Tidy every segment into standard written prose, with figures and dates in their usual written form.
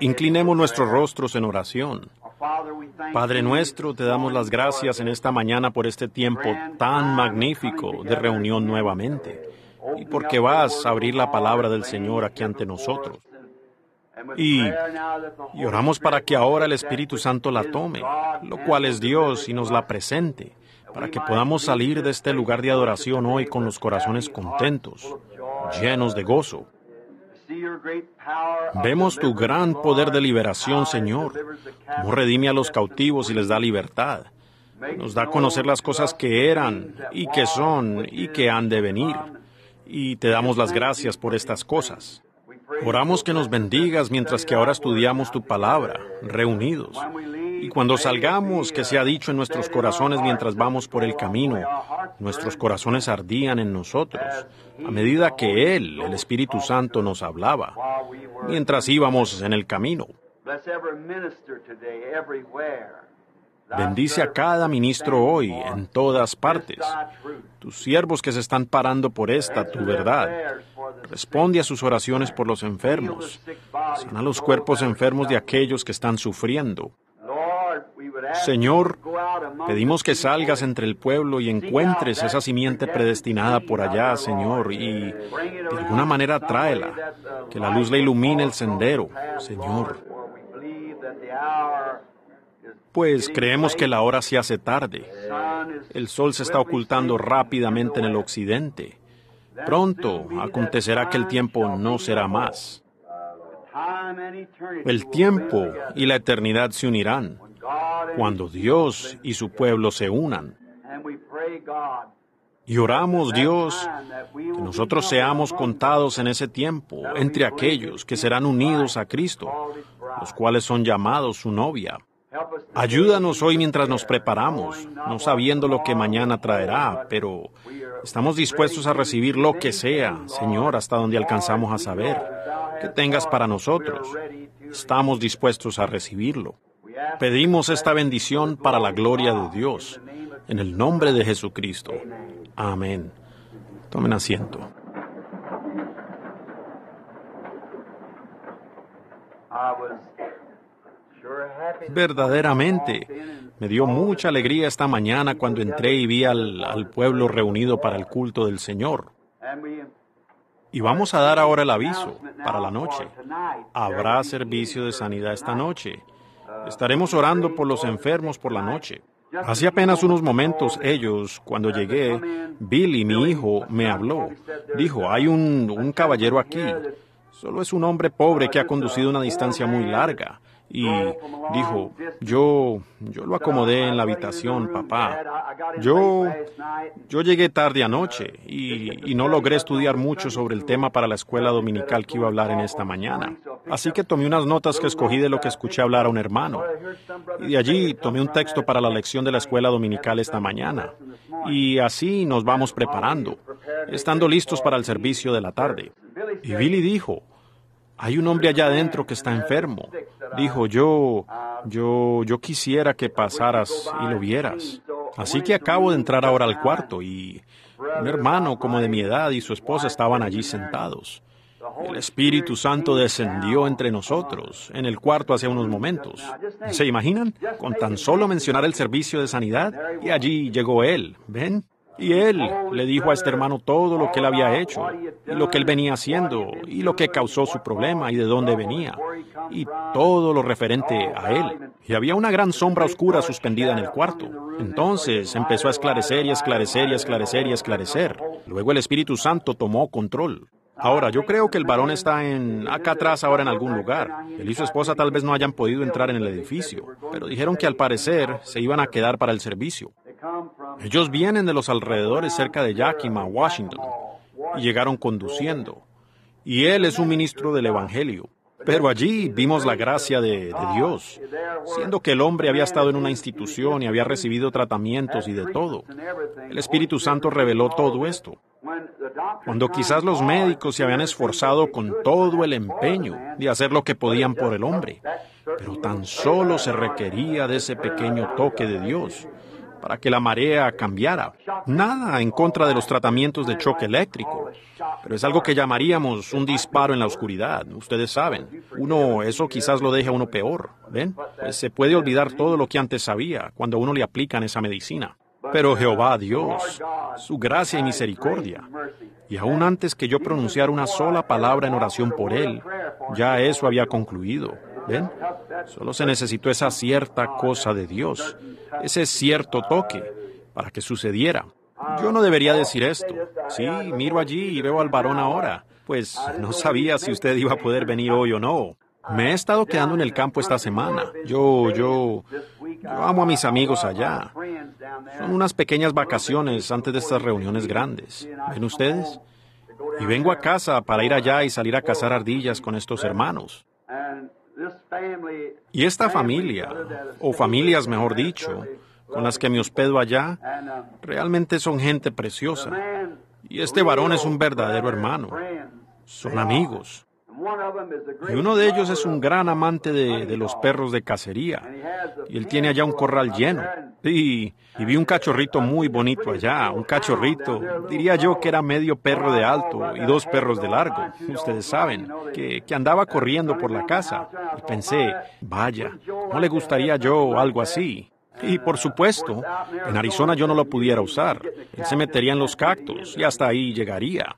Inclinemos nuestros rostros en oración. Padre nuestro, te damos las gracias en esta mañana por este tiempo tan magnífico de reunión nuevamente, y porque vas a abrir la palabra del Señor aquí ante nosotros. Y oramos para que ahora el Espíritu Santo la tome, lo cual es Dios, y nos la presente, para que podamos salir de este lugar de adoración hoy con los corazones contentos, llenos de gozo. Vemos tu gran poder de liberación, Señor, como redime a los cautivos y les da libertad. Nos da a conocer las cosas que eran, y que son, y que han de venir. Y te damos las gracias por estas cosas. Oramos que nos bendigas mientras que ahora estudiamos tu palabra, reunidos. Y cuando salgamos, que sea dicho en nuestros corazones mientras vamos por el camino, nuestros corazones ardían en nosotros, a medida que Él, el Espíritu Santo, nos hablaba, mientras íbamos en el camino. Bendice a cada ministro hoy, en todas partes. Tus siervos que se están parando por esta, tu verdad. Responde a sus oraciones por los enfermos. Sana los cuerpos enfermos de aquellos que están sufriendo. Señor, pedimos que salgas entre el pueblo y encuentres esa simiente predestinada por allá, Señor, y de alguna manera tráela, que la luz le ilumine el sendero, Señor. Pues creemos que la hora se hace tarde. El sol se está ocultando rápidamente en el occidente. Pronto acontecerá que el tiempo no será más. El tiempo y la eternidad se unirán cuando Dios y su pueblo se unan. Y oramos, Dios, que nosotros seamos contados en ese tiempo entre aquellos que serán unidos a Cristo, los cuales son llamados su novia. Ayúdanos hoy mientras nos preparamos, no sabiendo lo que mañana traerá, pero estamos dispuestos a recibir lo que sea, Señor, hasta donde alcanzamos a saber, que tengas para nosotros. Estamos dispuestos a recibirlo. Pedimos esta bendición para la gloria de Dios, en el nombre de Jesucristo. Amén. Tomen asiento. Verdaderamente, me dio mucha alegría esta mañana cuando entré y vi al pueblo reunido para el culto del Señor. Y vamos a dar ahora el aviso para la noche. Habrá servicio de sanidad esta noche. Estaremos orando por los enfermos por la noche. Hace apenas unos momentos ellos, cuando llegué, Billy, mi hijo, me habló. Dijo, hay un caballero aquí. Solo es un hombre pobre que ha conducido una distancia muy larga. Y dijo, yo lo acomodé en la habitación, papá. Yo llegué tarde anoche y no logré estudiar mucho sobre el tema para la escuela dominical que iba a hablar en esta mañana. Así que tomé unas notas que escogí de lo que escuché hablar a un hermano. Y de allí tomé un texto para la lección de la escuela dominical esta mañana. Y así nos vamos preparando, estando listos para el servicio de la tarde. Y Billy dijo, hay un hombre allá adentro que está enfermo. Dijo, yo quisiera que pasaras y lo vieras. Así que acabo de entrar ahora al cuarto y un hermano como de mi edad y su esposa estaban allí sentados. El Espíritu Santo descendió entre nosotros en el cuarto hace unos momentos. ¿Se imaginan? Con tan solo mencionar el servicio de sanidad, y allí llegó él, ¿ven? Y él le dijo a este hermano todo lo que él había hecho, y lo que él venía haciendo, y lo que causó su problema, y de dónde venía, y todo lo referente a él. Y había una gran sombra oscura suspendida en el cuarto. Entonces empezó a esclarecer, y esclarecer, y esclarecer, y esclarecer. Luego el Espíritu Santo tomó control. Ahora, yo creo que el varón está acá atrás ahora en algún lugar. Él y su esposa tal vez no hayan podido entrar en el edificio, pero dijeron que al parecer se iban a quedar para el servicio. Ellos vienen de los alrededores cerca de Yakima, Washington, y llegaron conduciendo. Y él es un ministro del Evangelio. Pero allí vimos la gracia de Dios, siendo que el hombre había estado en una institución y había recibido tratamientos y de todo. El Espíritu Santo reveló todo esto. Cuando quizás los médicos se habían esforzado con todo el empeño de hacer lo que podían por el hombre, pero tan solo se requería de ese pequeño toque de Dios para que la marea cambiara. Nada en contra de los tratamientos de choque eléctrico, pero es algo que llamaríamos un disparo en la oscuridad, ustedes saben. Uno, eso quizás lo deje a uno peor, ¿ven? Pues se puede olvidar todo lo que antes sabía cuando a uno le aplican esa medicina. Pero Jehová Dios, su gracia y misericordia, y aún antes que yo pronunciara una sola palabra en oración por Él, ya eso había concluido, ¿ven? Solo se necesitó esa cierta cosa de Dios, ese cierto toque, para que sucediera. Yo no debería decir esto. Sí, miro allí y veo al varón ahora. Pues no sabía si usted iba a poder venir hoy o no. Me he estado quedando en el campo esta semana. Yo amo a mis amigos allá. Son unas pequeñas vacaciones antes de estas reuniones grandes. ¿Ven ustedes? Y vengo a casa para ir allá y salir a cazar ardillas con estos hermanos. Y esta familia, o familias mejor dicho, con las que me hospedo allá, realmente son gente preciosa. Y este varón es un verdadero hermano. Son amigos. Y uno de ellos es un gran amante de los perros de cacería. Y él tiene allá un corral lleno. Sí, y vi un cachorrito muy bonito allá, un cachorrito. Diría yo que era medio perro de alto y 2 perros de largo. Ustedes saben, que andaba corriendo por la casa. Y pensé, vaya, ¿no le gustaría yo algo así? Y, por supuesto, en Arizona yo no lo pudiera usar. Él se metería en los cactus y hasta ahí llegaría.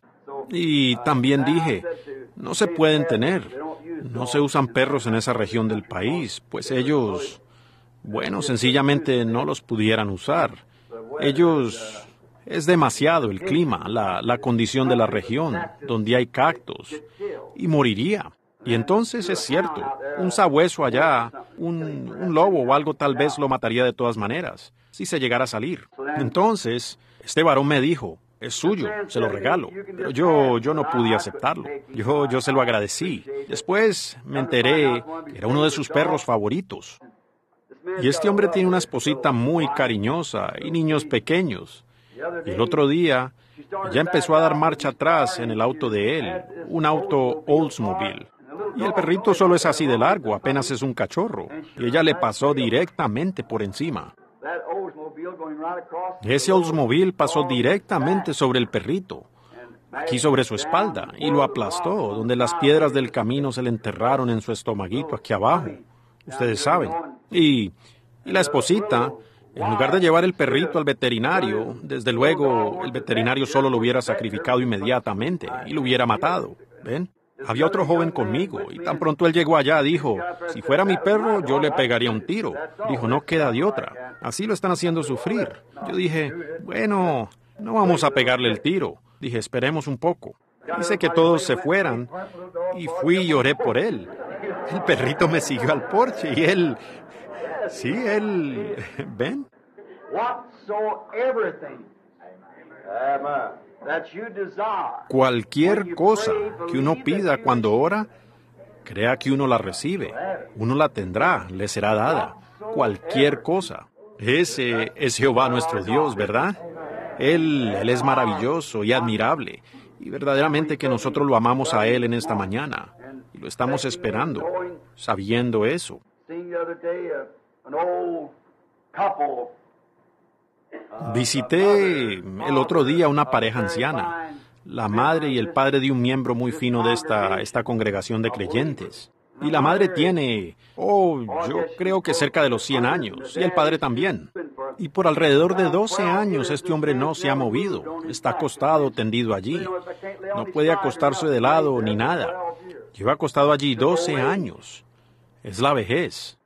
Y también dije, no se pueden tener. No se usan perros en esa región del país, pues ellos, bueno, sencillamente no los pudieran usar. Ellos, es demasiado el clima, la condición de la región, donde hay cactus, y moriría. Y entonces, es cierto, un sabueso allá, un lobo o algo tal vez lo mataría de todas maneras, si se llegara a salir. Entonces, este varón me dijo, es suyo, se lo regalo. Pero yo no pude aceptarlo. Yo se lo agradecí. Después me enteré que era uno de sus perros favoritos. Y este hombre tiene una esposita muy cariñosa y niños pequeños. Y el otro día, ella empezó a dar marcha atrás en el auto de él, un auto Oldsmobile. Y el perrito solo es así de largo, apenas es un cachorro. Y ella le pasó directamente por encima. Ese Oldsmobile pasó directamente sobre el perrito, aquí sobre su espalda, y lo aplastó, donde las piedras del camino se le enterraron en su estomaguito, aquí abajo. Ustedes saben. Y la esposita, en lugar de llevar el perrito al veterinario, desde luego, el veterinario solo lo hubiera sacrificado inmediatamente y lo hubiera matado. ¿Ven? Había otro joven conmigo, y tan pronto él llegó allá, dijo, si fuera mi perro, yo le pegaría un tiro. Dijo, no queda de otra. Así lo están haciendo sufrir. Yo dije, bueno, no vamos a pegarle el tiro. Dije, esperemos un poco. Hice que todos se fueran, y fui y oré por él. El perrito me siguió al porche, y él... Sí, él... ¿Ven? Cualquier cosa que uno pida cuando ora, crea que uno la recibe, uno la tendrá, le será dada. Cualquier cosa. Ese es Jehová nuestro Dios, ¿verdad? Él es maravilloso y admirable, y verdaderamente que nosotros lo amamos a Él en esta mañana, y lo estamos esperando, sabiendo eso. Visité el otro día una pareja anciana, la madre y el padre de un miembro muy fino de esta congregación de creyentes. Y la madre tiene, yo creo que cerca de los 100 años, y el padre también. Y por alrededor de 12 años este hombre no se ha movido, está acostado, tendido allí. No puede acostarse de lado ni nada. Lleva acostado allí 12 años. Es la vejez.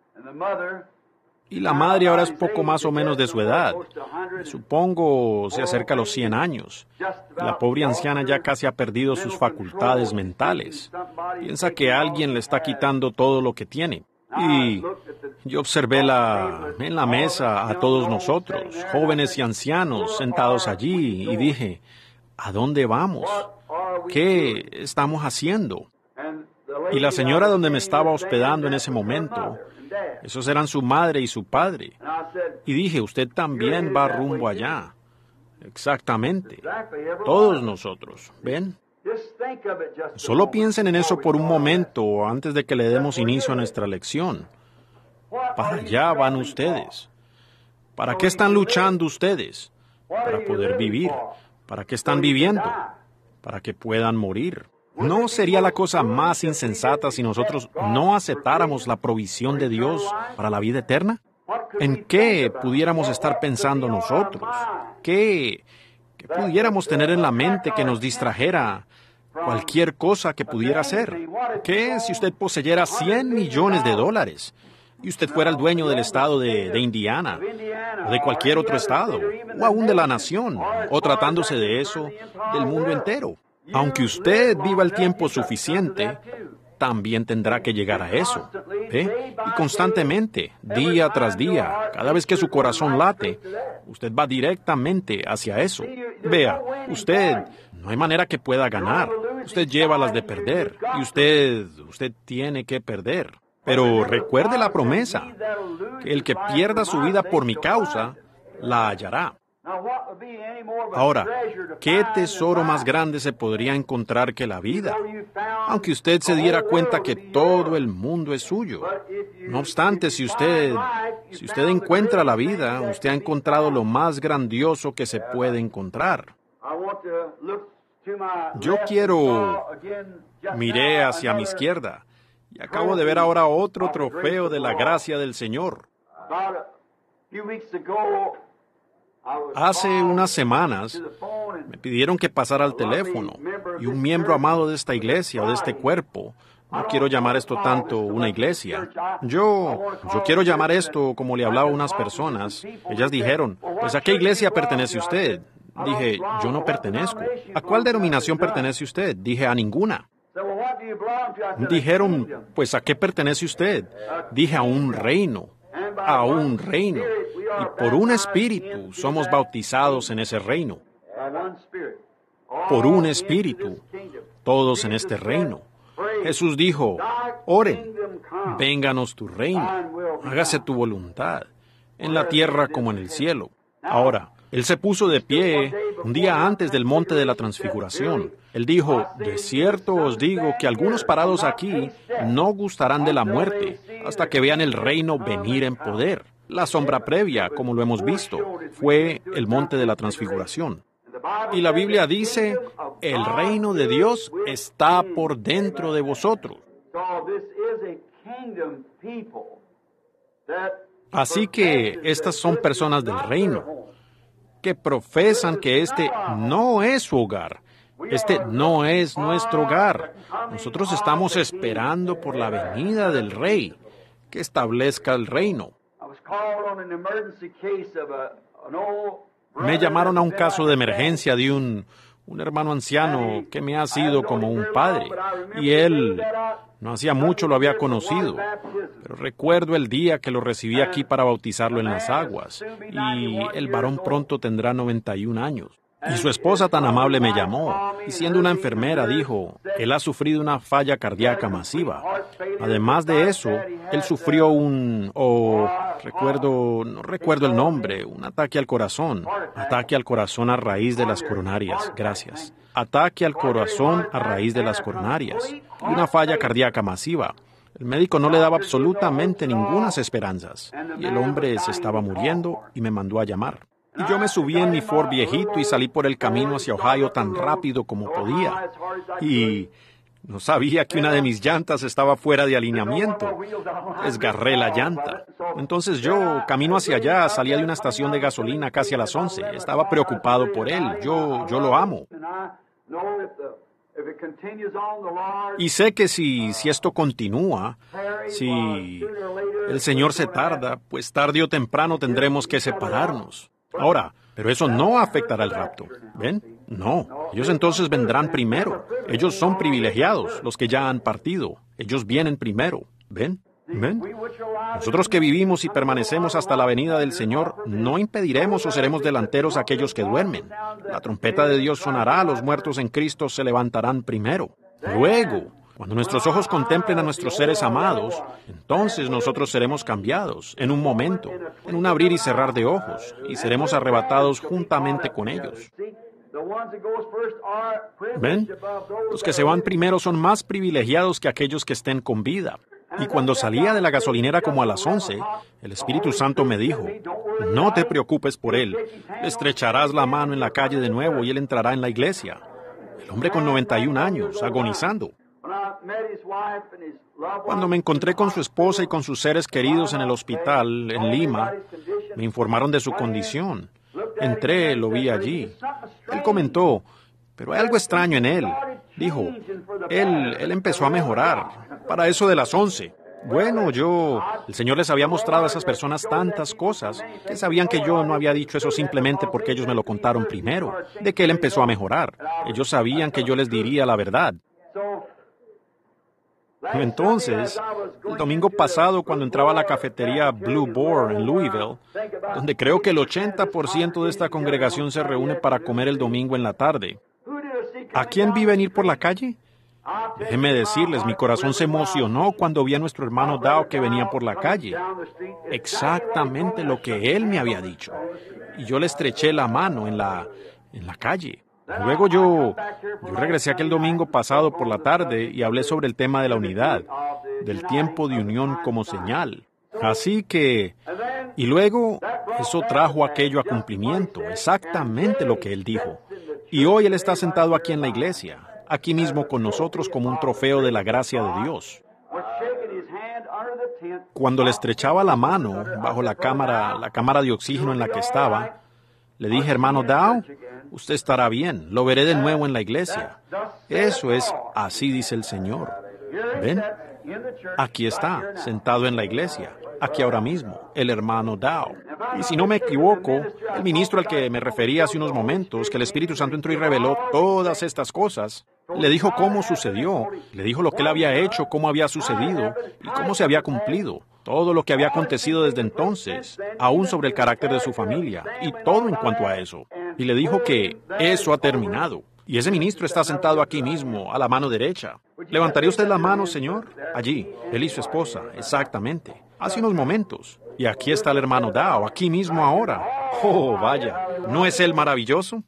Y la madre ahora es poco más o menos de su edad. Supongo se acerca a los 100 años. La pobre anciana ya casi ha perdido sus facultades mentales. Piensa que alguien le está quitando todo lo que tiene. Y yo observé en la mesa a todos nosotros, jóvenes y ancianos, sentados allí, y dije, ¿a dónde vamos? ¿Qué estamos haciendo? Y la señora donde me estaba hospedando en ese momento... Esos eran su madre y su padre. Y dije, usted también va rumbo allá. Exactamente. Todos nosotros, ¿ven? Solo piensen en eso por un momento antes de que le demos inicio a nuestra lección. Para allá van ustedes. ¿Para qué están luchando ustedes? Para poder vivir. ¿Para qué están viviendo? Para que puedan morir. ¿No sería la cosa más insensata si nosotros no aceptáramos la provisión de Dios para la vida eterna? ¿En qué pudiéramos estar pensando nosotros? ¿Qué pudiéramos tener en la mente que nos distrajera cualquier cosa que pudiera ser? ¿Qué si usted poseyera 100 millones de dólares y usted fuera el dueño del estado de Indiana, o de cualquier otro estado, o aún de la nación, o tratándose de eso, del mundo entero? Aunque usted viva el tiempo suficiente, también tendrá que llegar a eso, ¿eh? Y constantemente, día tras día, cada vez que su corazón late, usted va directamente hacia eso. Vea, usted, no hay manera que pueda ganar. Usted lleva las de perder, y usted tiene que perder. Pero recuerde la promesa, que el que pierda su vida por mi causa, la hallará. Ahora, ¿qué tesoro más grande se podría encontrar que la vida? Aunque usted se diera cuenta que todo el mundo es suyo. No obstante, si usted encuentra la vida, usted ha encontrado lo más grandioso que se puede encontrar. Yo quiero... Miré hacia mi izquierda y acabo de ver ahora otro trofeo de la gracia del Señor. Hace unas semanas me pidieron que pasara al teléfono y un miembro amado de esta iglesia o de este cuerpo, no quiero llamar esto tanto una iglesia, yo quiero llamar esto como le hablaba a unas personas, ellas dijeron, pues ¿a qué iglesia pertenece usted? Dije, yo no pertenezco. ¿A cuál denominación pertenece usted? Dije, a ninguna. Dijeron, pues ¿a qué pertenece usted? Dije, a un reino. A un reino, y por un espíritu somos bautizados en ese reino. Por un espíritu, todos en este reino. Jesús dijo, oren, vénganos tu reino, hágase tu voluntad, en la tierra como en el cielo. Ahora, Él se puso de pie un día antes del monte de la transfiguración. Él dijo, de cierto os digo que algunos parados aquí no gustarán de la muerte hasta que vean el reino venir en poder. La sombra previa, como lo hemos visto, fue el monte de la transfiguración. Y la Biblia dice, el reino de Dios está por dentro de vosotros. Así que estas son personas del reino, que profesan que este no es su hogar. Este no es nuestro hogar. Nosotros estamos esperando por la venida del Rey, que establezca el reino. Me llamaron a un caso de emergencia de un hermano anciano que me ha sido como un padre, y él no hacía mucho lo había conocido, pero recuerdo el día que lo recibí aquí para bautizarlo en las aguas, y el varón pronto tendrá 91 años. Y su esposa tan amable me llamó, y siendo una enfermera dijo, él ha sufrido una falla cardíaca masiva. Además de eso, él sufrió no recuerdo el nombre, un ataque al corazón a raíz de las coronarias, gracias. Ataque al corazón a raíz de las coronarias, y una falla cardíaca masiva. El médico no le daba absolutamente ninguna esperanzas, y el hombre se estaba muriendo y me mandó a llamar. Y yo me subí en mi Ford viejito y salí por el camino hacia Ohio tan rápido como podía. Y no sabía que una de mis llantas estaba fuera de alineamiento. Desgarré la llanta. Entonces yo, camino hacia allá, salía de una estación de gasolina casi a las 11. Estaba preocupado por él. Yo lo amo. Y sé que si esto continúa, si el Señor se tarda, pues tarde o temprano tendremos que separarnos. Ahora, pero eso no afectará el rapto, ¿ven? No, ellos entonces vendrán primero. Ellos son privilegiados, los que ya han partido. Ellos vienen primero, ¿ven? ¿Ven? Nosotros que vivimos y permanecemos hasta la venida del Señor, no impediremos o seremos delanteros a aquellos que duermen. La trompeta de Dios sonará, los muertos en Cristo se levantarán primero. Luego, cuando nuestros ojos contemplen a nuestros seres amados, entonces nosotros seremos cambiados, en un momento, en un abrir y cerrar de ojos, y seremos arrebatados juntamente con ellos. ¿Ven? Los que se van primero son más privilegiados que aquellos que estén con vida. Y cuando salía de la gasolinera como a las 11, el Espíritu Santo me dijo, no te preocupes por él, le estrecharás la mano en la calle de nuevo y él entrará en la iglesia. El hombre con 91 años, agonizando. Cuando me encontré con su esposa y con sus seres queridos en el hospital, en Lima, me informaron de su condición. Entré, lo vi allí. Él comentó, pero hay algo extraño en él. Dijo, él empezó a mejorar, para eso de las 11. Bueno, el Señor les había mostrado a esas personas tantas cosas que sabían que yo no había dicho eso simplemente porque ellos me lo contaron primero, de que él empezó a mejorar. Ellos sabían que yo les diría la verdad. Entonces, el domingo pasado, cuando entraba a la cafetería Blue Boar en Louisville, donde creo que el 80% de esta congregación se reúne para comer el domingo en la tarde, ¿a quién vi venir por la calle? Déjenme decirles, mi corazón se emocionó cuando vi a nuestro hermano Dow que venía por la calle. Exactamente lo que él me había dicho. Y yo le estreché la mano en la calle. Luego yo regresé aquel domingo pasado por la tarde y hablé sobre el tema de la unidad, del tiempo de unión como señal. Así que, y luego, eso trajo aquello a cumplimiento, exactamente lo que él dijo. Y hoy él está sentado aquí en la iglesia, aquí mismo con nosotros como un trofeo de la gracia de Dios. Cuando le estrechaba la mano bajo la cámara de oxígeno en la que estaba, le dije, hermano Dow, usted estará bien, lo veré de nuevo en la iglesia. Eso es, así dice el Señor. ¿Ven? Aquí está, sentado en la iglesia, aquí ahora mismo, el hermano Dow. Y si no me equivoco, el ministro al que me refería hace unos momentos, que el Espíritu Santo entró y reveló todas estas cosas, le dijo cómo sucedió, le dijo lo que él había hecho, cómo había sucedido y cómo se había cumplido. Todo lo que había acontecido desde entonces, aún sobre el carácter de su familia, y todo en cuanto a eso. Y le dijo que eso ha terminado. Y ese ministro está sentado aquí mismo, a la mano derecha. ¿Levantaría usted la mano, señor? Allí, él y su esposa, exactamente. Hace unos momentos. Y aquí está el hermano Dow, aquí mismo ahora. ¡Oh, vaya! ¿No es él maravilloso?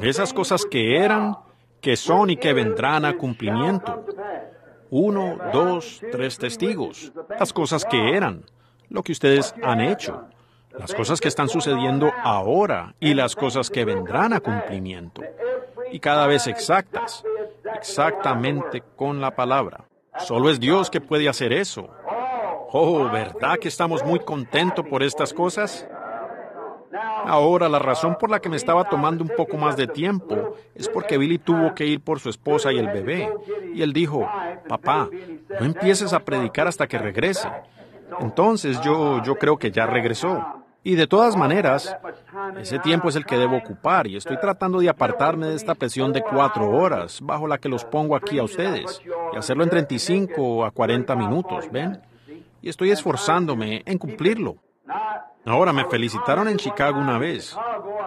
Esas cosas que eran, que son y que vendrán a cumplimiento. 1, 2, 3 testigos. Las cosas que eran, lo que ustedes han hecho, las cosas que están sucediendo ahora y las cosas que vendrán a cumplimiento. Y cada vez exactas, exactamente con la palabra. Solo es Dios que puede hacer eso. Oh, ¿verdad que estamos muy contentos por estas cosas? Ahora, la razón por la que me estaba tomando un poco más de tiempo es porque Billy tuvo que ir por su esposa y el bebé. Y él dijo, papá, no empieces a predicar hasta que regrese. Entonces, yo creo que ya regresó. Y de todas maneras, ese tiempo es el que debo ocupar y estoy tratando de apartarme de esta presión de 4 horas bajo la que los pongo aquí a ustedes y hacerlo en 35 a 40 minutos, ¿ven? Y estoy esforzándome en cumplirlo. Ahora, me felicitaron en Chicago una vez.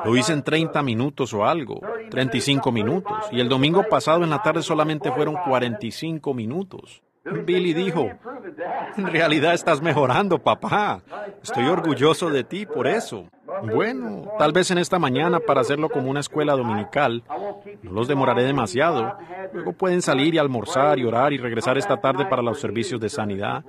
Lo hice en 30 minutos o algo, 35 minutos. Y el domingo pasado en la tarde solamente fueron 45 minutos. Billy dijo, en realidad estás mejorando, papá. Estoy orgulloso de ti por eso. Bueno, tal vez en esta mañana para hacerlo como una escuela dominical, no los demoraré demasiado. Luego pueden salir y almorzar y orar y regresar esta tarde para los servicios de sanidad.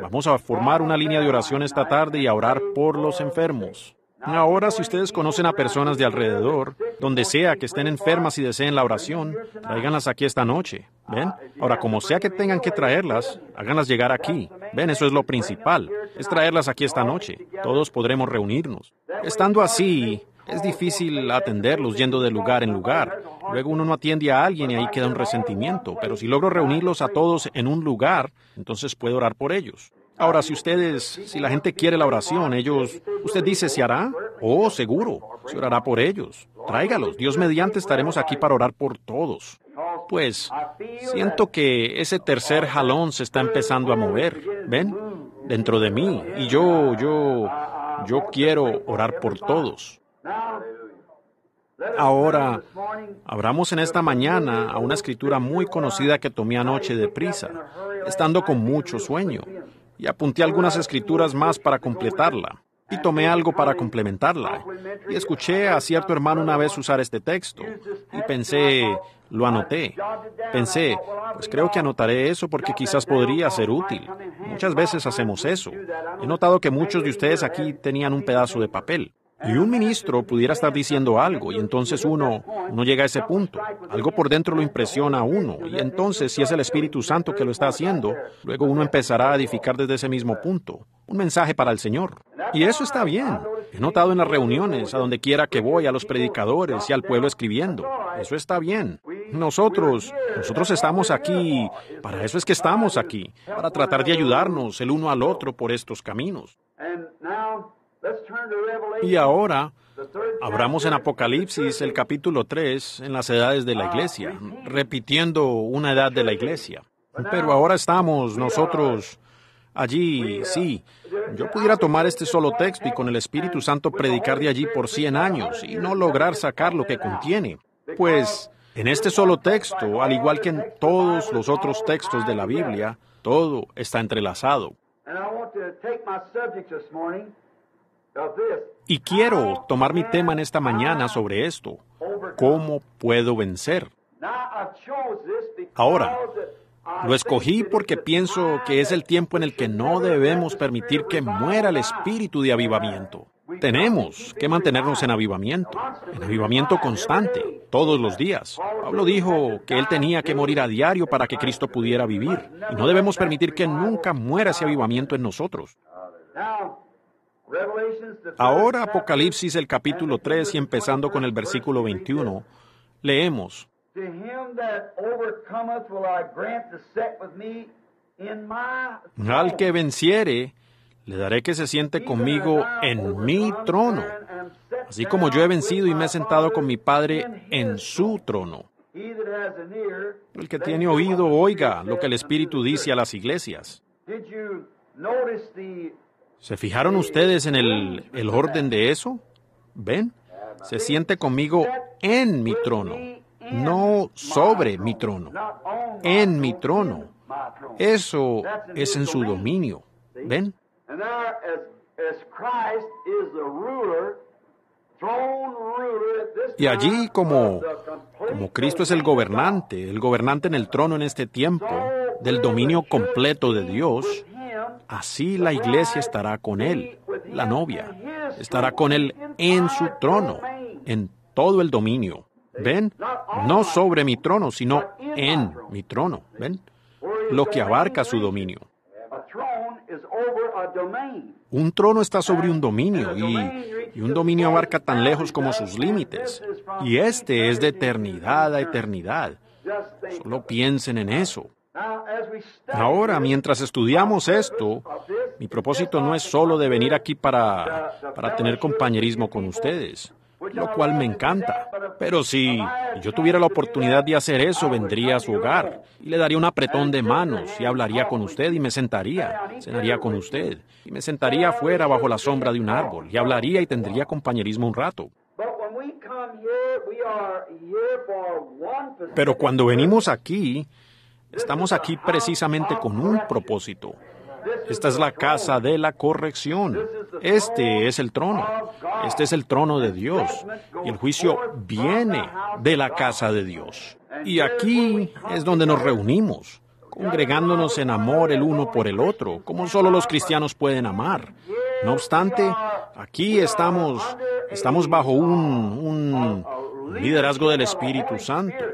Vamos a formar una línea de oración esta tarde y a orar por los enfermos. Ahora, si ustedes conocen a personas de alrededor, donde sea que estén enfermas y deseen la oración, tráiganlas aquí esta noche. ¿Ven? Ahora, como sea que tengan que traerlas, háganlas llegar aquí. ¿Ven? Eso es lo principal, es traerlas aquí esta noche. Todos podremos reunirnos. Estando así, es difícil atenderlos yendo de lugar en lugar. Luego uno no atiende a alguien y ahí queda un resentimiento. Pero si logro reunirlos a todos en un lugar, entonces puedo orar por ellos. Ahora, si la gente quiere la oración, usted dice, ¿se hará? Oh, seguro, se orará por ellos. Tráigalos, Dios mediante estaremos aquí para orar por todos. Pues, siento que ese tercer jalón se está empezando a mover, ¿ven? Dentro de mí, y yo quiero orar por todos. Ahora, abramos en esta mañana a una escritura muy conocida que tomé anoche deprisa, estando con mucho sueño. Y apunté algunas escrituras más para completarla, y tomé algo para complementarla, y escuché a cierto hermano una vez usar este texto, y pensé, Lo anoté. Pensé, pues creo que anotaré eso porque quizás podría ser útil. Muchas veces hacemos eso. He notado que muchos de ustedes aquí tenían un pedazo de papel. Y un ministro pudiera estar diciendo algo, y entonces uno llega a ese punto. Algo por dentro lo impresiona a uno, y entonces, si es el Espíritu Santo que lo está haciendo, luego uno empezará a edificar desde ese mismo punto. Un mensaje para el Señor. Y eso está bien. He notado en las reuniones, a donde quiera que voy, a los predicadores y al pueblo escribiendo. Eso está bien. Nosotros estamos aquí. Para eso es que estamos aquí. Para tratar de ayudarnos el uno al otro por estos caminos. Y ahora, abramos en Apocalipsis el capítulo 3, en las edades de la iglesia, repitiendo una edad de la iglesia. Pero ahora estamos nosotros allí, sí. Yo pudiera tomar este solo texto y con el Espíritu Santo predicar de allí por 100 años y no lograr sacar lo que contiene. Pues, en este solo texto, al igual que en todos los otros textos de la Biblia, todo está entrelazado. Y quiero tomar mi tema en esta mañana sobre esto. ¿Cómo puedo vencer? Ahora, lo escogí porque pienso que es el tiempo en el que no debemos permitir que muera el espíritu de avivamiento. Tenemos que mantenernos en avivamiento constante, todos los días. Pablo dijo que él tenía que morir a diario para que Cristo pudiera vivir, y no debemos permitir que nunca muera ese avivamiento en nosotros. Ahora, Apocalipsis, el capítulo 3, y empezando con el versículo 21, leemos. Al que venciere, le daré que se siente conmigo en mi trono, así como yo he vencido y me he sentado con mi Padre en su trono. El que tiene oído, oiga lo que el Espíritu dice a las iglesias. ¿Se fijaron ustedes en el orden de eso? ¿Ven? Se siente conmigo en mi trono, no sobre mi trono, en mi trono. Eso es en su dominio, ¿ven? Y allí, como Cristo es el gobernante en el trono en este tiempo, del dominio completo de Dios, así la iglesia estará con él, la novia. Estará con él en su trono, en todo el dominio. ¿Ven? No sobre mi trono, sino en mi trono. ¿Ven? Lo que abarca su dominio. Un trono está sobre un dominio, y un dominio abarca tan lejos como sus límites. Y este es de eternidad a eternidad. Solo piensen en eso. Ahora, mientras estudiamos esto, mi propósito no es solo de venir aquí para tener compañerismo con ustedes, lo cual me encanta. Pero si yo tuviera la oportunidad de hacer eso, vendría a su hogar, y le daría un apretón de manos, y hablaría con usted, y me sentaría, cenaría con usted, y me sentaría afuera bajo la sombra de un árbol, y hablaría y tendría compañerismo un rato. Pero cuando venimos aquí, estamos aquí precisamente con un propósito. Esta es la casa de la corrección. Este es el trono. Este es el trono de Dios. Y el juicio viene de la casa de Dios. Y aquí es donde nos reunimos, congregándonos en amor el uno por el otro, como solo los cristianos pueden amar. No obstante, aquí estamos bajo un liderazgo del Espíritu Santo.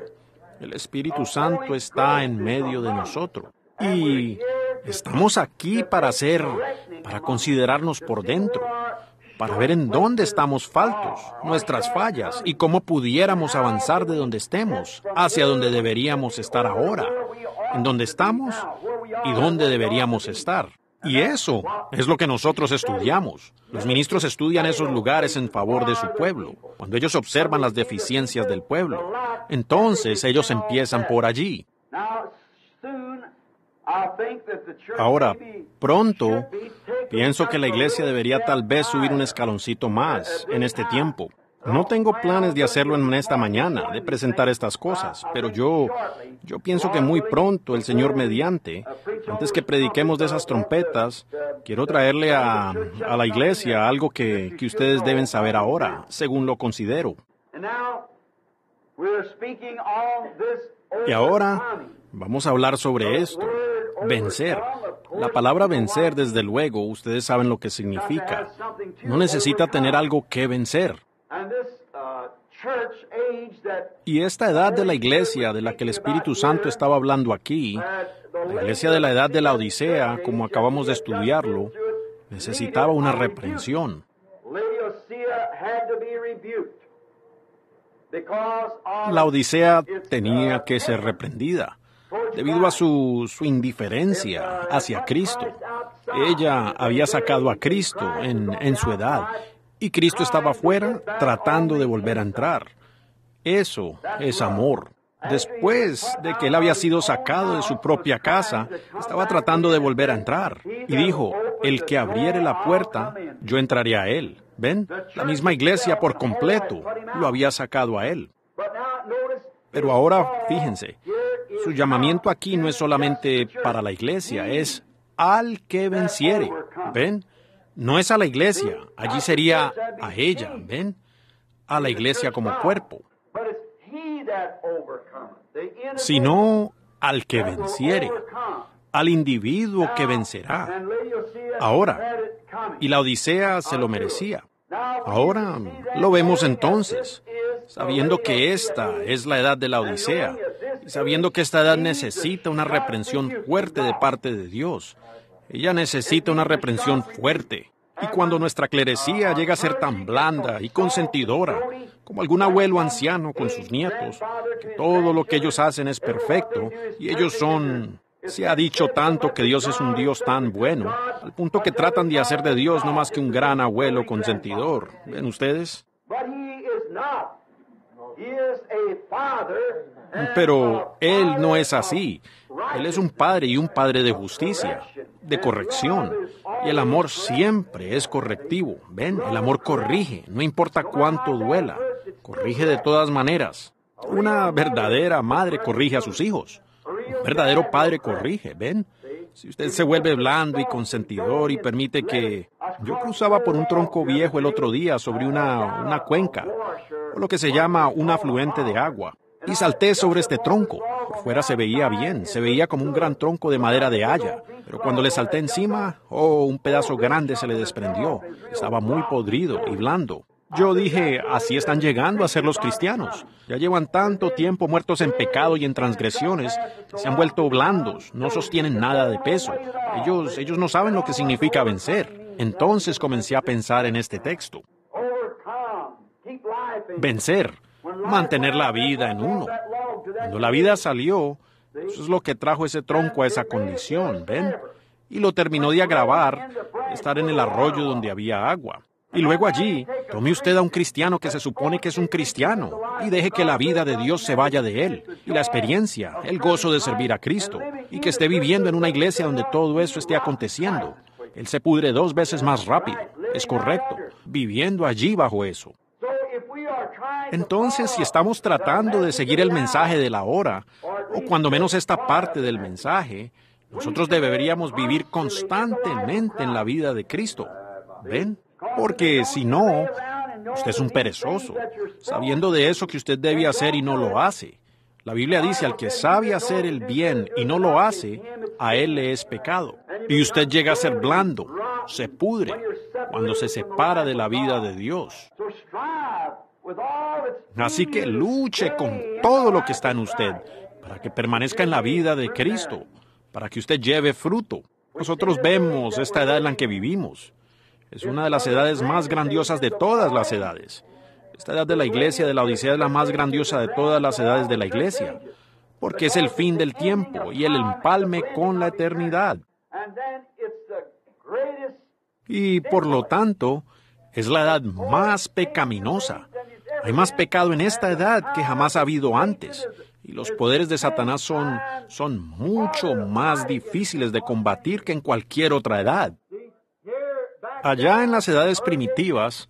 El Espíritu Santo está en medio de nosotros. Y estamos aquí para considerarnos por dentro, para ver en dónde estamos faltos, nuestras fallas, y cómo pudiéramos avanzar de donde estemos, hacia donde deberíamos estar ahora, en donde estamos y dónde deberíamos estar. Y eso es lo que nosotros estudiamos. Los ministros estudian esos lugares en favor de su pueblo. Cuando ellos observan las deficiencias del pueblo, entonces ellos empiezan por allí. Ahora, pronto, pienso que la iglesia debería tal vez subir un escaloncito más en este tiempo. No tengo planes de hacerlo en esta mañana, de presentar estas cosas, pero yo pienso que muy pronto el Señor mediante, antes que prediquemos de esas trompetas, quiero traerle a la iglesia algo que ustedes deben saber ahora, según lo considero. Y ahora vamos a hablar sobre esto, vencer. La palabra vencer, desde luego, ustedes saben lo que significa. No necesita tener algo que vencer. Y esta edad de la iglesia de la que el Espíritu Santo estaba hablando aquí, la iglesia de la edad de la Odisea, como acabamos de estudiarlo, necesitaba una reprensión. La Odisea tenía que ser reprendida debido a su indiferencia hacia Cristo. Ella había sacado a Cristo en su edad, y Cristo estaba afuera tratando de volver a entrar. Eso es amor. Después de que él había sido sacado de su propia casa, estaba tratando de volver a entrar. Y dijo, el que abriere la puerta, yo entraré a él. ¿Ven? La misma iglesia por completo lo había sacado a él. Pero ahora, fíjense, su llamamiento aquí no es solamente para la iglesia, es al que venciere. ¿Ven? No es a la iglesia, allí sería a ella, ¿ven? A la iglesia como cuerpo. Sino al que venciere, al individuo que vencerá. Ahora, y la Odisea se lo merecía. Ahora lo vemos entonces, sabiendo que esta es la edad de la Odisea, y sabiendo que esta edad necesita una reprensión fuerte de parte de Dios. Ella necesita una reprensión fuerte. Y cuando nuestra clerecía llega a ser tan blanda y consentidora, como algún abuelo anciano con sus nietos, que todo lo que ellos hacen es perfecto, y ellos son... Se ha dicho tanto que Dios es un Dios tan bueno, al punto que tratan de hacer de Dios no más que un gran abuelo consentidor. ¿Ven ustedes? Pero Él no es así. Él es un padre, y un padre de justicia, de corrección. Y el amor siempre es correctivo. ¿Ven? El amor corrige, no importa cuánto duela. Corrige de todas maneras. Una verdadera madre corrige a sus hijos. Un verdadero padre corrige, ¿ven? Si usted se vuelve blando y consentidor y permite que... Yo cruzaba por un tronco viejo el otro día sobre una cuenca, o lo que se llama un afluente de agua, y salté sobre este tronco. Por fuera se veía bien, se veía como un gran tronco de madera de haya, pero cuando le salté encima, oh, un pedazo grande se le desprendió. Estaba muy podrido y blando. Yo dije, así están llegando a ser los cristianos. Ya llevan tanto tiempo muertos en pecado y en transgresiones, que se han vuelto blandos, no sostienen nada de peso. Ellos no saben lo que significa vencer. Entonces comencé a pensar en este texto. Vencer, mantener la vida en uno. Cuando la vida salió, eso es lo que trajo ese tronco a esa condición, ¿ven? Y lo terminó de agravar, estar en el arroyo donde había agua. Y luego allí, tome usted a un cristiano que se supone que es un cristiano y deje que la vida de Dios se vaya de él, y la experiencia, el gozo de servir a Cristo, y que esté viviendo en una iglesia donde todo eso esté aconteciendo. Él se pudre 2 veces más rápido, es correcto, viviendo allí bajo eso. Entonces, si estamos tratando de seguir el mensaje de la hora, o cuando menos esta parte del mensaje, nosotros deberíamos vivir constantemente en la vida de Cristo. ¿Ven? Porque si no, usted es un perezoso, sabiendo de eso que usted debe hacer y no lo hace. La Biblia dice, al que sabe hacer el bien y no lo hace, a él le es pecado. Y usted llega a ser blando, se pudre, cuando se separa de la vida de Dios. Así que luche con todo lo que está en usted, para que permanezca en la vida de Cristo, para que usted lleve fruto. Nosotros vemos esta edad en la que vivimos. Es una de las edades más grandiosas de todas las edades. Esta edad de la iglesia de la Odisea es la más grandiosa de todas las edades de la iglesia, porque es el fin del tiempo y el empalme con la eternidad. Y por lo tanto, es la edad más pecaminosa. Hay más pecado en esta edad que jamás ha habido antes, y los poderes de Satanás son mucho más difíciles de combatir que en cualquier otra edad. Allá en las edades primitivas,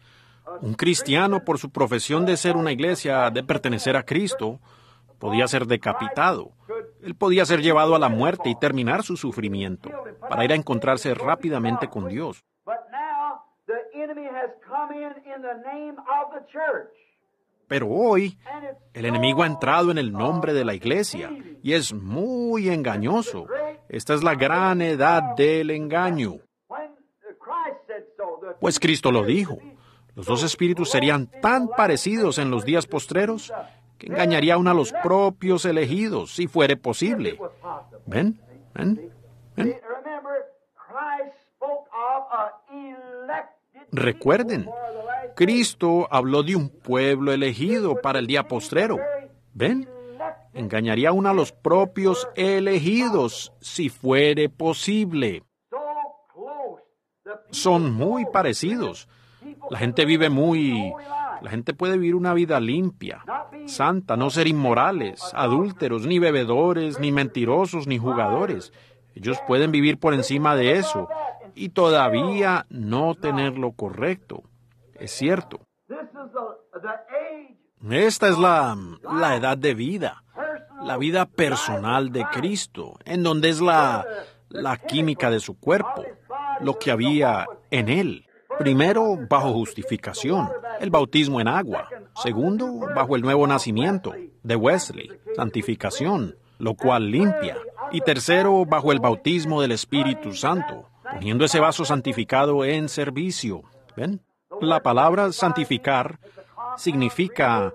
un cristiano, por su profesión de ser una iglesia, de pertenecer a Cristo, podía ser decapitado. Él podía ser llevado a la muerte y terminar su sufrimiento para ir a encontrarse rápidamente con Dios. Pero hoy, el enemigo ha entrado en el nombre de la iglesia y es muy engañoso. Esta es la gran edad del engaño. Pues Cristo lo dijo. Los dos espíritus serían tan parecidos en los días postreros que engañaría aún a los propios elegidos, si fuere posible. ¿Ven? ¿Ven? ¿Ven? Recuerden, Cristo habló de un pueblo elegido para el día postrero. ¿Ven? Engañaría aún a los propios elegidos, si fuere posible. Son muy parecidos. La gente puede vivir una vida limpia, santa, no ser inmorales, adúlteros, ni bebedores, ni mentirosos, ni jugadores. Ellos pueden vivir por encima de eso y todavía no tener lo correcto. Es cierto. Esta es la edad de vida, la vida personal de Cristo, en donde es la química de su cuerpo, lo que había en él. Primero, bajo justificación, el bautismo en agua. Segundo, bajo el nuevo nacimiento, de Wesley, santificación, lo cual limpia. Y tercero, bajo el bautismo del Espíritu Santo, poniendo ese vaso santificado en servicio. ¿Ven? La palabra santificar significa,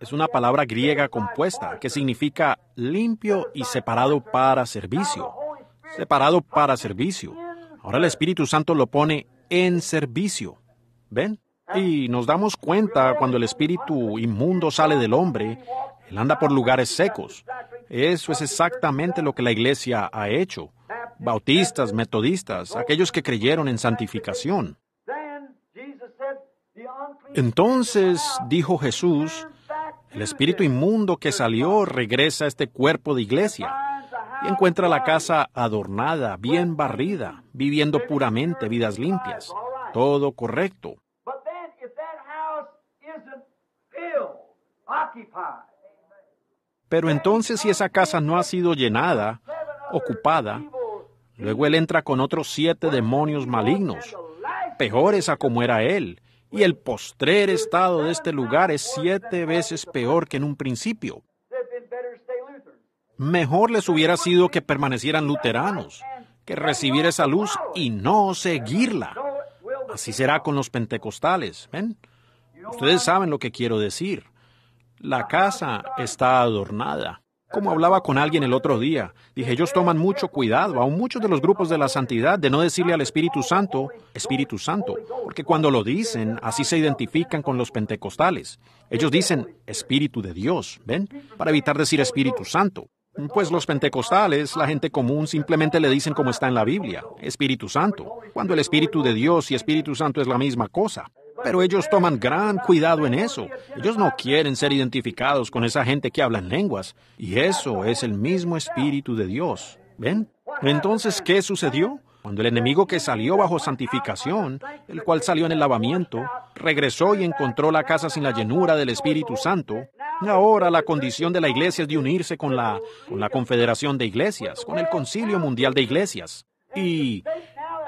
es una palabra griega compuesta, que significa limpio y separado para servicio. Separado para servicio. Ahora el Espíritu Santo lo pone en servicio. ¿Ven? Y nos damos cuenta cuando el espíritu inmundo sale del hombre, él anda por lugares secos. Eso es exactamente lo que la iglesia ha hecho. Bautistas, metodistas, aquellos que creyeron en santificación. Entonces, dijo Jesús, el espíritu inmundo que salió regresa a este cuerpo de iglesia. Y encuentra la casa adornada, bien barrida, viviendo puramente vidas limpias. Todo correcto. Pero entonces, si esa casa no ha sido llenada, ocupada, luego él entra con otros 7 demonios malignos, peores a como era él. Y el postrer estado de este lugar es 7 veces peor que en un principio. Mejor les hubiera sido que permanecieran luteranos, que recibir esa luz y no seguirla. Así será con los pentecostales, ¿ven? Ustedes saben lo que quiero decir. La casa está adornada. Como hablaba con alguien el otro día, dije, ellos toman mucho cuidado, aún muchos de los grupos de la santidad, de no decirle al Espíritu Santo, porque cuando lo dicen, así se identifican con los pentecostales. Ellos dicen, Espíritu de Dios, ¿ven? Para evitar decir Espíritu Santo. Pues los pentecostales, la gente común, simplemente le dicen como está en la Biblia, Espíritu Santo, cuando el Espíritu de Dios y Espíritu Santo es la misma cosa. Pero ellos toman gran cuidado en eso. Ellos no quieren ser identificados con esa gente que habla en lenguas. Y eso es el mismo Espíritu de Dios. ¿Ven? Entonces, ¿qué sucedió? Cuando el enemigo que salió bajo santificación, el cual salió en el lavamiento, regresó y encontró la casa sin la llenura del Espíritu Santo, ahora la condición de la iglesia es de unirse con la Confederación de Iglesias, con el Concilio Mundial de Iglesias. Y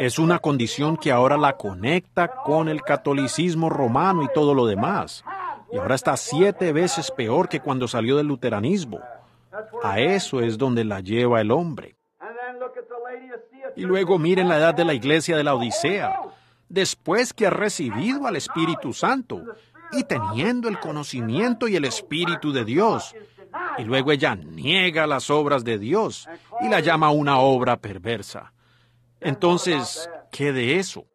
es una condición que ahora la conecta con el catolicismo romano y todo lo demás. Y ahora está 7 veces peor que cuando salió del luteranismo. A eso es donde la lleva el hombre. Y luego miren la edad de la iglesia de la Odisea, después que ha recibido al Espíritu Santo y teniendo el conocimiento y el Espíritu de Dios. Y luego ella niega las obras de Dios y la llama una obra perversa. Entonces, ¿qué de eso?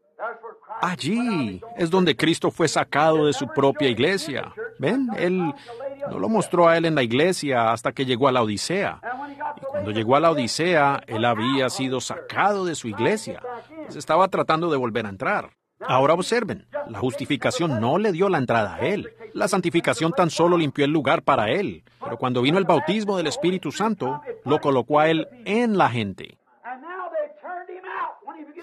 Allí es donde Cristo fue sacado de su propia iglesia. ¿Ven? Él no lo mostró a él en la iglesia hasta que llegó a la Odisea. Y cuando llegó a la Odisea, él había sido sacado de su iglesia. Se estaba tratando de volver a entrar. Ahora observen, la justificación no le dio la entrada a él. La santificación tan solo limpió el lugar para él. Pero cuando vino el bautismo del Espíritu Santo, lo colocó a él en la gente.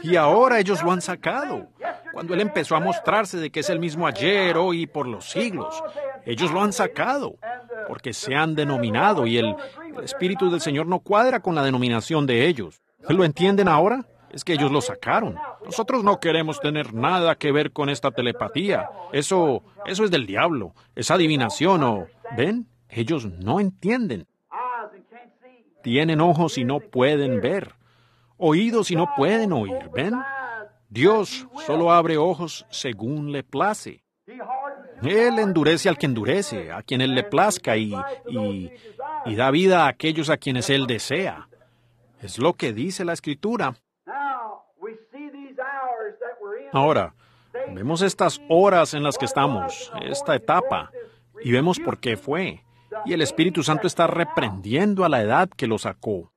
Y ahora ellos lo han sacado. Cuando él empezó a mostrarse de que es el mismo ayer, hoy y por los siglos, ellos lo han sacado, porque se han denominado y el Espíritu del Señor no cuadra con la denominación de ellos. ¿Lo entienden ahora? Es que ellos lo sacaron. Nosotros no queremos tener nada que ver con esta telepatía. Eso es del diablo. Es adivinación o... ¿Ven? Ellos no entienden. Tienen ojos y no pueden ver. Oídos y no pueden oír. ¿Ven? Dios solo abre ojos según le place. Él endurece al que endurece, a quien Él le plazca y da vida a aquellos a quienes Él desea. Es lo que dice la Escritura. Ahora, vemos estas horas en las que estamos, esta etapa, y vemos por qué fue. Y el Espíritu Santo está reprendiendo a la edad que lo sacó.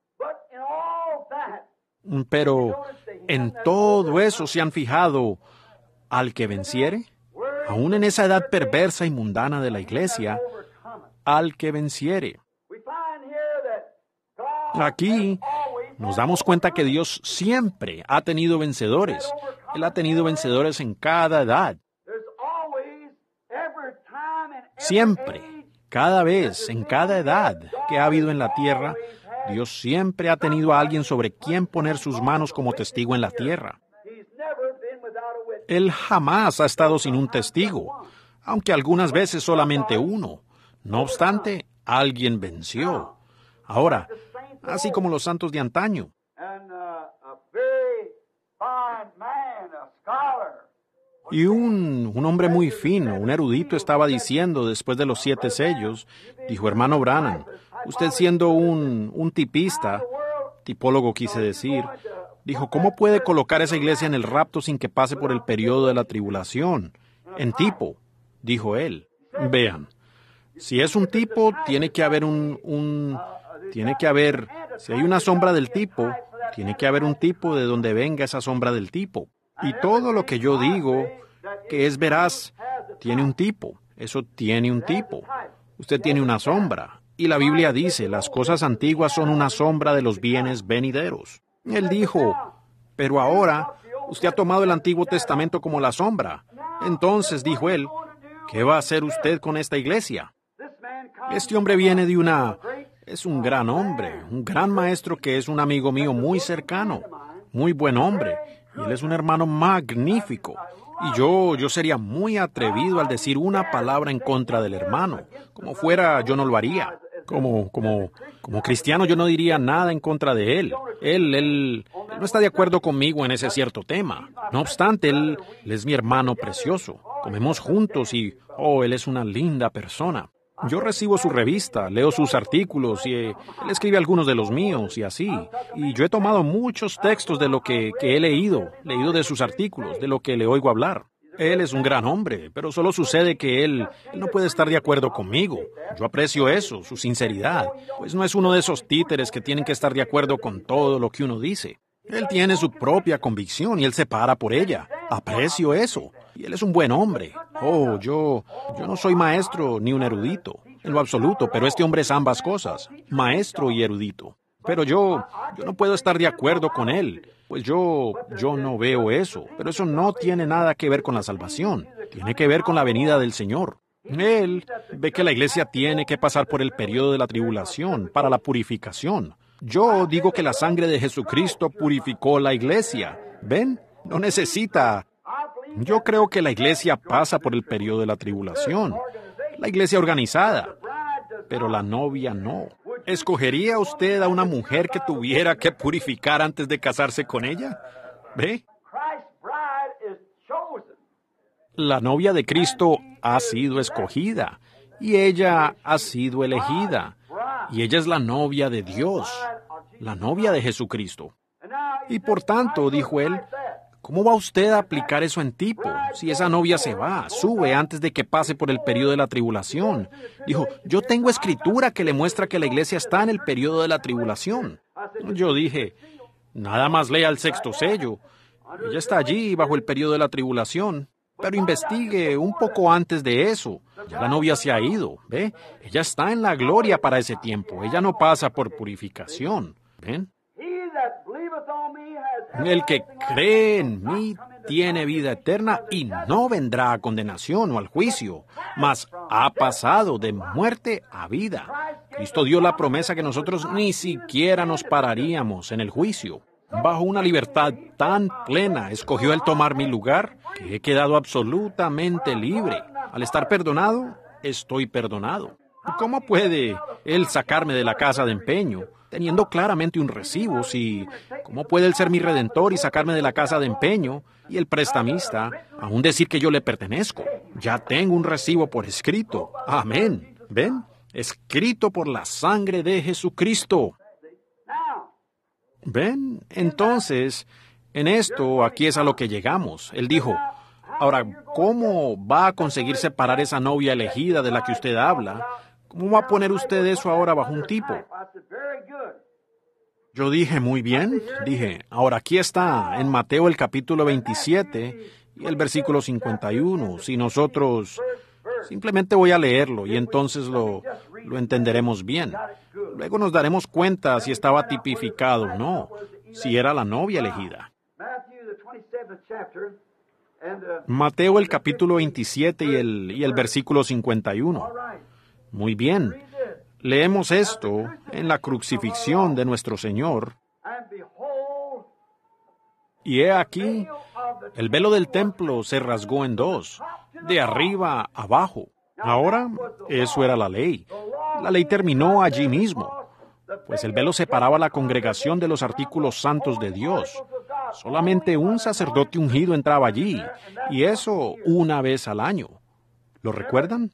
Pero en todo eso se han fijado al que venciere. Aún en esa edad perversa y mundana de la iglesia, al que venciere. Aquí nos damos cuenta que Dios siempre ha tenido vencedores. Él ha tenido vencedores en cada edad. Siempre, cada vez, en cada edad que ha habido en la tierra, Dios siempre ha tenido a alguien sobre quien poner sus manos como testigo en la tierra. Él jamás ha estado sin un testigo, aunque algunas veces solamente uno. No obstante, alguien venció. Ahora, así como los santos de antaño. Y un hombre muy fino, un erudito, estaba diciendo después de los 7 sellos, dijo, hermano Branham, usted siendo un tipista, tipólogo quise decir, dijo, ¿cómo puede colocar esa iglesia en el rapto sin que pase por el periodo de la tribulación? En tipo, dijo él. Vean, si es un tipo, tiene que haber si hay una sombra del tipo, tiene que haber un tipo de donde venga esa sombra del tipo. Y todo lo que yo digo, que es veraz, tiene un tipo. Eso tiene un tipo. Usted tiene una sombra. Y la Biblia dice, las cosas antiguas son una sombra de los bienes venideros. Él dijo, pero ahora usted ha tomado el Antiguo Testamento como la sombra. Entonces, dijo él, ¿qué va a hacer usted con esta iglesia? Este hombre viene de es un gran hombre, un gran maestro que es un amigo mío muy cercano, muy buen hombre. Y él es un hermano magnífico. Y yo sería muy atrevido al decir una palabra en contra del hermano. Como fuera, yo no lo haría. Como cristiano, yo no diría nada en contra de él. Él no está de acuerdo conmigo en ese cierto tema. No obstante, él es mi hermano precioso. Comemos juntos y, oh, él es una linda persona. Yo recibo su revista, leo sus artículos y él escribe algunos de los míos y así. Y yo he tomado muchos textos de lo que he leído de sus artículos, de lo que le oigo hablar. Él es un gran hombre, pero solo sucede que él no puede estar de acuerdo conmigo. Yo aprecio eso, su sinceridad, pues no es uno de esos títeres que tienen que estar de acuerdo con todo lo que uno dice. Él tiene su propia convicción y él se para por ella. Aprecio eso. Y él es un buen hombre. Oh, yo no soy maestro ni un erudito, en lo absoluto, pero este hombre es ambas cosas, maestro y erudito. Pero yo no puedo estar de acuerdo con él. Pues yo no veo eso, pero eso no tiene nada que ver con la salvación. Tiene que ver con la venida del Señor. Él ve que la iglesia tiene que pasar por el periodo de la tribulación para la purificación. Yo digo que la sangre de Jesucristo purificó la iglesia. ¿Ven? No necesita. Yo creo que la iglesia pasa por el periodo de la tribulación. La iglesia organizada, pero la novia no. ¿Escogería usted a una mujer que tuviera que purificar antes de casarse con ella? ¿Ve? La novia de Cristo ha sido escogida, y ella ha sido elegida, y ella es la novia de Dios, la novia de Jesucristo. Y por tanto, dijo él, ¿cómo va usted a aplicar eso en tipo? Si esa novia se va, sube antes de que pase por el periodo de la tribulación. Dijo, yo tengo escritura que le muestra que la iglesia está en el periodo de la tribulación. Yo dije, nada más lea el 6º sello. Ella está allí bajo el periodo de la tribulación. Pero investigue un poco antes de eso. Ya la novia se ha ido, ¿ve? Ella está en la gloria para ese tiempo. Ella no pasa por purificación, ¿ven? El que cree en mí tiene vida eterna y no vendrá a condenación o al juicio, mas ha pasado de muerte a vida. Cristo dio la promesa que nosotros ni siquiera nos pararíamos en el juicio. bajo una libertad tan plena, escogió el tomar mi lugar, que he quedado absolutamente libre. Al estar perdonado, estoy perdonado. ¿Cómo puede él sacarme de la casa de empeño, teniendo claramente un recibo? Si, ¿cómo puede él ser mi redentor y sacarme de la casa de empeño y el prestamista aún decir que yo le pertenezco? Ya tengo un recibo por escrito. Amén. ¿Ven? Escrito por la sangre de Jesucristo. ¿Ven? Entonces, en esto, aquí es a lo que llegamos. Él dijo, ahora, ¿cómo va a conseguir separar esa novia elegida de la que usted habla? ¿Cómo va a poner usted eso ahora bajo un tipo? Yo dije, muy bien. Dije, ahora aquí está, en Mateo el capítulo 27 y el versículo 51. Si nosotros... Simplemente voy a leerlo y entonces lo entenderemos bien. Luego nos daremos cuenta si estaba tipificado o no, si era la novia elegida. Mateo el capítulo 27 y el versículo 51. Muy bien, leemos esto en la crucifixión de nuestro Señor. Y he aquí, el velo del templo se rasgó en dos, de arriba abajo. Ahora, eso era la ley. La ley terminó allí mismo, pues el velo separaba la congregación de los artículos santos de Dios. Solamente un sacerdote ungido entraba allí, y eso una vez al año. ¿Lo recuerdan?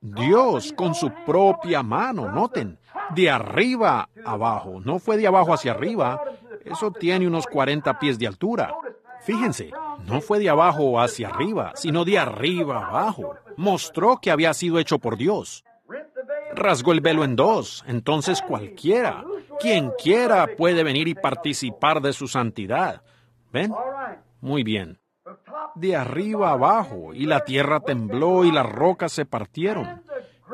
Dios, con su propia mano, noten, de arriba abajo. No fue de abajo hacia arriba. Eso tiene unos 40 pies de altura. Fíjense, no fue de abajo hacia arriba, sino de arriba abajo. Mostró que había sido hecho por Dios. Rasgó el velo en dos. Entonces cualquiera, quien quiera, puede venir y participar de su santidad. ¿Ven? Muy bien. De arriba abajo, y la tierra tembló, y las rocas se partieron,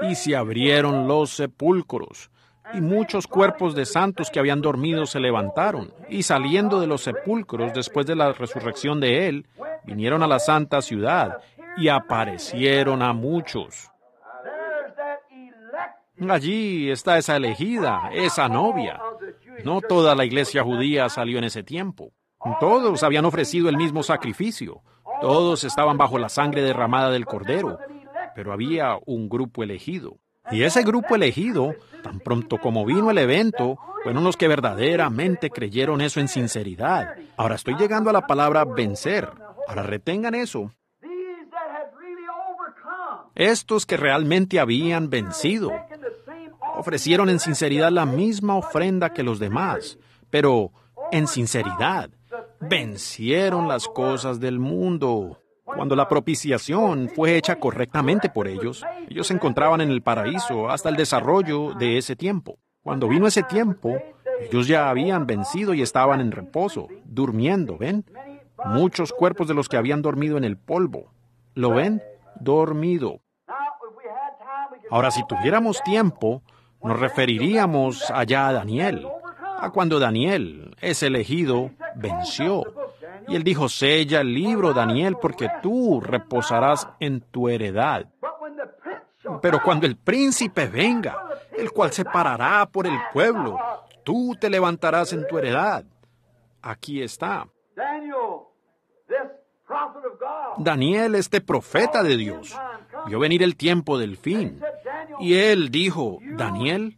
y se abrieron los sepulcros. Y muchos cuerpos de santos que habían dormido se levantaron, y saliendo de los sepulcros después de la resurrección de él, vinieron a la santa ciudad, y aparecieron a muchos. Allí está esa elegida, esa novia. No toda la iglesia judía salió en ese tiempo. Todos habían ofrecido el mismo sacrificio. Todos estaban bajo la sangre derramada del Cordero, pero había un grupo elegido. Y ese grupo elegido, tan pronto como vino el evento, fueron los que verdaderamente creyeron eso en sinceridad. Ahora estoy llegando a la palabra vencer. Ahora retengan eso. Estos que realmente habían vencido, ofrecieron en sinceridad la misma ofrenda que los demás, pero en sinceridad, vencieron las cosas del mundo. Cuando la propiciación fue hecha correctamente por ellos, ellos se encontraban en el paraíso hasta el desarrollo de ese tiempo. Cuando vino ese tiempo, ellos ya habían vencido y estaban en reposo, durmiendo, ¿ven? Muchos cuerpos de los que habían dormido en el polvo. ¿Lo ven? Dormido. Ahora, si tuviéramos tiempo, nos referiríamos allá a Daniel, a cuando Daniel, ese elegido, venció. Y él dijo, sella el libro, Daniel, porque tú reposarás en tu heredad. Pero cuando el príncipe venga, el cual se parará por el pueblo, tú te levantarás en tu heredad. Aquí está. Daniel, este profeta de Dios, vio venir el tiempo del fin. Y él dijo, Daniel,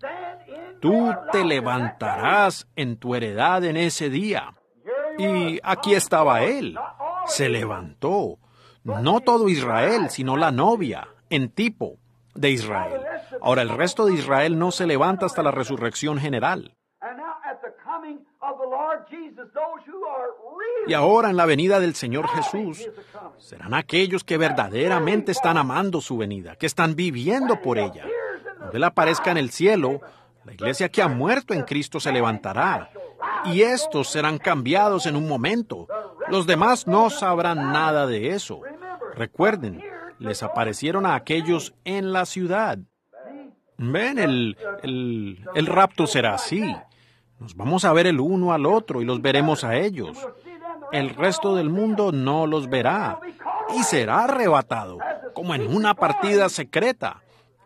tú te levantarás en tu heredad en ese día. Y aquí estaba él. Se levantó. No todo Israel, sino la novia, en tipo, de Israel. Ahora, el resto de Israel no se levanta hasta la resurrección general. Y ahora, en la venida del Señor Jesús, serán aquellos que verdaderamente están amando su venida, que están viviendo por ella. Cuando Él aparezca en el cielo, la iglesia que ha muerto en Cristo se levantará. Y estos serán cambiados en un momento. Los demás no sabrán nada de eso. Recuerden, les aparecieron a aquellos en la ciudad. Ven, el rapto será así. Nos vamos a ver el uno al otro y los veremos a ellos. El resto del mundo no los verá y será arrebatado, como en una partida secreta.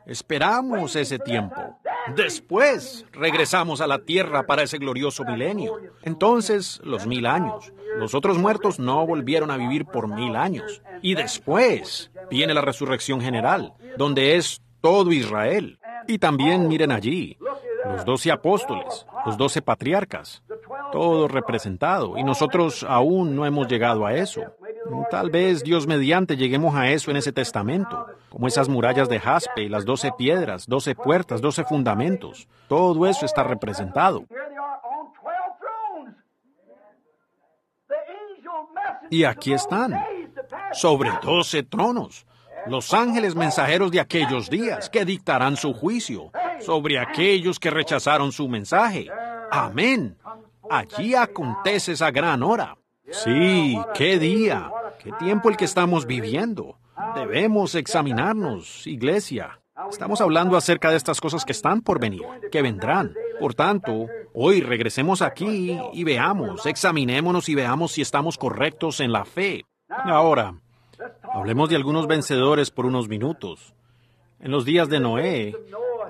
Esperamos ese tiempo. Después regresamos a la tierra para ese glorioso milenio. Entonces, los 1000 años. Los otros muertos no volvieron a vivir por 1000 años. Y después viene la resurrección general, donde es todo Israel. Y también miren allí, los 12 apóstoles, los 12 patriarcas, todo representado. Y nosotros aún no hemos llegado a eso. Tal vez, Dios mediante, lleguemos a eso en ese testamento, como esas murallas de jaspe, las 12 piedras, 12 puertas, 12 fundamentos. Todo eso está representado. Y aquí están, sobre 12 tronos, los ángeles mensajeros de aquellos días que dictarán su juicio sobre aquellos que rechazaron su mensaje. Amén. Allí acontece esa gran hora. Sí, qué día, qué tiempo el que estamos viviendo. Debemos examinarnos, iglesia. Estamos hablando acerca de estas cosas que están por venir, que vendrán. Por tanto, hoy regresemos aquí y veamos, examinémonos y veamos si estamos correctos en la fe. Ahora, hablemos de algunos vencedores por unos minutos. En los días de Noé,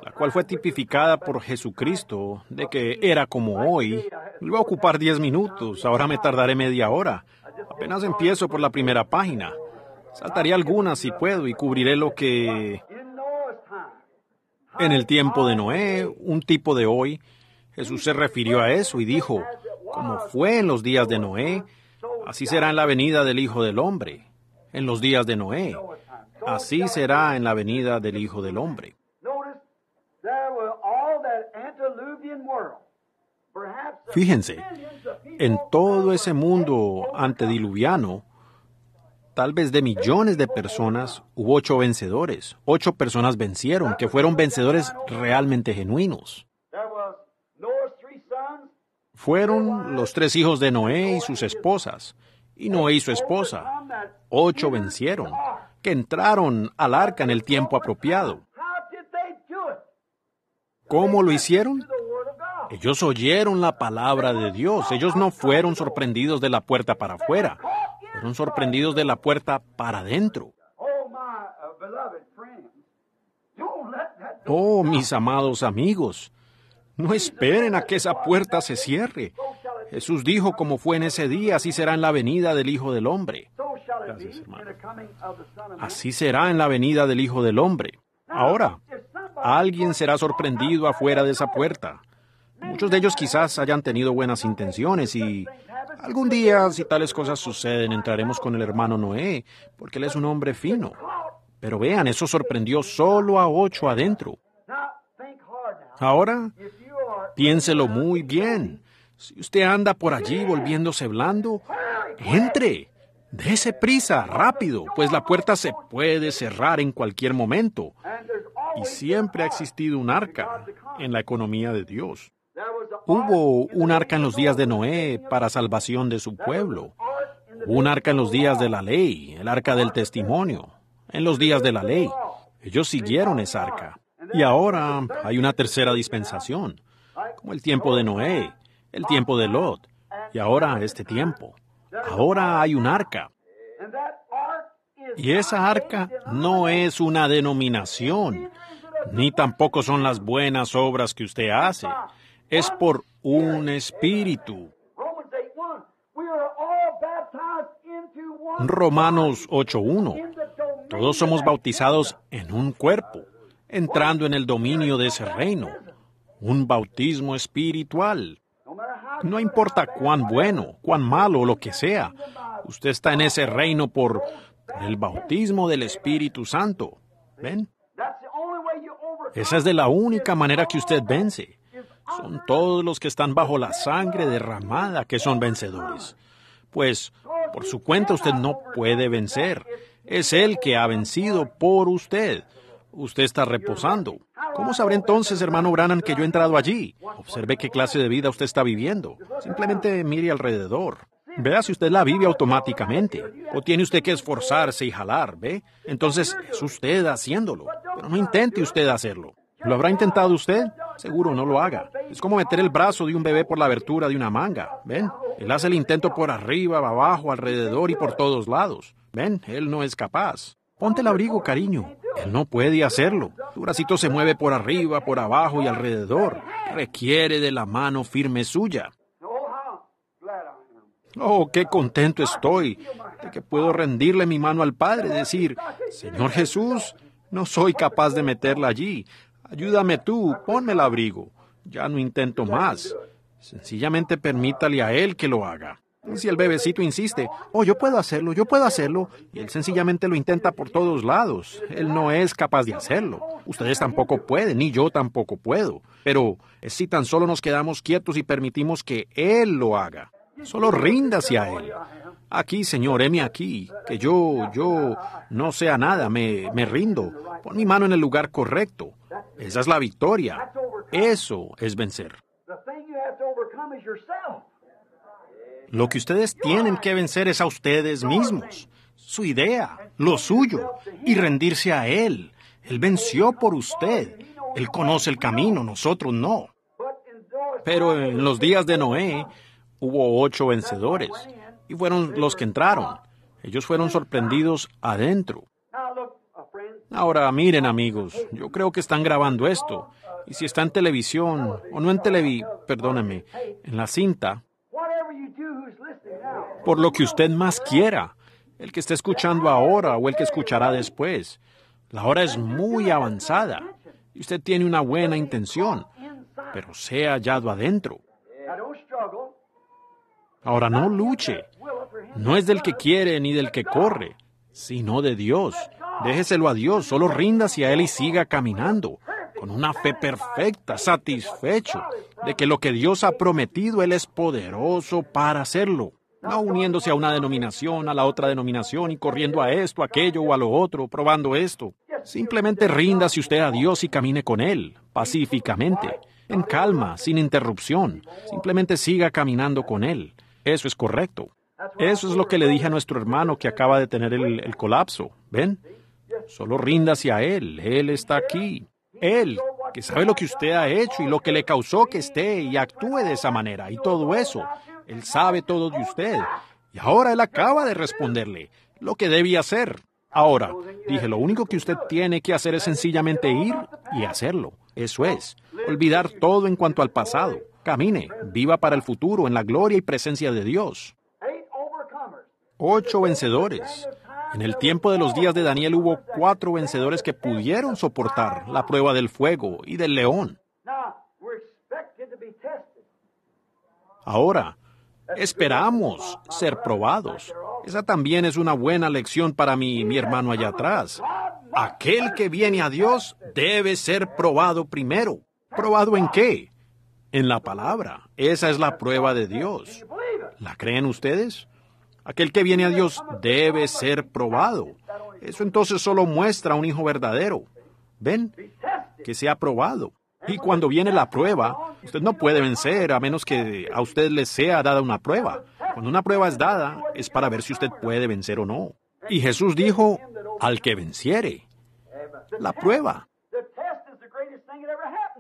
la cual fue tipificada por Jesucristo, de que era como hoy, iba a ocupar 10 minutos, ahora me tardaré media hora. Apenas empiezo por la primera página. Saltaré algunas si puedo y cubriré lo que... En el tiempo de Noé, un tipo de hoy, Jesús se refirió a eso y dijo, como fue en los días de Noé, así será en la venida del Hijo del Hombre. En los días de Noé, así será en la venida del Hijo del Hombre. Fíjense, en todo ese mundo antediluviano, tal vez de millones de personas, hubo 8 vencedores. 8 personas vencieron, que fueron vencedores realmente genuinos. Fueron los 3 hijos de Noé y sus esposas, y Noé y su esposa. 8 vencieron, que entraron al arca en el tiempo apropiado. ¿Cómo lo hicieron? Ellos oyeron la palabra de Dios. Ellos no fueron sorprendidos de la puerta para afuera. Fueron sorprendidos de la puerta para adentro. Oh, mis amados amigos, no esperen a que esa puerta se cierre. Jesús dijo, como fue en ese día, así será en la venida del Hijo del Hombre. Gracias, hermano. Así será en la venida del Hijo del Hombre. Ahora, alguien será sorprendido afuera de esa puerta. Muchos de ellos quizás hayan tenido buenas intenciones y algún día, si tales cosas suceden, entraremos con el hermano Noé, porque él es un hombre fino. Pero vean, eso sorprendió solo a 8 adentro. Ahora, piénselo muy bien. Si usted anda por allí volviéndose blando, entre, dese prisa, rápido, pues la puerta se puede cerrar en cualquier momento. Y siempre ha existido un arca en la economía de Dios. Hubo un arca en los días de Noé para salvación de su pueblo. Hubo un arca en los días de la ley, el arca del testimonio. En los días de la ley, ellos siguieron esa arca. Y ahora hay una tercera dispensación, como el tiempo de Noé, el tiempo de Lot, y ahora este tiempo. Ahora hay un arca. Y esa arca no es una denominación, ni tampoco son las buenas obras que usted hace. Es por un espíritu. Romanos 8:1. Todos somos bautizados en un cuerpo, entrando en el dominio de ese reino. Un bautismo espiritual. No importa cuán bueno, cuán malo o lo que sea, usted está en ese reino por el bautismo del Espíritu Santo. ¿Ven? Esa es de la única manera que usted vence. Son todos los que están bajo la sangre derramada que son vencedores. Pues, por su cuenta usted no puede vencer. Es Él que ha vencido por usted. Usted está reposando. ¿Cómo sabrá entonces, hermano Branham, que yo he entrado allí? Observe qué clase de vida usted está viviendo. Simplemente mire alrededor. Vea si usted la vive automáticamente, o tiene usted que esforzarse y jalar, ¿ve? Entonces, es usted haciéndolo, pero no intente usted hacerlo. ¿Lo habrá intentado usted? Seguro no lo haga. Es como meter el brazo de un bebé por la abertura de una manga, ¿ven? Él hace el intento por arriba, abajo, alrededor y por todos lados. ¿Ven? Él no es capaz. Ponte el abrigo, cariño. Él no puede hacerlo. Su bracito se mueve por arriba, por abajo y alrededor. Requiere de la mano firme suya. Oh, qué contento estoy de que puedo rendirle mi mano al Padre, decir, Señor Jesús, no soy capaz de meterla allí. Ayúdame tú, ponme el abrigo. Ya no intento más. Sencillamente permítale a Él que lo haga. Si el bebecito insiste, oh, yo puedo hacerlo, y él sencillamente lo intenta por todos lados. Él no es capaz de hacerlo. Ustedes tampoco pueden, ni yo tampoco puedo. Pero si tan solo nos quedamos quietos y permitimos que Él lo haga, solo ríndase a Él. Aquí, Señor, heme aquí, que yo no sea nada, me rindo. Pon mi mano en el lugar correcto. Esa es la victoria. Eso es vencer. Lo que ustedes tienen que vencer es a ustedes mismos, su idea, lo suyo, y rendirse a Él. Él venció por usted. Él conoce el camino, nosotros no. Pero en los días de Noé, hubo 8 vencedores, y fueron los que entraron. Ellos fueron sorprendidos adentro. Ahora, miren, amigos, yo creo que están grabando esto, y si está en televisión, o no en perdónenme, en la cinta, por lo que usted más quiera, el que esté escuchando ahora o el que escuchará después. La hora es muy avanzada y usted tiene una buena intención, pero sea hallado adentro. Ahora no luche. No es del que quiere ni del que corre, sino de Dios. Déjeselo a Dios, solo ríndase a Él y siga caminando, con una fe perfecta, satisfecho de que lo que Dios ha prometido, Él es poderoso para hacerlo. No uniéndose a una denominación, a la otra denominación, y corriendo a esto, a aquello o a lo otro, probando esto. Simplemente ríndase usted a Dios y camine con Él, pacíficamente, en calma, sin interrupción. Simplemente siga caminando con Él. Eso es correcto. Eso es lo que le dije a nuestro hermano que acaba de tener el colapso. ¿Ven? Solo ríndase a Él. Él está aquí. Él, que sabe lo que usted ha hecho y lo que le causó que esté y actúe de esa manera y todo eso. Él sabe todo de usted. Y ahora Él acaba de responderle lo que debía hacer. Ahora, dije, lo único que usted tiene que hacer es sencillamente ir y hacerlo. Eso es. Olvidar todo en cuanto al pasado. Camine, viva para el futuro en la gloria y presencia de Dios. 8 vencedores. En el tiempo de los días de Daniel hubo 4 vencedores que pudieron soportar la prueba del fuego y del león. Ahora, esperamos ser probados. Esa también es una buena lección para mi hermano allá atrás. Aquel que viene a Dios debe ser probado primero. ¿Probado en qué? En la palabra. Esa es la prueba de Dios. ¿La creen ustedes? Aquel que viene a Dios debe ser probado. Eso entonces solo muestra a un hijo verdadero. ¿Ven? Que sea probado. Y cuando viene la prueba, usted no puede vencer a menos que a usted le sea dada una prueba. Cuando una prueba es dada, es para ver si usted puede vencer o no. Y Jesús dijo, al que venciere. La prueba.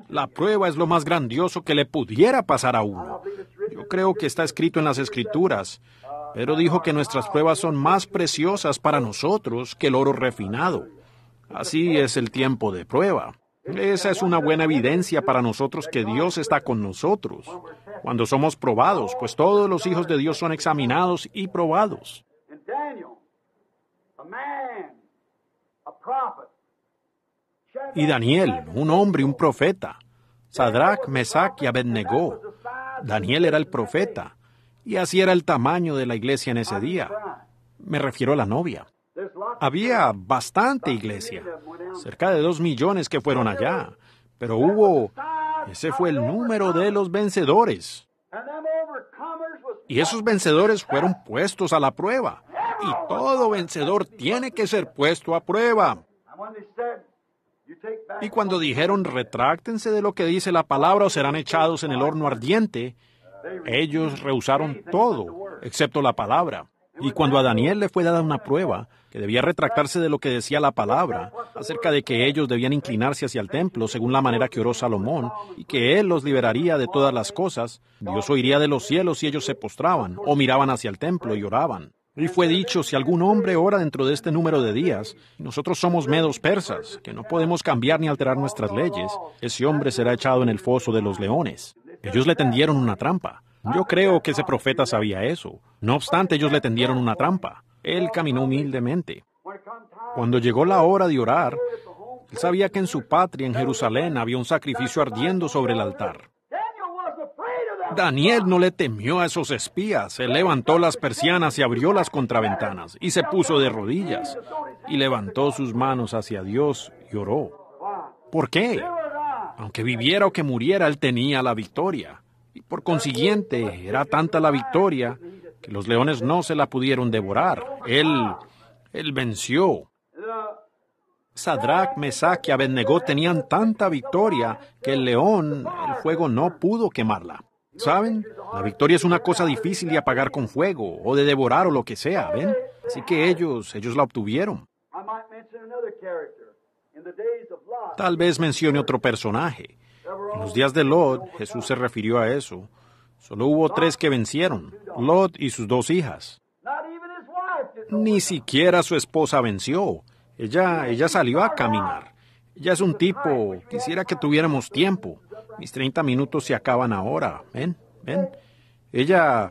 La prueba es lo más grandioso que le pudiera pasar a uno. Yo creo que está escrito en las Escrituras. Pero dijo que nuestras pruebas son más preciosas para nosotros que el oro refinado. Así es el tiempo de prueba. Esa es una buena evidencia para nosotros que Dios está con nosotros. Cuando somos probados, pues todos los hijos de Dios son examinados y probados. Y Daniel, un hombre, un profeta. Sadrac, Mesac y Abednego. Daniel era el profeta. Y así era el tamaño de la iglesia en ese día. Me refiero a la novia. Había bastante iglesia, cerca de 2 millones que fueron allá. Pero hubo... Ese fue el número de los vencedores. Y esos vencedores fueron puestos a la prueba. Y todo vencedor tiene que ser puesto a prueba. Y cuando dijeron, retráctense de lo que dice la palabra o serán echados en el horno ardiente... Ellos rehusaron todo, excepto la palabra. Y cuando a Daniel le fue dada una prueba, que debía retractarse de lo que decía la palabra, acerca de que ellos debían inclinarse hacia el templo, según la manera que oró Salomón, y que él los liberaría de todas las cosas, Dios oiría de los cielos si ellos se postraban, o miraban hacia el templo y oraban. Y fue dicho, si algún hombre ora dentro de este número de días, nosotros somos medos persas, que no podemos cambiar ni alterar nuestras leyes, ese hombre será echado en el foso de los leones. Ellos le tendieron una trampa. Yo creo que ese profeta sabía eso. No obstante, ellos le tendieron una trampa. Él caminó humildemente. Cuando llegó la hora de orar, él sabía que en su patria, en Jerusalén, había un sacrificio ardiendo sobre el altar. Daniel no le temió a esos espías. Él levantó las persianas y abrió las contraventanas, y se puso de rodillas, y levantó sus manos hacia Dios y oró. ¿Por qué? Aunque viviera o que muriera, él tenía la victoria. Y por consiguiente, era tanta la victoria que los leones no se la pudieron devorar. Él venció. Sadrac, Mesac y Abednego tenían tanta victoria que el león, el fuego, no pudo quemarla. ¿Saben? La victoria es una cosa difícil de apagar con fuego, o de devorar, o lo que sea, ¿ven? Así que ellos la obtuvieron. Tal vez mencione otro personaje. En los días de Lot, Jesús se refirió a eso. Solo hubo 3 que vencieron, Lot y sus 2 hijas. Ni siquiera su esposa venció. Ella salió a caminar. Ella es un tipo, quisiera que tuviéramos tiempo. Mis 30 minutos se acaban ahora. Ven. Ella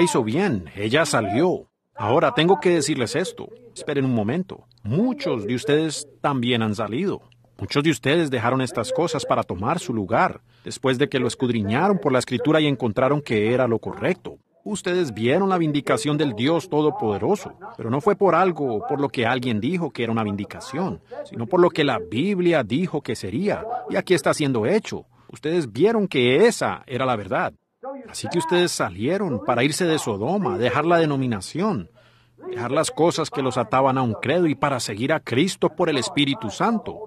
hizo bien. Ella salió. Ahora, tengo que decirles esto. Esperen un momento. Muchos de ustedes también han salido. Muchos de ustedes dejaron estas cosas para tomar su lugar, después de que lo escudriñaron por la Escritura y encontraron que era lo correcto. Ustedes vieron la vindicación del Dios Todopoderoso, pero no fue por algo por lo que alguien dijo que era una vindicación, sino por lo que la Biblia dijo que sería, y aquí está siendo hecho. Ustedes vieron que esa era la verdad. Así que ustedes salieron para irse de Sodoma, dejar la denominación, dejar las cosas que los ataban a un credo y para seguir a Cristo por el Espíritu Santo,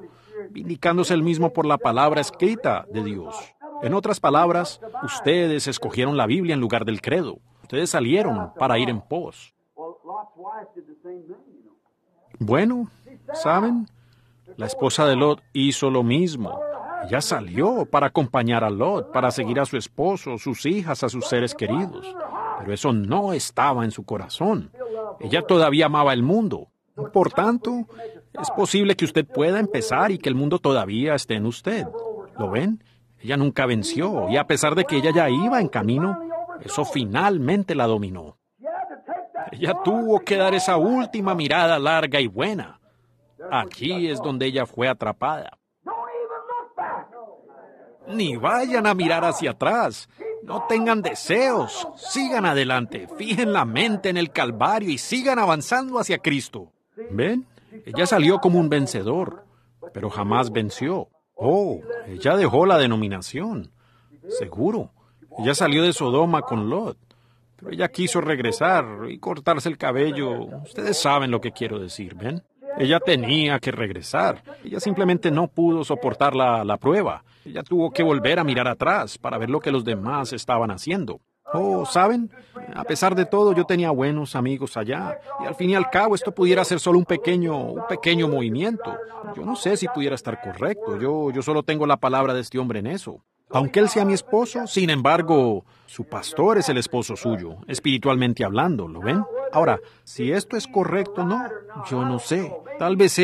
vindicándose él mismo por la palabra escrita de Dios. En otras palabras, ustedes escogieron la Biblia en lugar del credo. Ustedes salieron para ir en pos. Bueno, ¿saben? La esposa de Lot hizo lo mismo. Ella salió para acompañar a Lot, para seguir a su esposo, sus hijas, a sus seres queridos. Pero eso no estaba en su corazón. Ella todavía amaba el mundo. Por tanto, es posible que usted pueda empezar y que el mundo todavía esté en usted. ¿Lo ven? Ella nunca venció, y a pesar de que ella ya iba en camino, eso finalmente la dominó. Ella tuvo que dar esa última mirada larga y buena. Aquí es donde ella fue atrapada. Ni vayan a mirar hacia atrás. No tengan deseos. Sigan adelante. Fijen la mente en el Calvario y sigan avanzando hacia Cristo. ¿Ven? Ella salió como un vencedor, pero jamás venció. Oh, ella dejó la denominación. Seguro. Ella salió de Sodoma con Lot, pero ella quiso regresar y cortarse el cabello. Ustedes saben lo que quiero decir, ¿ven? Ella tenía que regresar. Ella simplemente no pudo soportar la prueba. Ella tuvo que volver a mirar atrás para ver lo que los demás estaban haciendo. Oh, ¿saben? A pesar de todo, yo tenía buenos amigos allá. Y al fin y al cabo, esto pudiera ser solo un pequeño movimiento. Yo no sé si pudiera estar correcto. Yo solo tengo la palabra de este hombre en eso. Aunque él sea mi esposo, sin embargo, su pastor es el esposo suyo, espiritualmente hablando, ¿lo ven? Ahora, si esto es correcto o no, yo no sé. Tal vez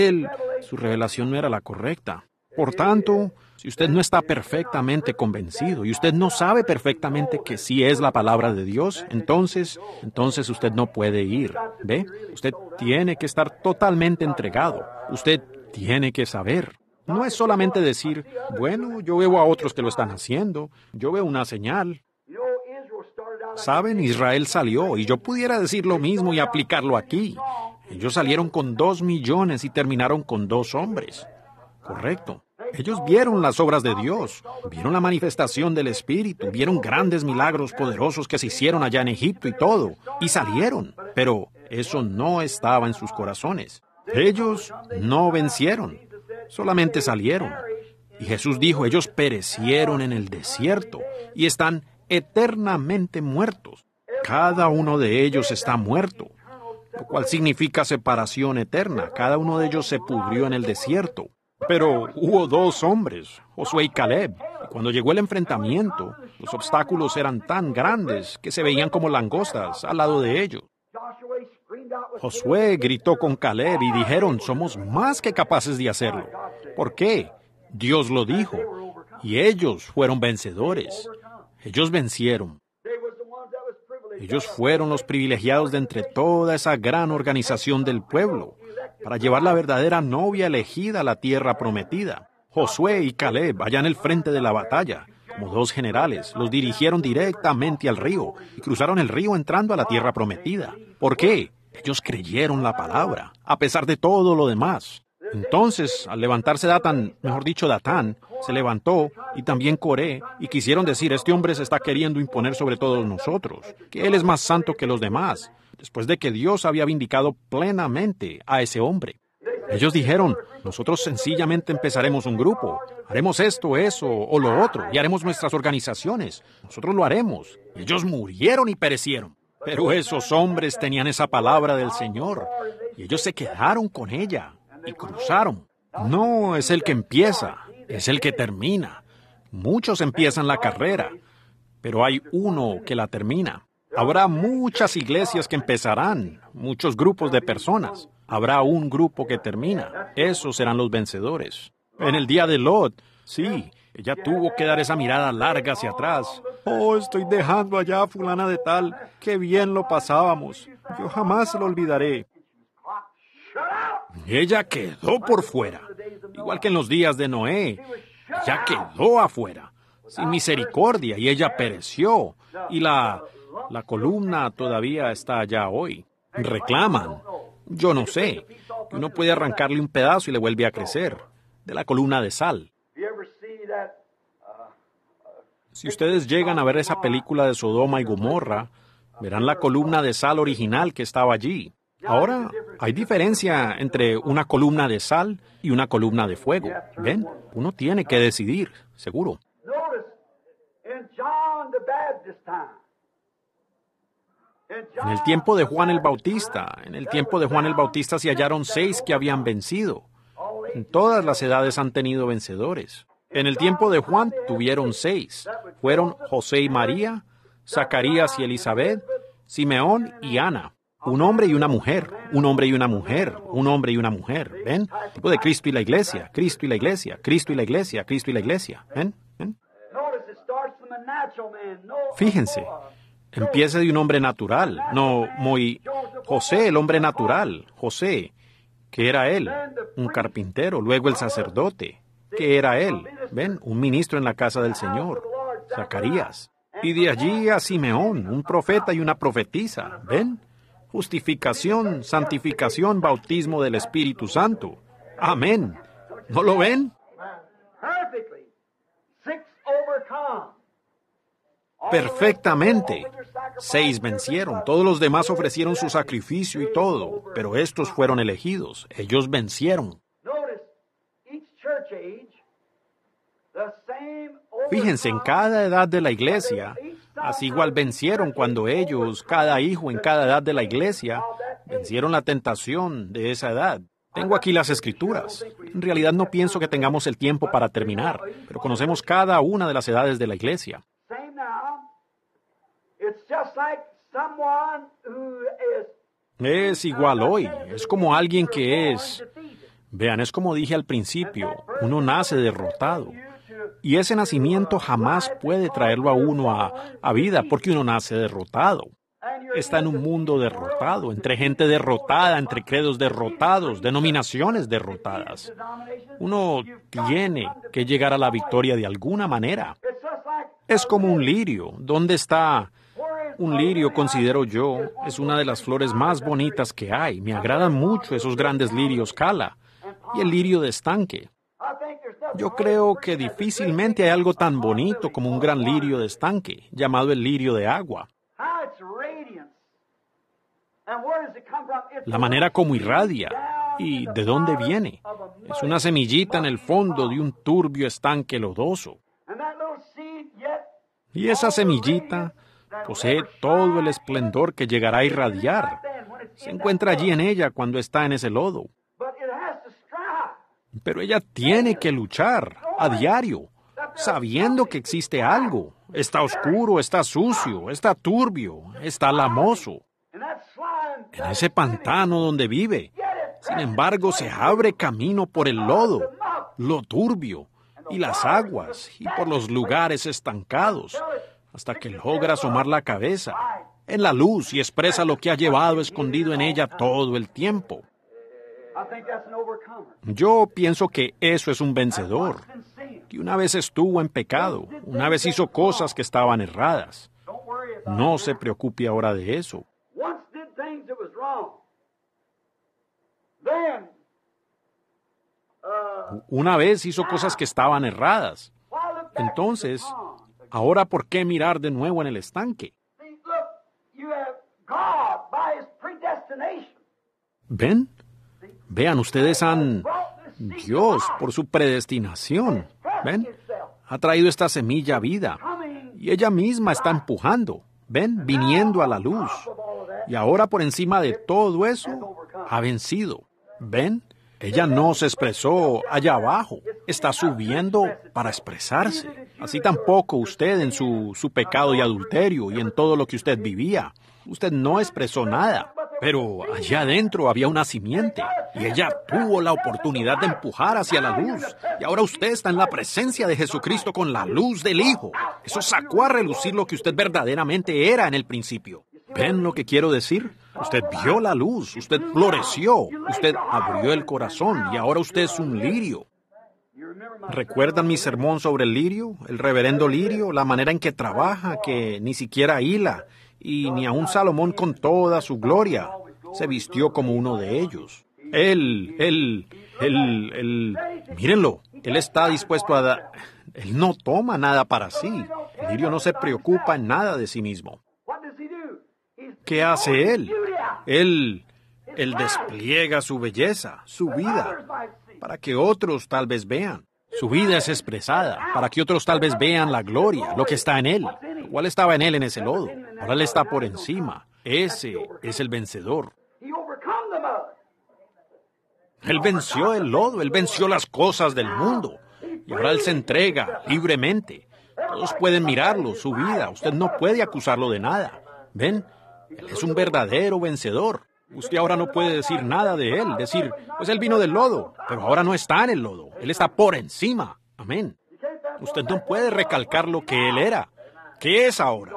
su revelación no era la correcta. Por tanto, si usted no está perfectamente convencido y usted no sabe perfectamente que sí es la palabra de Dios, entonces usted no puede ir, ¿ve? Usted tiene que estar totalmente entregado. Usted tiene que saber. No es solamente decir, bueno, yo veo a otros que lo están haciendo, yo veo una señal. ¿Saben? Israel salió, y yo pudiera decir lo mismo y aplicarlo aquí. Ellos salieron con 2 millones y terminaron con 2 hombres. Correcto. Ellos vieron las obras de Dios, vieron la manifestación del Espíritu, vieron grandes milagros poderosos que se hicieron allá en Egipto y todo, y salieron, pero eso no estaba en sus corazones. Ellos no vencieron, solamente salieron. Y Jesús dijo, ellos perecieron en el desierto y están eternamente muertos. Cada uno de ellos está muerto, lo cual significa separación eterna. Cada uno de ellos se pudrió en el desierto. Pero hubo 2 hombres, Josué y Caleb. Cuando llegó el enfrentamiento, los obstáculos eran tan grandes que se veían como langostas al lado de ellos. Josué gritó con Caleb y dijeron, somos más que capaces de hacerlo. ¿Por qué? Dios lo dijo, y ellos fueron vencedores. Ellos vencieron. Ellos fueron los privilegiados de entre toda esa gran organización del pueblo para llevar la verdadera novia elegida a la tierra prometida. Josué y Caleb, allá en el frente de la batalla, como dos generales, los dirigieron directamente al río y cruzaron el río entrando a la tierra prometida. ¿Por qué? Ellos creyeron la palabra, a pesar de todo lo demás. Entonces, al levantarse Datán, se levantó, y también Coré, y quisieron decir, este hombre se está queriendo imponer sobre todos nosotros, que él es más santo que los demás, después de que Dios había vindicado plenamente a ese hombre. Ellos dijeron, nosotros sencillamente empezaremos un grupo, haremos esto, eso, o lo otro, y haremos nuestras organizaciones, nosotros lo haremos. Ellos murieron y perecieron. Pero esos hombres tenían esa palabra del Señor, y ellos se quedaron con ella. Y cruzaron. No es el que empieza, es el que termina. Muchos empiezan la carrera, pero hay uno que la termina. Habrá muchas iglesias que empezarán, muchos grupos de personas. Habrá un grupo que termina. Esos serán los vencedores. En el día de Lot, sí, ella tuvo que dar esa mirada larga hacia atrás. Oh, estoy dejando allá a fulana de tal. Qué bien lo pasábamos. Yo jamás lo olvidaré. Ella quedó por fuera, igual que en los días de Noé. Ella quedó afuera, sin misericordia, y ella pereció. Y la columna todavía está allá hoy. Reclaman. Yo no sé. Uno puede arrancarle un pedazo y le vuelve a crecer, de la columna de sal. Si ustedes llegan a ver esa película de Sodoma y Gomorra, verán la columna de sal original que estaba allí. Ahora, hay diferencia entre una columna de sal y una columna de fuego. ¿Ven? Uno tiene que decidir, seguro. En el tiempo de Juan el Bautista, se hallaron 6 que habían vencido. En todas las edades han tenido vencedores. En el tiempo de Juan tuvieron 6. Fueron José y María, Zacarías y Elizabeth, Simeón y Ana. Un hombre y una mujer, un hombre y una mujer, un hombre y una mujer, ¿ven? Tipo de Cristo y la iglesia, Cristo y la iglesia, Cristo y la iglesia, Cristo y la iglesia, ¿ven? ¿Ven? Fíjense, empieza de un hombre natural, no muy... José, el hombre natural, José, que era él, un carpintero, luego el sacerdote, que era él, ¿ven? Un ministro en la casa del Señor, Zacarías. Y de allí a Simeón, un profeta y una profetisa, ¿ven? Justificación, santificación, bautismo del Espíritu Santo. Amén. ¿No lo ven? Perfectamente. 6 vencieron. Todos los demás ofrecieron su sacrificio y todo, pero estos fueron elegidos. Ellos vencieron. Fíjense, en cada edad de la iglesia... Así igual vencieron cuando ellos, cada hijo en cada edad de la iglesia, vencieron la tentación de esa edad. Tengo aquí las escrituras. En realidad no pienso que tengamos el tiempo para terminar, pero conocemos cada una de las edades de la iglesia. Es igual hoy. Es como alguien que es... Vean, es como dije al principio, uno nace derrotado. Y ese nacimiento jamás puede traerlo a uno a vida, porque uno nace derrotado. Está en un mundo derrotado, entre gente derrotada, entre credos derrotados, denominaciones derrotadas. Uno tiene que llegar a la victoria de alguna manera. Es como un lirio. ¿Dónde está? Un lirio, considero yo, es una de las flores más bonitas que hay. Me agradan mucho esos grandes lirios cala y el lirio de estanque. Yo creo que difícilmente hay algo tan bonito como un gran lirio de estanque, llamado el lirio de agua. La manera como irradia, y de dónde viene. Es una semillita en el fondo de un turbio estanque lodoso. Y esa semillita posee todo el esplendor que llegará a irradiar. Se encuentra allí en ella cuando está en ese lodo. Pero ella tiene que luchar a diario, sabiendo que existe algo. Está oscuro, está sucio, está turbio, está lamoso. en ese pantano donde vive. Sin embargo, se abre camino por el lodo, lo turbio, y las aguas, y por los lugares estancados, hasta que logra asomar la cabeza en la luz y expresa lo que ha llevado escondido en ella todo el tiempo. Yo pienso que eso es un vencedor, que una vez estuvo en pecado, una vez hizo cosas que estaban erradas. No se preocupe ahora de eso. Una vez hizo cosas que estaban erradas. Entonces, ¿ahora por qué mirar de nuevo en el estanque? ¿Ven? Vean, ustedes han... Dios, por su predestinación, ¿ven? Ha traído esta semilla a vida. Y ella misma está empujando, ¿ven? Viniendo a la luz. Y ahora, por encima de todo eso, ha vencido, ¿ven? Ella no se expresó allá abajo, está subiendo para expresarse. Así tampoco usted en su pecado y adulterio y en todo lo que usted vivía. Usted no expresó nada, pero allá adentro había una simiente y ella tuvo la oportunidad de empujar hacia la luz. Y ahora usted está en la presencia de Jesucristo con la luz del Hijo. Eso sacó a relucir lo que usted verdaderamente era en el principio. ¿Ven lo que quiero decir? Usted vio la luz, usted floreció, usted abrió el corazón y ahora usted es un lirio. ¿Recuerdan mi sermón sobre el lirio, el reverendo lirio, la manera en que trabaja, que ni siquiera hila, y ni aun Salomón con toda su gloria se vistió como uno de ellos? Mírenlo, él está dispuesto a dar, él no toma nada para sí, el lirio no se preocupa en nada de sí mismo. ¿Qué hace él? Él despliega su belleza, su vida, para que otros tal vez vean. Su vida es expresada, para que otros tal vez vean la gloria, lo que está en él. Igual estaba en él en ese lodo. Ahora él está por encima. Ese es el vencedor. Él venció el lodo, él venció las cosas del mundo. Y ahora él se entrega libremente. Todos pueden mirarlo, su vida. Usted no puede acusarlo de nada. ¿Ven? Él es un verdadero vencedor. Usted ahora no puede decir nada de él, decir, pues él vino del lodo, pero ahora no está en el lodo, él está por encima. Amén. Usted no puede recalcar lo que él era. ¿Qué es ahora?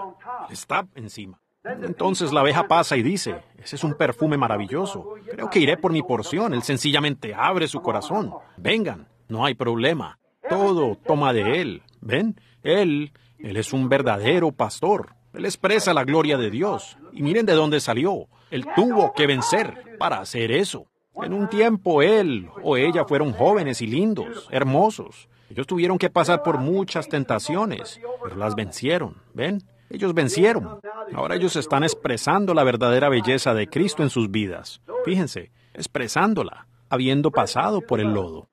Él está encima. Entonces la abeja pasa y dice, ese es un perfume maravilloso, creo que iré por mi porción. Él sencillamente abre su corazón. Vengan, no hay problema. Todo toma de él. ¿Ven? Él es un verdadero pastor. Él expresa la gloria de Dios. Y miren de dónde salió. Él tuvo que vencer para hacer eso. En un tiempo él o ella fueron jóvenes y lindos, hermosos. Ellos tuvieron que pasar por muchas tentaciones, pero las vencieron. ¿Ven? Ellos vencieron. Ahora ellos están expresando la verdadera belleza de Cristo en sus vidas. Fíjense, expresándola, habiendo pasado por el lodo.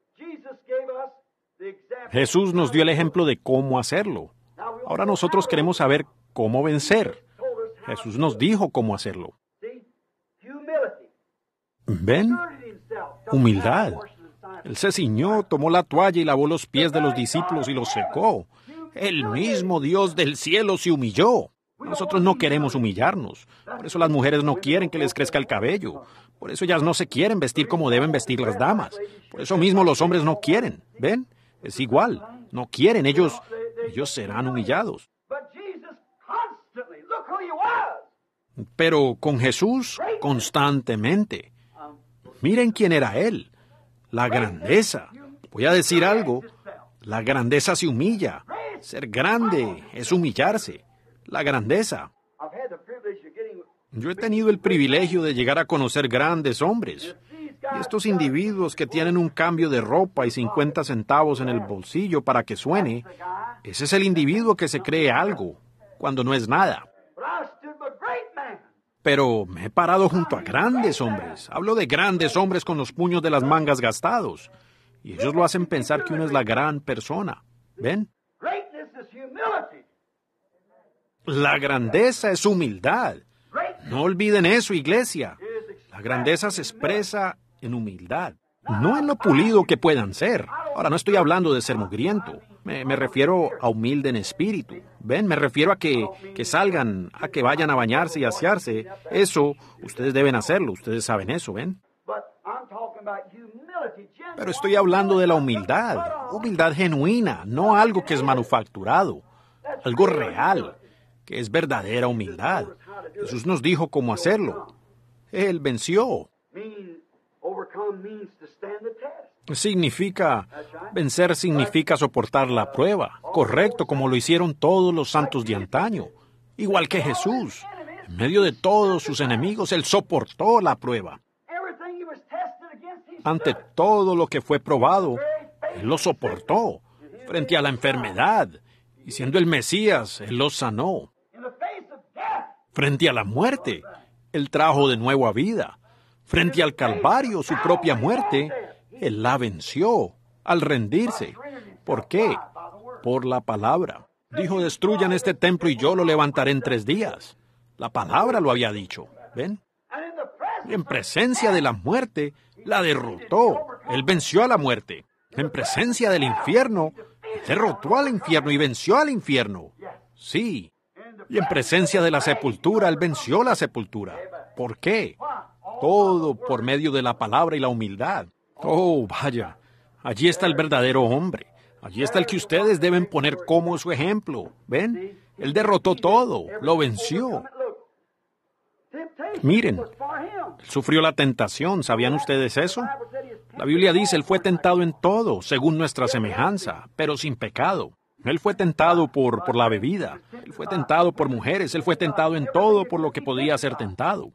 Jesús nos dio el ejemplo de cómo hacerlo. Ahora nosotros queremos saber cómo vencer. Jesús nos dijo cómo hacerlo. ¿Ven? Humildad. Él se ciñó, tomó la toalla y lavó los pies de los discípulos y los secó. El mismo Dios del cielo se humilló. Nosotros no queremos humillarnos. Por eso las mujeres no quieren que les crezca el cabello. Por eso ellas no se quieren vestir como deben vestir las damas. Por eso mismo los hombres no quieren. ¿Ven? Es igual. No quieren. Ellos serán humillados. Pero con Jesús, constantemente. Miren quién era él. La grandeza. Voy a decir algo. La grandeza se humilla. Ser grande es humillarse. La grandeza. Yo he tenido el privilegio de llegar a conocer grandes hombres. Y estos individuos que tienen un cambio de ropa y 50 centavos en el bolsillo para que suene, ese es el individuo que se cree algo, cuando no es nada. Pero me he parado junto a grandes hombres. Hablo de grandes hombres con los puños de las mangas gastados. Y ellos lo hacen pensar que uno es la gran persona. ¿Ven? La grandeza es humildad. No olviden eso, iglesia. La grandeza se expresa en humildad. No en lo pulido que puedan ser. Ahora, no estoy hablando de ser mugriento. Me refiero a humilde en espíritu. Ven, me refiero a que salgan, a que vayan a bañarse y asearse. Eso, ustedes deben hacerlo. Ustedes saben eso, ¿ven? Pero estoy hablando de la humildad. Humildad genuina, no algo que es manufacturado. Algo real, que es verdadera humildad. Jesús nos dijo cómo hacerlo. Él venció. Significa, vencer significa soportar la prueba, correcto, como lo hicieron todos los santos de antaño, igual que Jesús. En medio de todos sus enemigos, Él soportó la prueba. Ante todo lo que fue probado, Él lo soportó. Frente a la enfermedad, y siendo el Mesías, Él lo sanó. Frente a la muerte, Él trajo de nuevo a vida. Frente al Calvario, su propia muerte, Él la venció al rendirse. ¿Por qué? Por la palabra. Dijo, destruyan este templo y yo lo levantaré en 3 días. La palabra lo había dicho. ¿Ven? En presencia de la muerte, la derrotó. Él venció a la muerte. En presencia del infierno, derrotó al infierno y venció al infierno. Sí. Y en presencia de la sepultura, Él venció la sepultura. ¿Por qué? Todo por medio de la palabra y la humildad. Oh, vaya, allí está el verdadero hombre. Allí está el que ustedes deben poner como su ejemplo. ¿Ven? Él derrotó todo, lo venció. Miren, Él sufrió la tentación, ¿sabían ustedes eso? La Biblia dice, Él fue tentado en todo, según nuestra semejanza, pero sin pecado. Él fue tentado por la bebida, Él fue tentado por mujeres, Él fue tentado en todo por lo que podía ser tentado.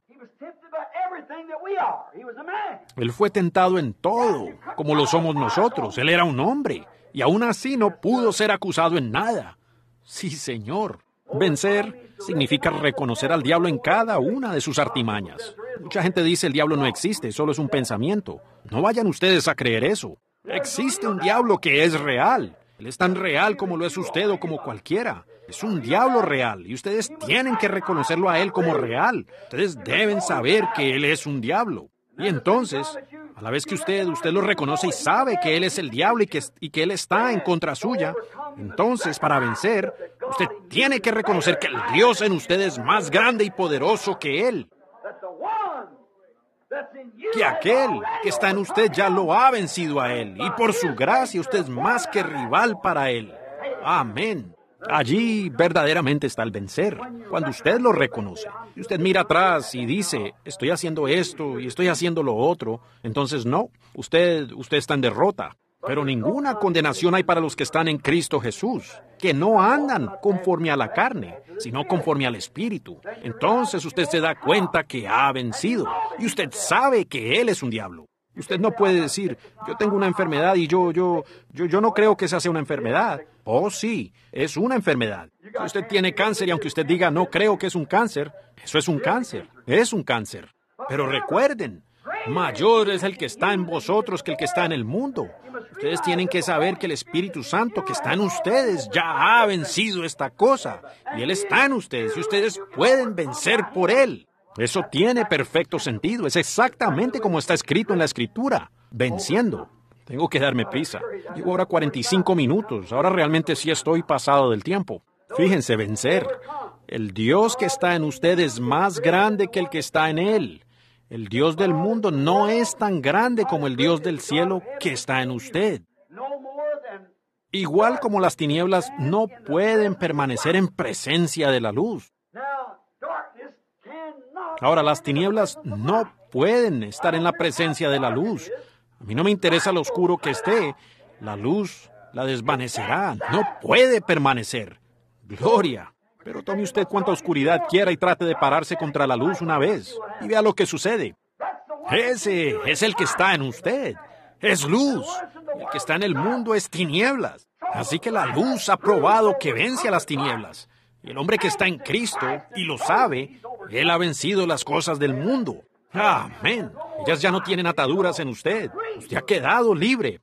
Él fue tentado en todo, como lo somos nosotros. Él era un hombre, y aún así no pudo ser acusado en nada. Sí, Señor. Vencer significa reconocer al diablo en cada una de sus artimañas. Mucha gente dice, el diablo no existe, solo es un pensamiento. No vayan ustedes a creer eso. Existe un diablo que es real. Él es tan real como lo es usted o como cualquiera. Es un diablo real, y ustedes tienen que reconocerlo a Él como real. Ustedes deben saber que Él es un diablo. Y entonces, a la vez que usted lo reconoce y sabe que Él es el diablo y que Él está en contra suya, entonces, para vencer, usted tiene que reconocer que el Dios en usted es más grande y poderoso que Él. Que aquel que está en usted ya lo ha vencido a Él, y por su gracia usted es más que rival para Él. Amén. Allí verdaderamente está el vencer, cuando usted lo reconoce. Si usted mira atrás y dice, estoy haciendo esto y estoy haciendo lo otro, entonces no, usted está en derrota. Pero ninguna condenación hay para los que están en Cristo Jesús, que no andan conforme a la carne, sino conforme al Espíritu. Entonces usted se da cuenta que ha vencido, y usted sabe que Él es un diablo. Usted no puede decir, yo tengo una enfermedad y yo no creo que esa sea una enfermedad. Oh, sí, es una enfermedad. Si usted tiene cáncer y aunque usted diga, no creo que es un cáncer, eso es un cáncer, es un cáncer. Pero recuerden, mayor es el que está en vosotros que el que está en el mundo. Ustedes tienen que saber que el Espíritu Santo que está en ustedes ya ha vencido esta cosa. Y Él está en ustedes y ustedes pueden vencer por Él. Eso tiene perfecto sentido. Es exactamente como está escrito en la Escritura. Venciendo. Tengo que darme prisa. Llevo ahora 45 minutos. Ahora realmente sí estoy pasado del tiempo. Fíjense, vencer. El Dios que está en usted es más grande que el que está en Él. El Dios del mundo no es tan grande como el Dios del cielo que está en usted. Igual como las tinieblas no pueden permanecer en presencia de la luz. Ahora, las tinieblas no pueden estar en la presencia de la luz. A mí no me interesa lo oscuro que esté. La luz la desvanecerá. No puede permanecer. ¡Gloria! Pero tome usted cuanta oscuridad quiera y trate de pararse contra la luz una vez. Y vea lo que sucede. Ese es el que está en usted. Es luz. El que está en el mundo es tinieblas. Así que la luz ha probado que vence a las tinieblas. Y el hombre que está en Cristo, y lo sabe, Él ha vencido las cosas del mundo. ¡Amén! Ellas ya no tienen ataduras en usted. Usted ha quedado libre.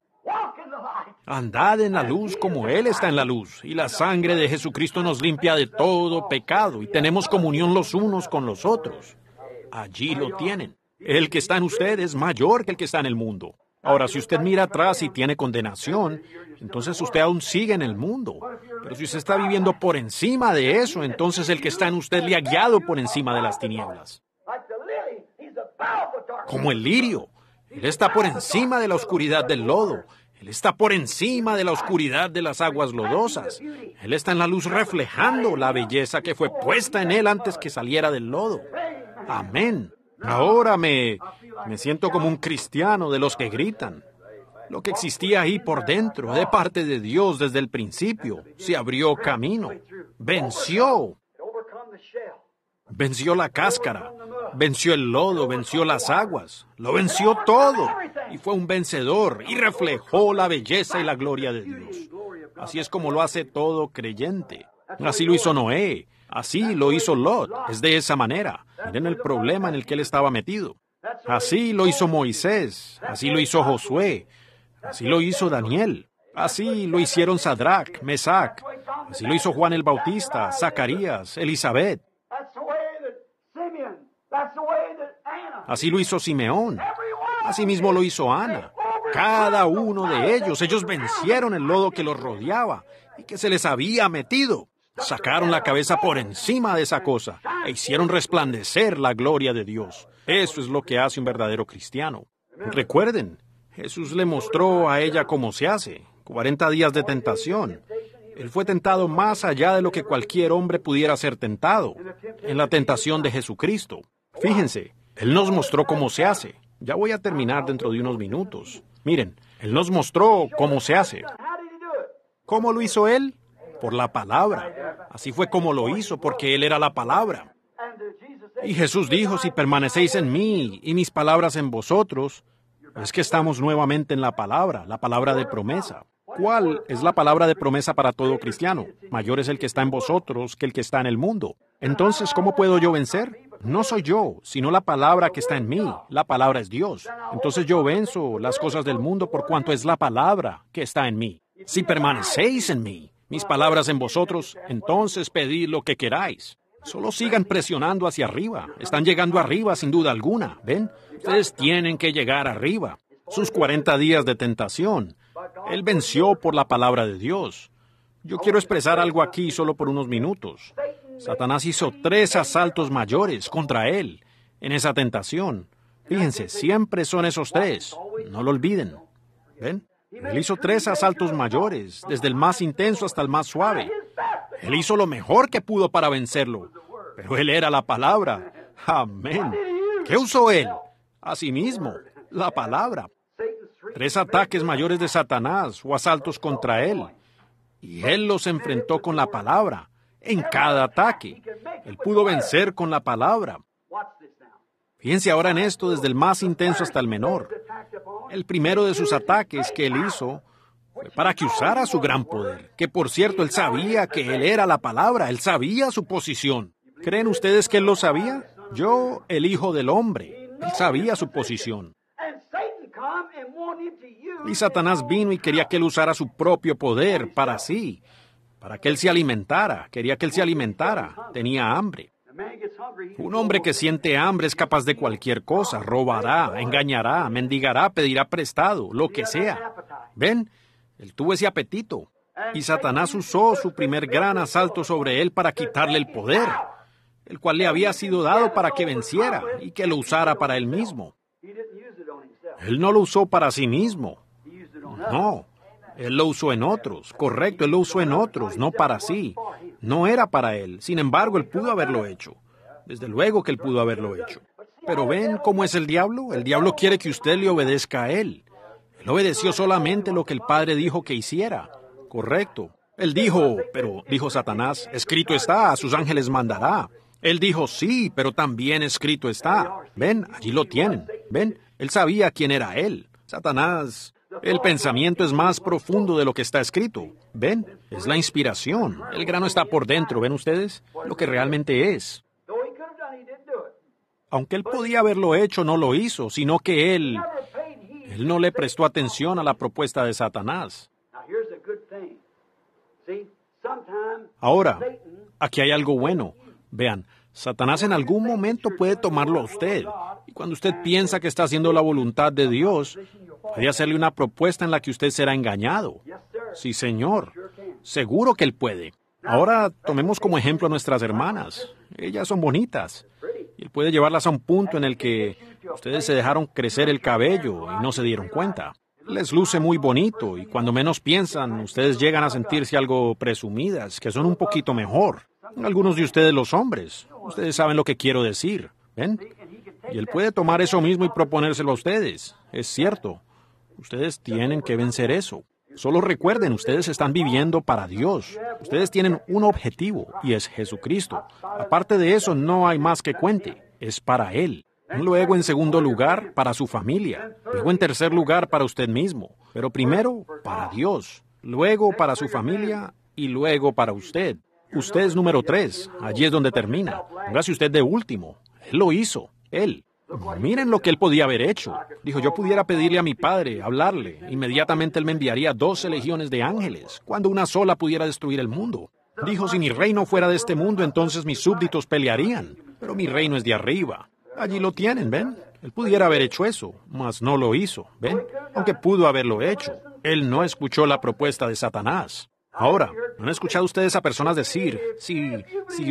Andad en la luz como Él está en la luz. Y la sangre de Jesucristo nos limpia de todo pecado. Y tenemos comunión los unos con los otros. Allí lo tienen. El que está en usted es mayor que el que está en el mundo. Ahora, si usted mira atrás y tiene condenación, entonces usted aún sigue en el mundo. Pero si usted está viviendo por encima de eso, entonces el que está en usted le ha guiado por encima de las tinieblas. Como el lirio, él está por encima de la oscuridad del lodo. Él está por encima de la oscuridad de las aguas lodosas. Él está en la luz reflejando la belleza que fue puesta en él antes que saliera del lodo. Amén. Ahora me siento como un cristiano de los que gritan. Lo que existía ahí por dentro, de parte de Dios desde el principio, se abrió camino. Venció. Venció la cáscara. Venció el lodo, venció las aguas, lo venció todo, y fue un vencedor, y reflejó la belleza y la gloria de Dios. Así es como lo hace todo creyente. Así lo hizo Noé, así lo hizo Lot, es de esa manera. Miren el problema en el que él estaba metido. Así lo hizo Moisés, así lo hizo Josué, así lo hizo Daniel, así lo hicieron Sadrac, Mesac, así lo hizo Juan el Bautista, Zacarías, Elizabeth. Así lo hizo Simeón. Así mismo lo hizo Ana. Cada uno de ellos, ellos vencieron el lodo que los rodeaba y que se les había metido. Sacaron la cabeza por encima de esa cosa e hicieron resplandecer la gloria de Dios. Eso es lo que hace un verdadero cristiano. Recuerden, Jesús le mostró a ella cómo se hace. 40 días de tentación. Él fue tentado más allá de lo que cualquier hombre pudiera ser tentado en la tentación de Jesucristo. Fíjense, Él nos mostró cómo se hace. Ya voy a terminar dentro de unos minutos. Miren, Él nos mostró cómo se hace. ¿Cómo lo hizo Él? Por la palabra. Así fue como lo hizo, porque Él era la palabra. Y Jesús dijo, si permanecéis en mí y mis palabras en vosotros, es que estamos nuevamente en la palabra de promesa. ¿Cuál es la palabra de promesa para todo cristiano? Mayor es el que está en vosotros que el que está en el mundo. Entonces, ¿cómo puedo yo vencer? No soy yo, sino la palabra que está en mí. La palabra es Dios. Entonces yo venzo las cosas del mundo por cuanto es la palabra que está en mí. Si permanecéis en mí, mis palabras en vosotros, entonces pedid lo que queráis. Solo sigan presionando hacia arriba. Están llegando arriba sin duda alguna, ¿ven? Ustedes tienen que llegar arriba. Sus 40 días de tentación, Él venció por la palabra de Dios. Yo quiero expresar algo aquí solo por unos minutos. Satanás hizo 3 asaltos mayores contra él en esa tentación. Fíjense, siempre son esos 3. No lo olviden. ¿Ven? Él hizo 3 asaltos mayores, desde el más intenso hasta el más suave. Él hizo lo mejor que pudo para vencerlo, pero él era la palabra. Amén. ¿Qué usó él? Asimismo, la palabra. 3 ataques mayores de Satanás o asaltos contra él. Y él los enfrentó con la palabra. En cada ataque, él pudo vencer con la palabra. Fíjense ahora en esto, desde el más intenso hasta el menor. El primero de sus ataques que él hizo fue para que usara su gran poder, que por cierto, él sabía que él era la palabra, él sabía su posición. ¿Creen ustedes que él lo sabía? Yo, el Hijo del Hombre, él sabía su posición. Y Satanás vino y quería que él usara su propio poder para sí. Para que él se alimentara, quería que él se alimentara, tenía hambre. Un hombre que siente hambre es capaz de cualquier cosa, robará, engañará, mendigará, pedirá prestado, lo que sea. ¿Ven? Él tuvo ese apetito. Y Satanás usó su primer gran asalto sobre él para quitarle el poder, el cual le había sido dado para que venciera y que lo usara para él mismo. Él no lo usó para sí mismo. No. Él lo usó en otros, correcto, él lo usó en otros, no para sí. No era para él, sin embargo, él pudo haberlo hecho. Desde luego que él pudo haberlo hecho. Pero ¿ven cómo es el diablo? El diablo quiere que usted le obedezca a él. Él obedeció solamente lo que el Padre dijo que hiciera, correcto. Él dijo, pero, dijo Satanás, escrito está, a sus ángeles mandará. Él dijo, sí, pero también escrito está. Ven, allí lo tienen, ven. Él sabía quién era él. Satanás... El pensamiento es más profundo de lo que está escrito. ¿Ven? Es la inspiración. El grano está por dentro, ¿ven ustedes? Lo que realmente es. Aunque él podía haberlo hecho, no lo hizo, sino que él no le prestó atención a la propuesta de Satanás. Ahora, aquí hay algo bueno. Vean, Satanás en algún momento puede tomarlo a usted. Y cuando usted piensa que está haciendo la voluntad de Dios... He de hacerle una propuesta en la que usted será engañado. Sí, señor. Seguro que él puede. Ahora, tomemos como ejemplo a nuestras hermanas. Ellas son bonitas. Y él puede llevarlas a un punto en el que ustedes se dejaron crecer el cabello y no se dieron cuenta. Les luce muy bonito y cuando menos piensan, ustedes llegan a sentirse algo presumidas, que son un poquito mejor. Algunos de ustedes los hombres. Ustedes saben lo que quiero decir, ¿ven? Y él puede tomar eso mismo y proponérselo a ustedes. Es cierto. Ustedes tienen que vencer eso. Solo recuerden, ustedes están viviendo para Dios. Ustedes tienen un objetivo, y es Jesucristo. Aparte de eso, no hay más que cuente. Es para Él. Luego, en segundo lugar, para su familia. Luego, en tercer lugar, para usted mismo. Pero primero, para Dios. Luego, para su familia. Y luego, para usted. Usted es número 3. Allí es donde termina. Póngase usted de último. Él lo hizo. Él. Miren lo que él podía haber hecho. Dijo, yo pudiera pedirle a mi padre, hablarle. Inmediatamente él me enviaría 12 legiones de ángeles, cuando una sola pudiera destruir el mundo. Dijo, si mi reino fuera de este mundo, entonces mis súbditos pelearían. Pero mi reino es de arriba. Allí lo tienen, ¿ven? Él pudiera haber hecho eso, mas no lo hizo, ¿ven? Aunque pudo haberlo hecho. Él no escuchó la propuesta de Satanás. Ahora, ¿no han escuchado ustedes a personas decir, si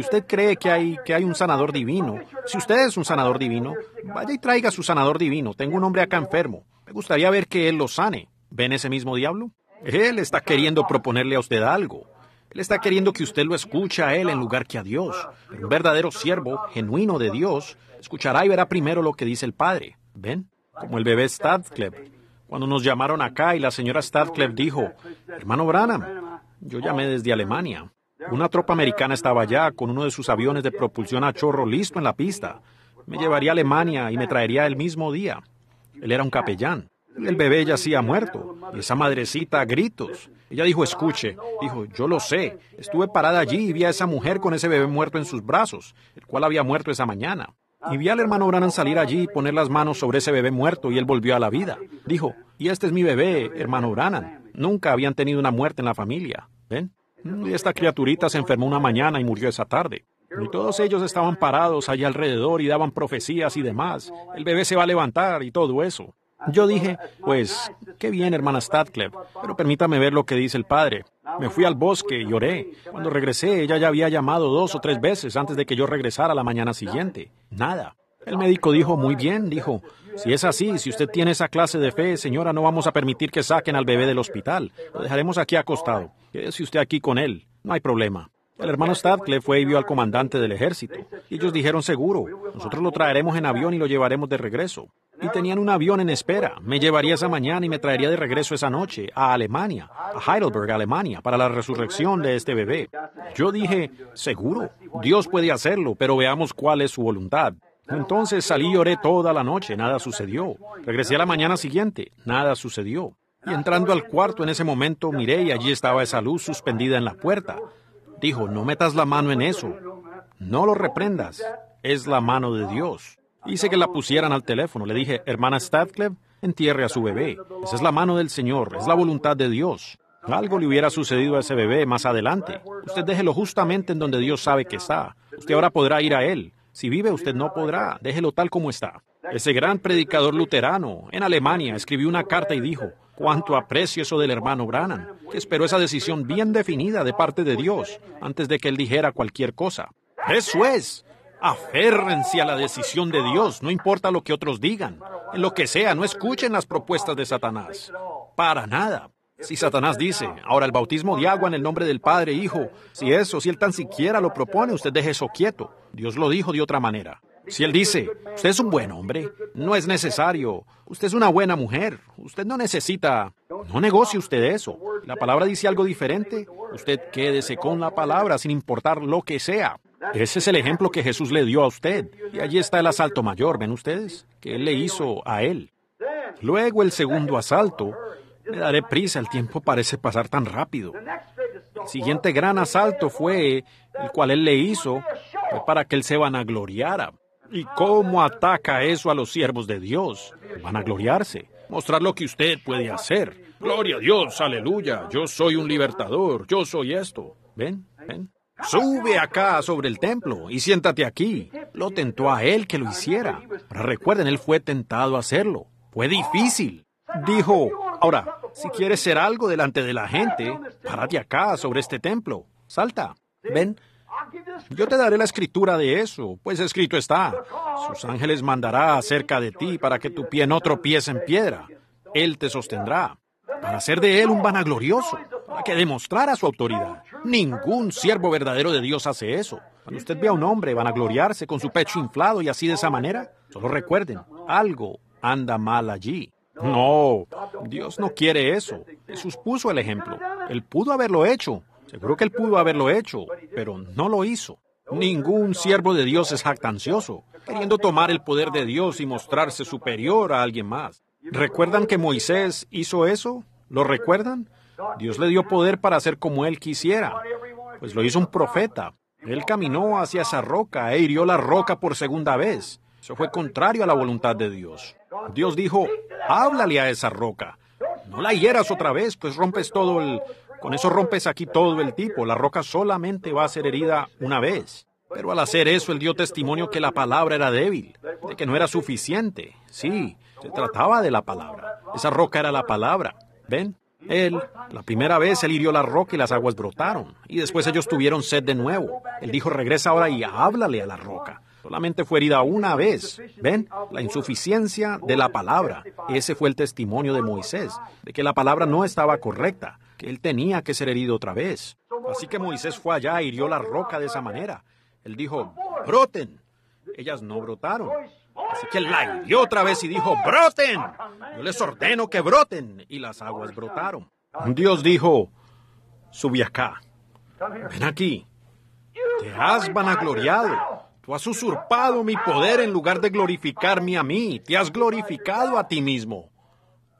usted cree que hay un sanador divino, si usted es un sanador divino, vaya y traiga su sanador divino, tengo un hombre acá enfermo, me gustaría ver que él lo sane? ¿Ven ese mismo diablo? Él está queriendo proponerle a usted algo. Él está queriendo que usted lo escuche a él en lugar que a Dios. Pero un verdadero siervo, genuino de Dios, escuchará y verá primero lo que dice el Padre. ¿Ven? Como el bebé Stadcleb. Cuando nos llamaron acá y la señora Stadcleb dijo, hermano Branham, yo llamé desde Alemania. Una tropa americana estaba allá con uno de sus aviones de propulsión a chorro listo en la pista. Me llevaría a Alemania y me traería el mismo día. Él era un capellán. El bebé yacía muerto. Y esa madrecita a gritos. Ella dijo, escuche. Dijo, yo lo sé. Estuve parada allí y vi a esa mujer con ese bebé muerto en sus brazos, el cual había muerto esa mañana. Y vi al hermano Branham salir allí y poner las manos sobre ese bebé muerto y él volvió a la vida. Dijo, y este es mi bebé, hermano Branham. Nunca habían tenido una muerte en la familia. ¿Ven? Y esta criaturita se enfermó una mañana y murió esa tarde. Y todos ellos estaban parados allá alrededor y daban profecías y demás. El bebé se va a levantar y todo eso. Yo dije, pues, qué bien, hermana Stadcleb, pero permítame ver lo que dice el padre. Me fui al bosque y oré. Cuando regresé, ella ya había llamado 2 o 3 veces antes de que yo regresara la mañana siguiente. Nada. El médico dijo, muy bien, dijo, si es así, si usted tiene esa clase de fe, señora, no vamos a permitir que saquen al bebé del hospital. Lo dejaremos aquí acostado. Quédese usted aquí con él. No hay problema. El hermano Stadcleb fue y vio al comandante del ejército. Y ellos dijeron, seguro, nosotros lo traeremos en avión y lo llevaremos de regreso. Y tenían un avión en espera. Me llevaría esa mañana y me traería de regreso esa noche a Alemania, a Heidelberg, Alemania, para la resurrección de este bebé. Yo dije, seguro, Dios puede hacerlo, pero veamos cuál es su voluntad. Entonces salí y oré toda la noche, nada sucedió. Regresé a la mañana siguiente, nada sucedió. Y entrando al cuarto en ese momento, miré y allí estaba esa luz suspendida en la puerta. Dijo, no metas la mano en eso, no lo reprendas, es la mano de Dios. Hice que la pusieran al teléfono, le dije, hermana Stadcleb, entierre a su bebé. Esa es la mano del Señor, es la voluntad de Dios. Algo le hubiera sucedido a ese bebé más adelante. Usted déjelo justamente en donde Dios sabe que está. Usted ahora podrá ir a él. Si vive, usted no podrá. Déjelo tal como está. Ese gran predicador luterano en Alemania escribió una carta y dijo, cuánto aprecio eso del hermano Branham, que esperó esa decisión bien definida de parte de Dios antes de que él dijera cualquier cosa. ¡Eso es! Aférrense a la decisión de Dios, no importa lo que otros digan. En lo que sea, no escuchen las propuestas de Satanás. Para nada. Si Satanás dice, ahora el bautismo de agua en el nombre del Padre, Hijo, si él tan siquiera lo propone, usted deje eso quieto. Dios lo dijo de otra manera. Si él dice, usted es un buen hombre, no es necesario, usted es una buena mujer, usted no necesita, no negocie usted eso. La palabra dice algo diferente, usted quédese con la palabra sin importar lo que sea. Ese es el ejemplo que Jesús le dio a usted. Y allí está el asalto mayor, ¿ven ustedes? Que él le hizo a él. Luego el segundo asalto. Me daré prisa, el tiempo parece pasar tan rápido. El siguiente gran asalto fue, el cual él le hizo, fue para que él se vanagloriara. ¿Y cómo ataca eso a los siervos de Dios? Vanagloriarse, mostrar lo que usted puede hacer. Gloria a Dios, aleluya, yo soy un libertador, yo soy esto. ¿Ven? ¿Ven? Sube acá sobre el templo y siéntate aquí. Lo tentó a él que lo hiciera. Pero recuerden, él fue tentado a hacerlo. Fue difícil. dijo, ahora, si quieres ser algo delante de la gente, párate acá sobre este templo, salta, ven, yo te daré la escritura de eso, pues escrito está, sus ángeles mandará acerca de ti para que tu pie no tropiece en piedra, él te sostendrá, para hacer de él un vanaglorioso, para que demostrara su autoridad. Ningún siervo verdadero de Dios hace eso. Cuando usted ve a un hombre vanagloriarse con su pecho inflado y así de esa manera, solo recuerden, algo anda mal allí. No, Dios no quiere eso. Jesús puso el ejemplo. Él pudo haberlo hecho. Seguro que él pudo haberlo hecho, pero no lo hizo. Ningún siervo de Dios es jactancioso, queriendo tomar el poder de Dios y mostrarse superior a alguien más. ¿Recuerdan que Moisés hizo eso? ¿Lo recuerdan? Dios le dio poder para hacer como él quisiera, pues lo hizo un profeta. Él caminó hacia esa roca e hirió la roca por segunda vez. Eso fue contrario a la voluntad de Dios. Dios dijo, háblale a esa roca. No la hieras otra vez, pues rompes todo el... Con eso rompes aquí todo el tipo. La roca solamente va a ser herida una vez. Pero al hacer eso, él dio testimonio que la palabra era débil, de que no era suficiente. Sí, se trataba de la palabra. Esa roca era la palabra. ¿Ven? Él, la primera vez, él hirió la roca y las aguas brotaron. Y después ellos tuvieron sed de nuevo. Él dijo, regresa ahora y háblale a la roca. Solamente fue herida una vez. ¿Ven? La insuficiencia de la palabra. Ese fue el testimonio de Moisés, de que la palabra no estaba correcta, que él tenía que ser herido otra vez. Así que Moisés fue allá e hirió la roca de esa manera. Él dijo, broten. Ellas no brotaron. Así que él la hirió otra vez y dijo, broten. Yo les ordeno que broten. Y las aguas brotaron. Dios dijo, subí acá. Ven aquí. Te has vanagloriado. Tú has usurpado mi poder en lugar de glorificarme a mí. Te has glorificado a ti mismo.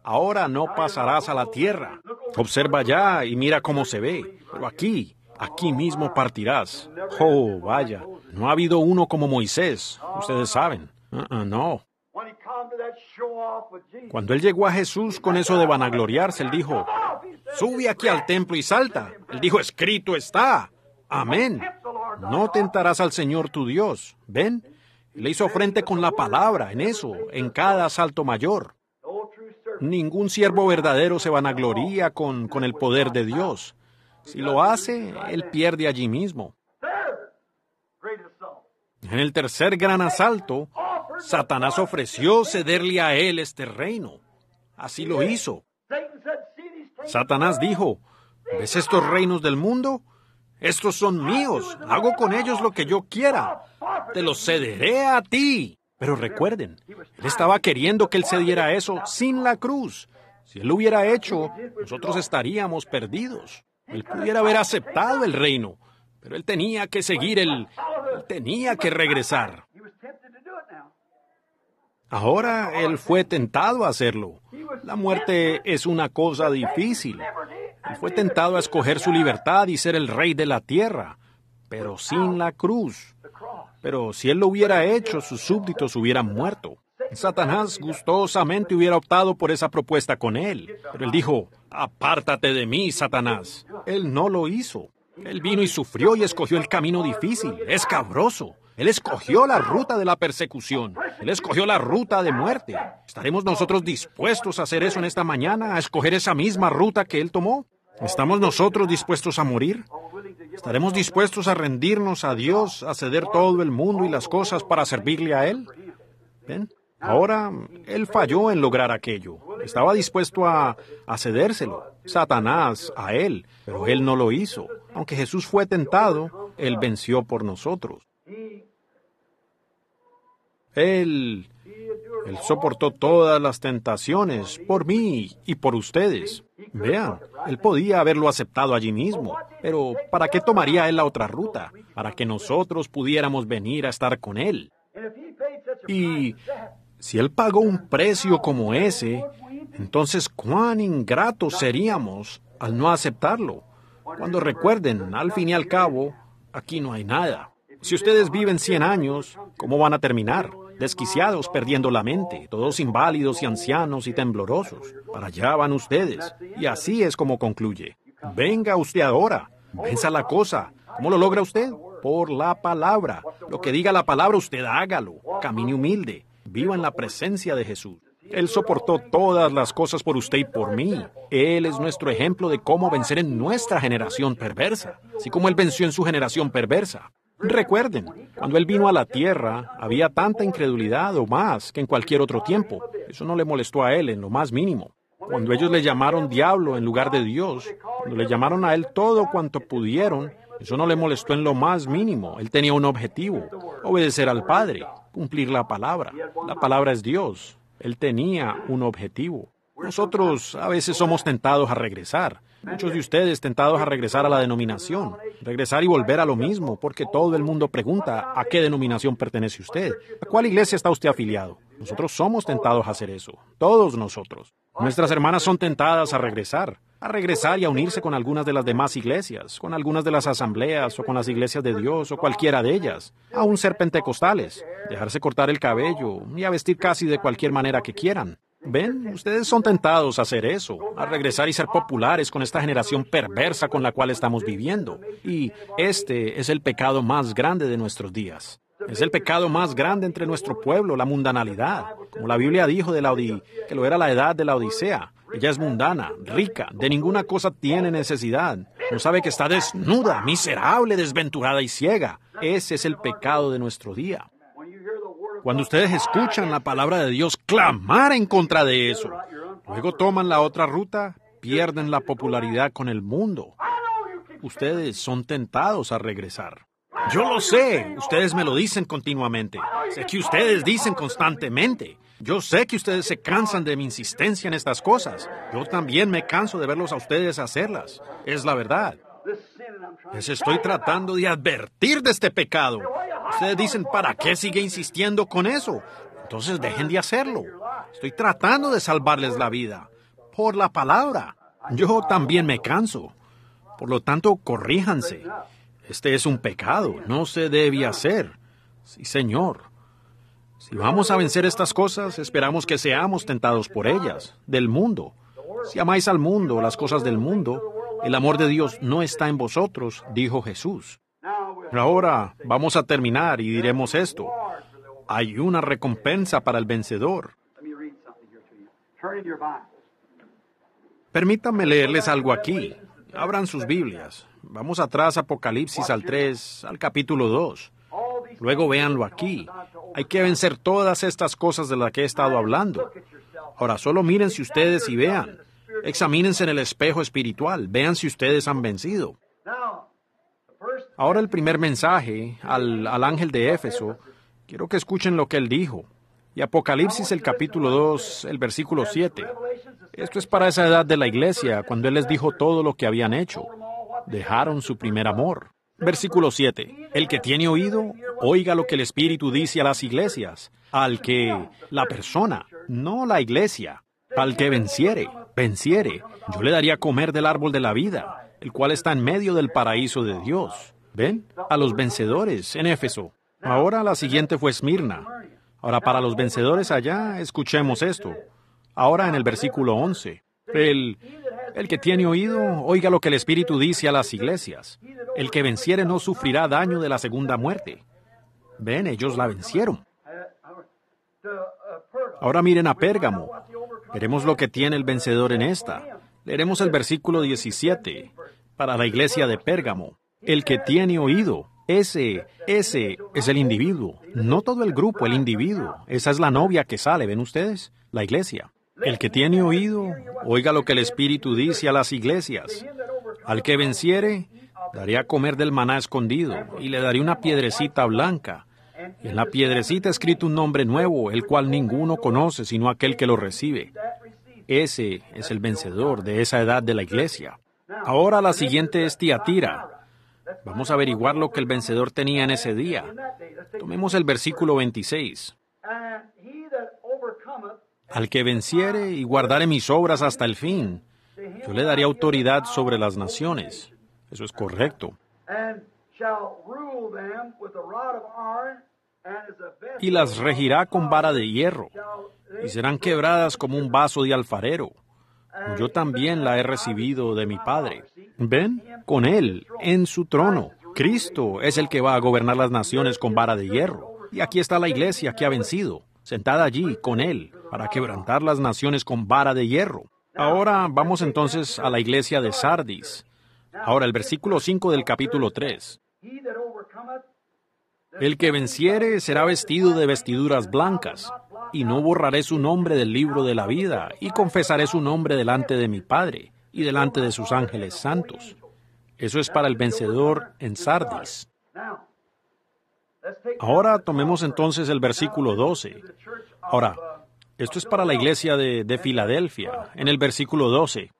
Ahora no pasarás a la tierra. Observa allá y mira cómo se ve. Pero aquí, aquí mismo partirás. Oh, vaya. No ha habido uno como Moisés. Ustedes saben. No. Cuando él llegó a Jesús con eso de vanagloriarse, él dijo, sube aquí al templo y salta. Él dijo, escrito está. Amén. No tentarás al Señor tu Dios. ¿Ven? Le hizo frente con la palabra en eso, en cada asalto mayor. Ningún siervo verdadero se vanagloría con el poder de Dios. Si lo hace, él pierde allí mismo. En el tercer gran asalto, Satanás ofreció cederle a él este reino. Así lo hizo. Satanás dijo, ¿ves estos reinos del mundo? Estos son míos. Hago con ellos lo que yo quiera. Te los cederé a ti. Pero recuerden, él estaba queriendo que él se diera eso sin la cruz. Si él lo hubiera hecho, nosotros estaríamos perdidos. Él pudiera haber aceptado el reino, pero él tenía que seguir él tenía que regresar. Ahora él fue tentado a hacerlo. La muerte es una cosa difícil. Él fue tentado a escoger su libertad y ser el rey de la tierra, pero sin la cruz. Pero si él lo hubiera hecho, sus súbditos hubieran muerto. Satanás gustosamente hubiera optado por esa propuesta con él. Pero él dijo, apártate de mí, Satanás. Él no lo hizo. Él vino y sufrió y escogió el camino difícil, escabroso. Él escogió la ruta de la persecución. Él escogió la ruta de muerte. ¿Estaremos nosotros dispuestos a hacer eso en esta mañana, a escoger esa misma ruta que él tomó? ¿Estamos nosotros dispuestos a morir? ¿Estaremos dispuestos a rendirnos a Dios, a ceder todo el mundo y las cosas para servirle a él? ¿Ven? Ahora, él falló en lograr aquello. Estaba dispuesto a cedérselo, Satanás, a él, pero él no lo hizo. Aunque Jesús fue tentado, él venció por nosotros. Él soportó todas las tentaciones por mí y por ustedes. Vean, él podía haberlo aceptado allí mismo, pero ¿para qué tomaría él la otra ruta? Para que nosotros pudiéramos venir a estar con él. Y si él pagó un precio como ese, entonces cuán ingratos seríamos al no aceptarlo. Cuando recuerden, al fin y al cabo, aquí no hay nada. Si ustedes viven 100 años, ¿cómo van a terminar? Desquiciados, perdiendo la mente, todos inválidos y ancianos y temblorosos. Para allá van ustedes. Y así es como concluye. Venga usted ahora. Venza la cosa. ¿Cómo lo logra usted? Por la palabra. Lo que diga la palabra, usted hágalo. Camine humilde. Viva en la presencia de Jesús. Él soportó todas las cosas por usted y por mí. Él es nuestro ejemplo de cómo vencer en nuestra generación perversa, así como Él venció en su generación perversa. Recuerden, cuando Él vino a la tierra, había tanta incredulidad o más que en cualquier otro tiempo. Eso no le molestó a Él en lo más mínimo. Cuando ellos le llamaron diablo en lugar de Dios, cuando le llamaron a Él todo cuanto pudieron, eso no le molestó en lo más mínimo. Él tenía un objetivo, obedecer al Padre, cumplir la palabra. La palabra es Dios. Él tenía un objetivo. Nosotros a veces somos tentados a regresar. Muchos de ustedes tentados a regresar a la denominación. Regresar y volver a lo mismo, porque todo el mundo pregunta a qué denominación pertenece usted. ¿A cuál iglesia está usted afiliado? Nosotros somos tentados a hacer eso. Todos nosotros. Nuestras hermanas son tentadas a regresar. A regresar y a unirse con algunas de las demás iglesias, con algunas de las asambleas, o con las iglesias de Dios, o cualquiera de ellas. Aún ser pentecostales. Dejarse cortar el cabello y a vestir casi de cualquier manera que quieran. ¿Ven? Ustedes son tentados a hacer eso, a regresar y ser populares con esta generación perversa con la cual estamos viviendo. Y este es el pecado más grande de nuestros días. Es el pecado más grande entre nuestro pueblo, la mundanalidad. Como la Biblia dijo de que lo era la edad de la Odisea. Ella es mundana, rica, de ninguna cosa tiene necesidad. No sabe que está desnuda, miserable, desventurada y ciega. Ese es el pecado de nuestro día. Cuando ustedes escuchan la palabra de Dios clamar en contra de eso, luego toman la otra ruta, pierden la popularidad con el mundo. Ustedes son tentados a regresar. Yo lo sé, ustedes me lo dicen continuamente. Sé que ustedes dicen constantemente. Yo sé que ustedes se cansan de mi insistencia en estas cosas. Yo también me canso de verlos a ustedes hacerlas. Es la verdad. Les estoy tratando de advertir de este pecado. Ustedes dicen, ¿para qué sigue insistiendo con eso? Entonces dejen de hacerlo. Estoy tratando de salvarles la vida. Por la palabra. Yo también me canso. Por lo tanto, corríjanse. Este es un pecado. No se debe hacer. Sí, Señor. Si vamos a vencer estas cosas, esperamos que seamos tentados por ellas, del mundo. Si amáis al mundo, las cosas del mundo, el amor de Dios no está en vosotros, dijo Jesús. Ahora vamos a terminar y diremos esto. Hay una recompensa para el vencedor. Permítanme leerles algo aquí. Abran sus Biblias. Vamos atrás, Apocalipsis al 3, al capítulo 2. Luego véanlo aquí. Hay que vencer todas estas cosas de las que he estado hablando. Ahora, solo mírense ustedes y vean. Examínense en el espejo espiritual. Vean si ustedes han vencido. Ahora el primer mensaje al ángel de Éfeso, quiero que escuchen lo que él dijo. Y Apocalipsis, el capítulo 2, el versículo 7. Esto es para esa edad de la iglesia, cuando él les dijo todo lo que habían hecho. Dejaron su primer amor. Versículo 7. El que tiene oído, oiga lo que el Espíritu dice a las iglesias. Al que, la persona, no la iglesia, al que venciere, yo le daría a comer del árbol de la vida, el cual está en medio del paraíso de Dios. ¿Ven? A los vencedores en Éfeso. Ahora la siguiente fue Esmirna. Ahora para los vencedores allá, escuchemos esto. Ahora en el versículo 11. El que tiene oído, oiga lo que el Espíritu dice a las iglesias. El que venciere no sufrirá daño de la segunda muerte. Ven, ellos la vencieron. Ahora miren a Pérgamo. Veremos lo que tiene el vencedor en esta. Leeremos el versículo 17. Para la iglesia de Pérgamo, el que tiene oído, ese es el individuo. No todo el grupo, el individuo. Esa es la novia que sale, ¿ven ustedes? La iglesia. El que tiene oído, oiga lo que el Espíritu dice a las iglesias. Al que venciere, daré a comer del maná escondido, y le daré una piedrecita blanca. Y en la piedrecita escrito un nombre nuevo, el cual ninguno conoce, sino aquel que lo recibe. Ese es el vencedor de esa edad de la iglesia. Ahora la siguiente es Tiatira. Vamos a averiguar lo que el vencedor tenía en ese día. Tomemos el versículo 26. Al que venciere y guardare mis obras hasta el fin, yo le daré autoridad sobre las naciones. Eso es correcto. Y las regirá con vara de hierro, y serán quebradas como un vaso de alfarero. Yo también la he recibido de mi Padre. ¿Ven? Con Él, en su trono. Cristo es el que va a gobernar las naciones con vara de hierro. Y aquí está la iglesia que ha vencido. sentada allí con él, para quebrantar las naciones con vara de hierro. Ahora vamos entonces a la iglesia de Sardis. Ahora el versículo 5 del capítulo 3. El que venciere será vestido de vestiduras blancas, y no borraré su nombre del libro de la vida, y confesaré su nombre delante de mi Padre, y delante de sus ángeles santos. Eso es para el vencedor en Sardis. Ahora tomemos entonces el versículo 12. Ahora, esto es para la iglesia de Filadelfia, en el versículo 12.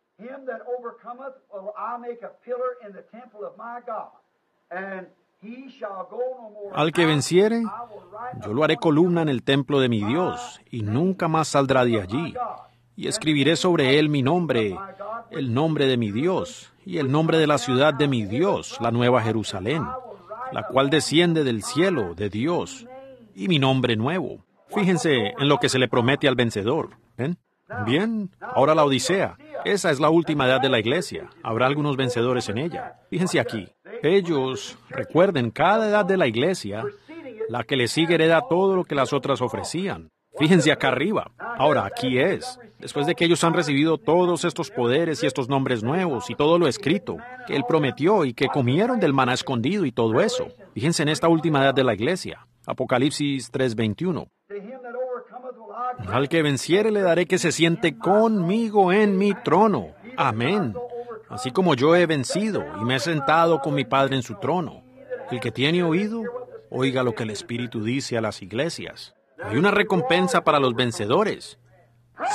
Al que venciere, yo lo haré columna en el templo de mi Dios, y nunca más saldrá de allí. Y escribiré sobre él mi nombre, el nombre de mi Dios, y el nombre de la ciudad de mi Dios, la nueva Jerusalén, la cual desciende del cielo de Dios, y mi nombre nuevo. Fíjense en lo que se le promete al vencedor. ¿Ven? Bien, ahora la Odisea. Esa es la última edad de la iglesia. Habrá algunos vencedores en ella. Fíjense aquí. Ellos, recuerden, cada edad de la iglesia, la que le sigue hereda todo lo que las otras ofrecían. Fíjense acá arriba. Ahora, aquí es. Después de que ellos han recibido todos estos poderes y estos nombres nuevos y todo lo escrito, que Él prometió y que comieron del maná escondido y todo eso. Fíjense en esta última edad de la iglesia. Apocalipsis 3:21. Al que venciere le daré que se siente conmigo en mi trono. Amén. Así como yo he vencido y me he sentado con mi Padre en su trono. El que tiene oído, oiga lo que el Espíritu dice a las iglesias. Hay una recompensa para los vencedores.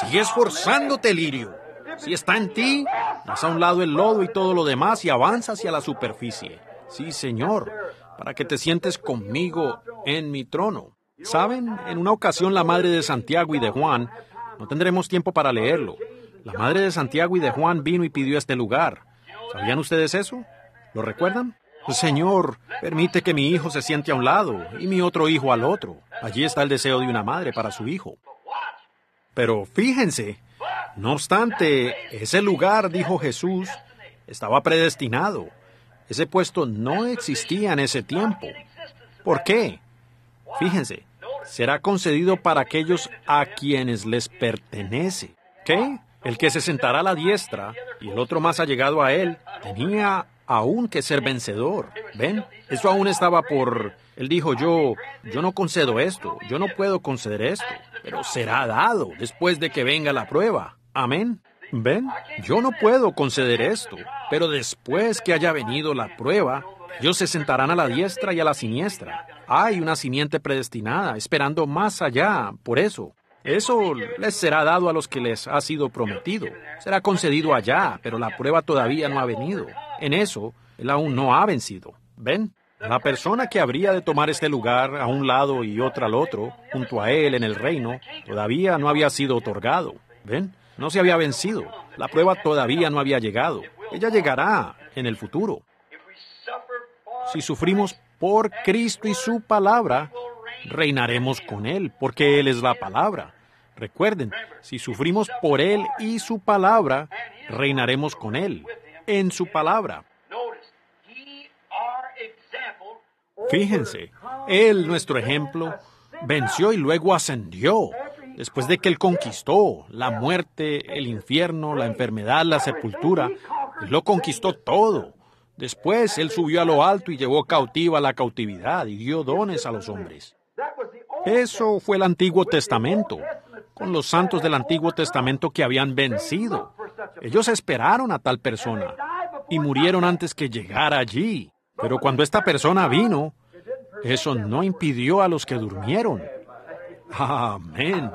Sigue esforzándote, Lirio. Si está en ti, haz a un lado el lodo y todo lo demás y avanza hacia la superficie. Sí, Señor, para que te sientes conmigo en mi trono. ¿Saben? En una ocasión la madre de Santiago y de Juan, no tendremos tiempo para leerlo, la madre de Santiago y de Juan vino y pidió este lugar. ¿Sabían ustedes eso? ¿Lo recuerdan? Señor, permite que mi hijo se siente a un lado y mi otro hijo al otro. Allí está el deseo de una madre para su hijo. Pero fíjense, no obstante, ese lugar, dijo Jesús, estaba predestinado. Ese puesto no existía en ese tiempo. ¿Por qué? Fíjense, será concedido para aquellos a quienes les pertenece. ¿Qué? El que se sentará a la diestra y el otro más allegado a él, tenía aún que ser vencedor. ¿Ven? Eso aún estaba por... Él dijo, yo no concedo esto, yo no puedo conceder esto, pero será dado después de que venga la prueba. Amén. ¿Ven? Yo no puedo conceder esto, pero después que haya venido la prueba, ellos se sentarán a la diestra y a la siniestra. Hay una simiente predestinada, esperando más allá, por eso. Eso les será dado a los que les ha sido prometido. Será concedido allá, pero la prueba todavía no ha venido. En eso, él aún no ha vencido. ¿Ven? La persona que habría de tomar este lugar a un lado y otra al otro, junto a él en el reino, todavía no había sido otorgado. ¿Ven? No se había vencido. La prueba todavía no había llegado. Ella llegará en el futuro. Si sufrimos por Cristo y su palabra, reinaremos con Él, porque Él es la palabra. Recuerden, si sufrimos por Él y su palabra, reinaremos con Él, en su palabra. Fíjense, Él, nuestro ejemplo, venció y luego ascendió, después de que Él conquistó la muerte, el infierno, la enfermedad, la sepultura. Él lo conquistó todo. Después, Él subió a lo alto y llevó cautiva la cautividad y dio dones a los hombres. Eso fue el Antiguo Testamento, con los santos del Antiguo Testamento que habían vencido. Ellos esperaron a tal persona y murieron antes que llegara allí. Pero cuando esta persona vino, eso no impidió a los que durmieron. Amén.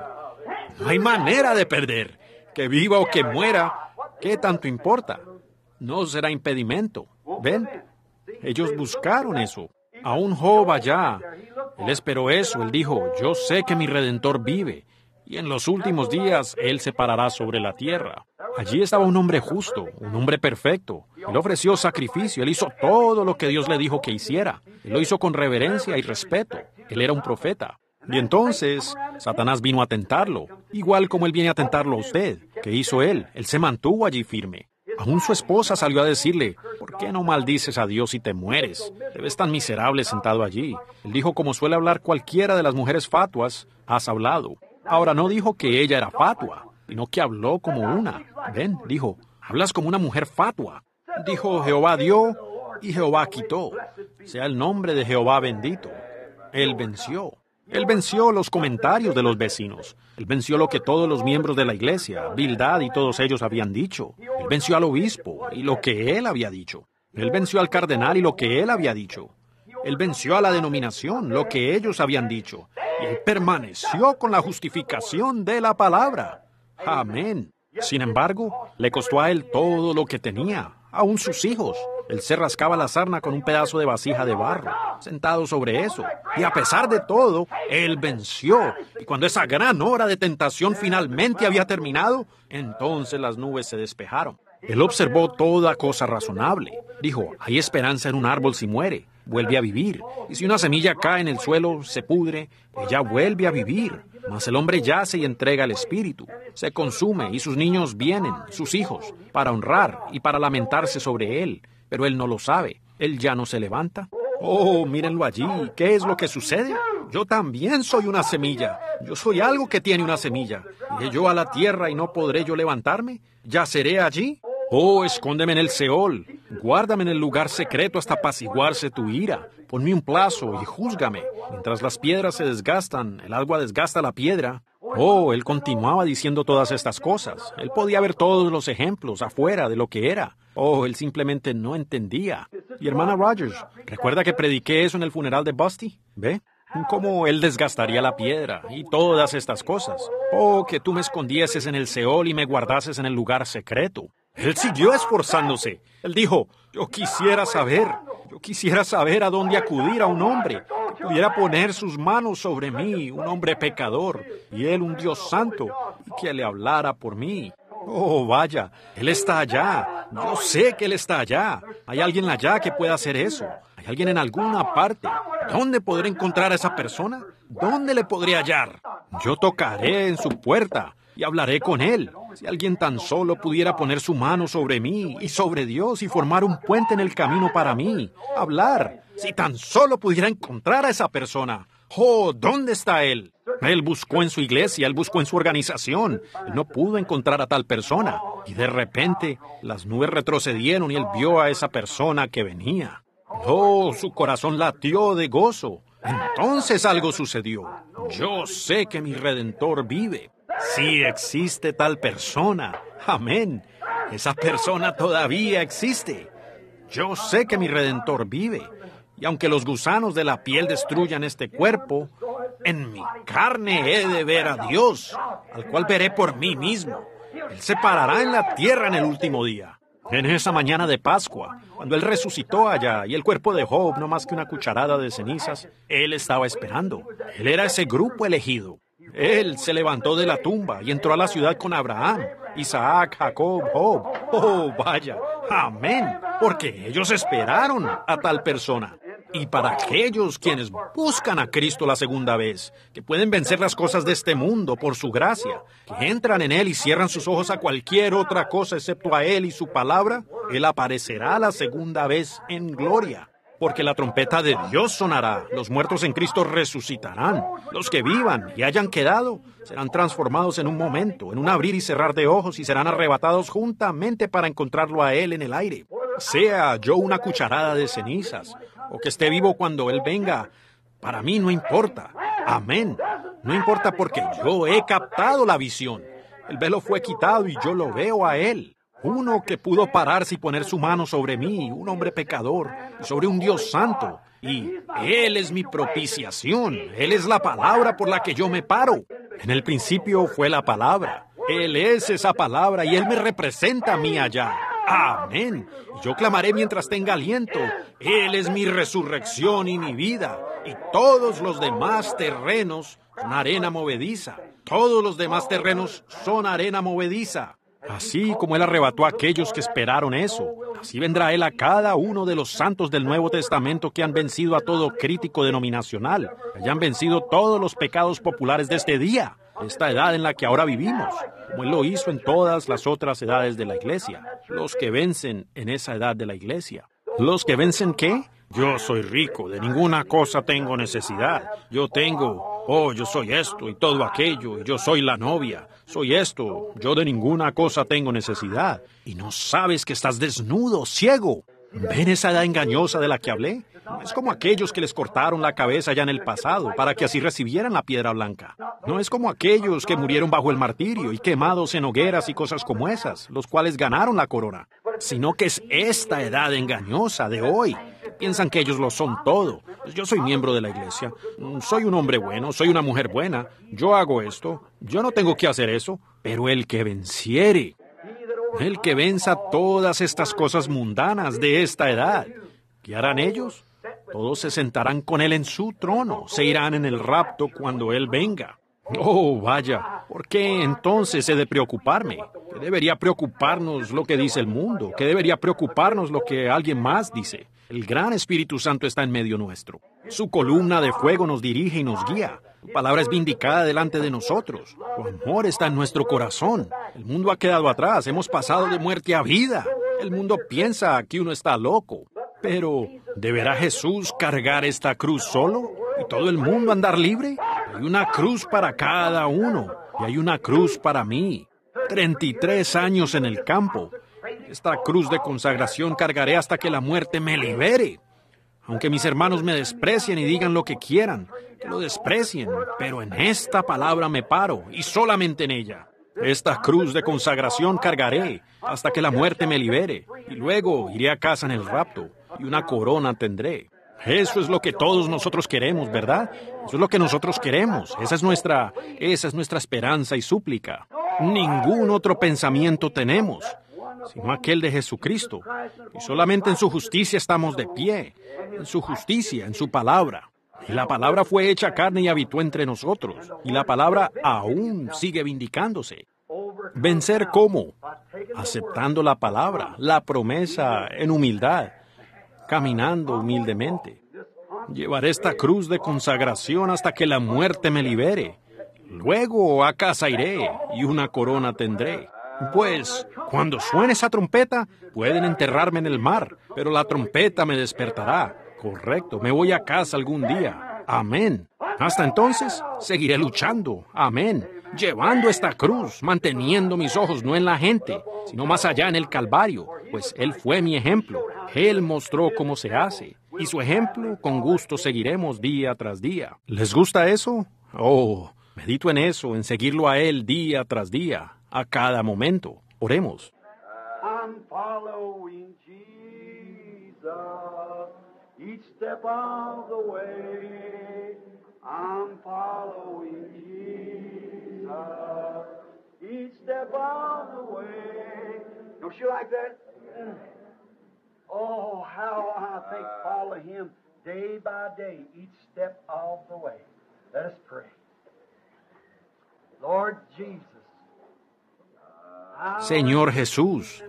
No hay manera de perder. Que viva o que muera, ¿qué tanto importa? No será impedimento. ¿Ven? Ellos buscaron eso. Aún Job allá, él esperó eso. Él dijo, yo sé que mi Redentor vive, y en los últimos días Él se parará sobre la tierra. Allí estaba un hombre justo, un hombre perfecto. Él ofreció sacrificio, Él hizo todo lo que Dios le dijo que hiciera. Él lo hizo con reverencia y respeto. Él era un profeta. Y entonces, Satanás vino a tentarlo, igual como Él viene a tentarlo a usted. ¿Qué hizo Él? Él se mantuvo allí firme. Aún su esposa salió a decirle, ¿por ¿Por qué no maldices a Dios y te mueres? Te ves tan miserable sentado allí. Él dijo, como suele hablar cualquiera de las mujeres fatuas, has hablado. Ahora, no dijo que ella era fatua, sino que habló como una. Ven, dijo, hablas como una mujer fatua. Dijo, Jehová dio y Jehová quitó. Sea el nombre de Jehová bendito. Él venció. Él venció los comentarios de los vecinos. Él venció lo que todos los miembros de la iglesia, Bildad y todos ellos habían dicho. Él venció al obispo y lo que él había dicho. Él venció al cardenal y lo que él había dicho. Él venció a la denominación, lo que ellos habían dicho. Y él permaneció con la justificación de la palabra. Amén. Sin embargo, le costó a él todo lo que tenía, aún sus hijos. Él se rascaba la sarna con un pedazo de vasija de barro, sentado sobre eso. Y a pesar de todo, él venció. Y cuando esa gran hora de tentación finalmente había terminado, entonces las nubes se despejaron. Él observó toda cosa razonable. Dijo, hay esperanza en un árbol si muere, vuelve a vivir. Y si una semilla cae en el suelo, se pudre, ella vuelve a vivir. Mas el hombre yace y entrega al espíritu. Se consume y sus niños vienen, sus hijos, para honrar y para lamentarse sobre él. Pero él no lo sabe. Él ya no se levanta. Oh, mírenlo allí. ¿Qué es lo que sucede? Yo también soy una semilla. Yo soy algo que tiene una semilla. ¿Iré yo a la tierra y no podré yo levantarme? ¿Yaceré allí? Oh, escóndeme en el Seol. Guárdame en el lugar secreto hasta apaciguarse tu ira. Ponme un plazo y júzgame. Mientras las piedras se desgastan, el agua desgasta la piedra. Oh, él continuaba diciendo todas estas cosas. Él podía ver todos los ejemplos afuera de lo que era. Oh, él simplemente no entendía. Y hermana Rogers, ¿recuerda que prediqué eso en el funeral de Busty? ¿Ve? Cómo él desgastaría la piedra y todas estas cosas. Oh, que tú me escondieses en el Seol y me guardases en el lugar secreto. Él siguió esforzándose. Él dijo, yo quisiera saber a dónde acudir a un hombre que pudiera poner sus manos sobre mí, un hombre pecador, y él un Dios santo, y que le hablara por mí. Oh, vaya, él está allá. Yo sé que él está allá. Hay alguien allá que pueda hacer eso. Hay alguien en alguna parte. ¿Dónde podré encontrar a esa persona? ¿Dónde le podré hallar? Yo tocaré en su puerta y hablaré con él. Si alguien tan solo pudiera poner su mano sobre mí y sobre Dios y formar un puente en el camino para mí. Hablar. Si tan solo pudiera encontrar a esa persona. ¡Oh! ¿Dónde está él? Él buscó en su iglesia, él buscó en su organización. Él no pudo encontrar a tal persona. Y de repente, las nubes retrocedieron y él vio a esa persona que venía. ¡Oh! Su corazón latió de gozo. Entonces algo sucedió. Yo sé que mi Redentor vive. Sí existe tal persona. ¡Amén! Esa persona todavía existe. Yo sé que mi Redentor vive. Y aunque los gusanos de la piel destruyan este cuerpo, en mi carne he de ver a Dios, al cual veré por mí mismo. Él se parará en la tierra en el último día. En esa mañana de Pascua, cuando él resucitó allá y el cuerpo de Job, no más que una cucharada de cenizas, él estaba esperando. Él era ese grupo elegido. Él se levantó de la tumba y entró a la ciudad con Abraham, Isaac, Jacob, Job. ¡Oh, vaya! ¡Amén! Porque ellos esperaron a tal persona. Y para aquellos quienes buscan a Cristo la segunda vez, que pueden vencer las cosas de este mundo por su gracia, que entran en Él y cierran sus ojos a cualquier otra cosa excepto a Él y su palabra, Él aparecerá la segunda vez en gloria. Porque la trompeta de Dios sonará, los muertos en Cristo resucitarán, los que vivan y hayan quedado serán transformados en un momento, en un abrir y cerrar de ojos, y serán arrebatados juntamente para encontrarlo a Él en el aire. Sea yo una cucharada de cenizas, o que esté vivo cuando Él venga, para mí no importa. Amén. No importa porque yo he captado la visión. El velo fue quitado y yo lo veo a Él. Uno que pudo pararse y poner su mano sobre mí, un hombre pecador, sobre un Dios santo. Y Él es mi propiciación. Él es la palabra por la que yo me paro. En el principio fue la palabra. Él es esa palabra y Él me representa a mí allá. Amén. Yo clamaré mientras tenga aliento. Él es mi resurrección y mi vida. Y todos los demás terrenos son arena movediza. Todos los demás terrenos son arena movediza. Así como Él arrebató a aquellos que esperaron eso, así vendrá Él a cada uno de los santos del Nuevo Testamento que han vencido a todo crítico denominacional, que hayan vencido todos los pecados populares de este día. esta edad en la que ahora vivimos, como Él lo hizo en todas las otras edades de la iglesia. Los que vencen en esa edad de la iglesia. ¿Los que vencen qué? Yo soy rico, de ninguna cosa tengo necesidad. Yo tengo, oh, yo soy esto y todo aquello, y yo soy la novia. Soy esto, yo de ninguna cosa tengo necesidad. Y no sabes que estás desnudo, ciego. ¿Ven esa edad engañosa de la que hablé? No es como aquellos que les cortaron la cabeza ya en el pasado para que así recibieran la piedra blanca. No es como aquellos que murieron bajo el martirio y quemados en hogueras y cosas como esas, los cuales ganaron la corona. Sino que es esta edad engañosa de hoy. Piensan que ellos lo son todo. Yo soy miembro de la iglesia. Soy un hombre bueno, soy una mujer buena. Yo hago esto. Yo no tengo que hacer eso. Pero el que venciere, el que venza todas estas cosas mundanas de esta edad, ¿qué harán ellos? Todos se sentarán con él en su trono. Se irán en el rapto cuando él venga. Oh, vaya, ¿por qué entonces he de preocuparme? ¿Qué debería preocuparnos lo que dice el mundo? ¿Qué debería preocuparnos lo que alguien más dice? El gran Espíritu Santo está en medio nuestro. Su columna de fuego nos dirige y nos guía. Su palabra es vindicada delante de nosotros. Su amor está en nuestro corazón. El mundo ha quedado atrás. Hemos pasado de muerte a vida. El mundo piensa que uno está loco. Pero, ¿deberá Jesús cargar esta cruz solo? ¿Y todo el mundo andar libre? Hay una cruz para cada uno. Y hay una cruz para mí. 33 años en el campo. Esta cruz de consagración cargaré hasta que la muerte me libere. Aunque mis hermanos me desprecien y digan lo que quieran, que lo desprecien, pero en esta palabra me paro, y solamente en ella. Esta cruz de consagración cargaré hasta que la muerte me libere, y luego iré a casa en el rapto, y una corona tendré. Eso es lo que todos nosotros queremos, ¿verdad? Eso es lo que nosotros queremos. Esa es nuestra esperanza y súplica. Ningún otro pensamiento tenemos, sino aquel de Jesucristo. Y solamente en su justicia estamos de pie, en su justicia, en su palabra. Y la palabra fue hecha carne y habitó entre nosotros. Y la palabra aún sigue vindicándose. ¿Vencer cómo? Aceptando la palabra, la promesa en humildad, caminando humildemente. Llevaré esta cruz de consagración hasta que la muerte me libere. Luego a casa iré y una corona tendré. Pues, cuando suene esa trompeta, pueden enterrarme en el mar, pero la trompeta me despertará. Correcto, me voy a casa algún día. Amén. Hasta entonces, seguiré luchando. Amén. Llevando esta cruz, manteniendo mis ojos no en la gente, sino más allá en el Calvario, pues Él fue mi ejemplo. Él mostró cómo se hace, y su ejemplo con gusto seguiremos día tras día. ¿Les gusta eso? Oh, medito en eso, en seguirlo a Él día tras día. A cada momento. Oremos. Let us pray. Lord Jesus. Señor Jesús,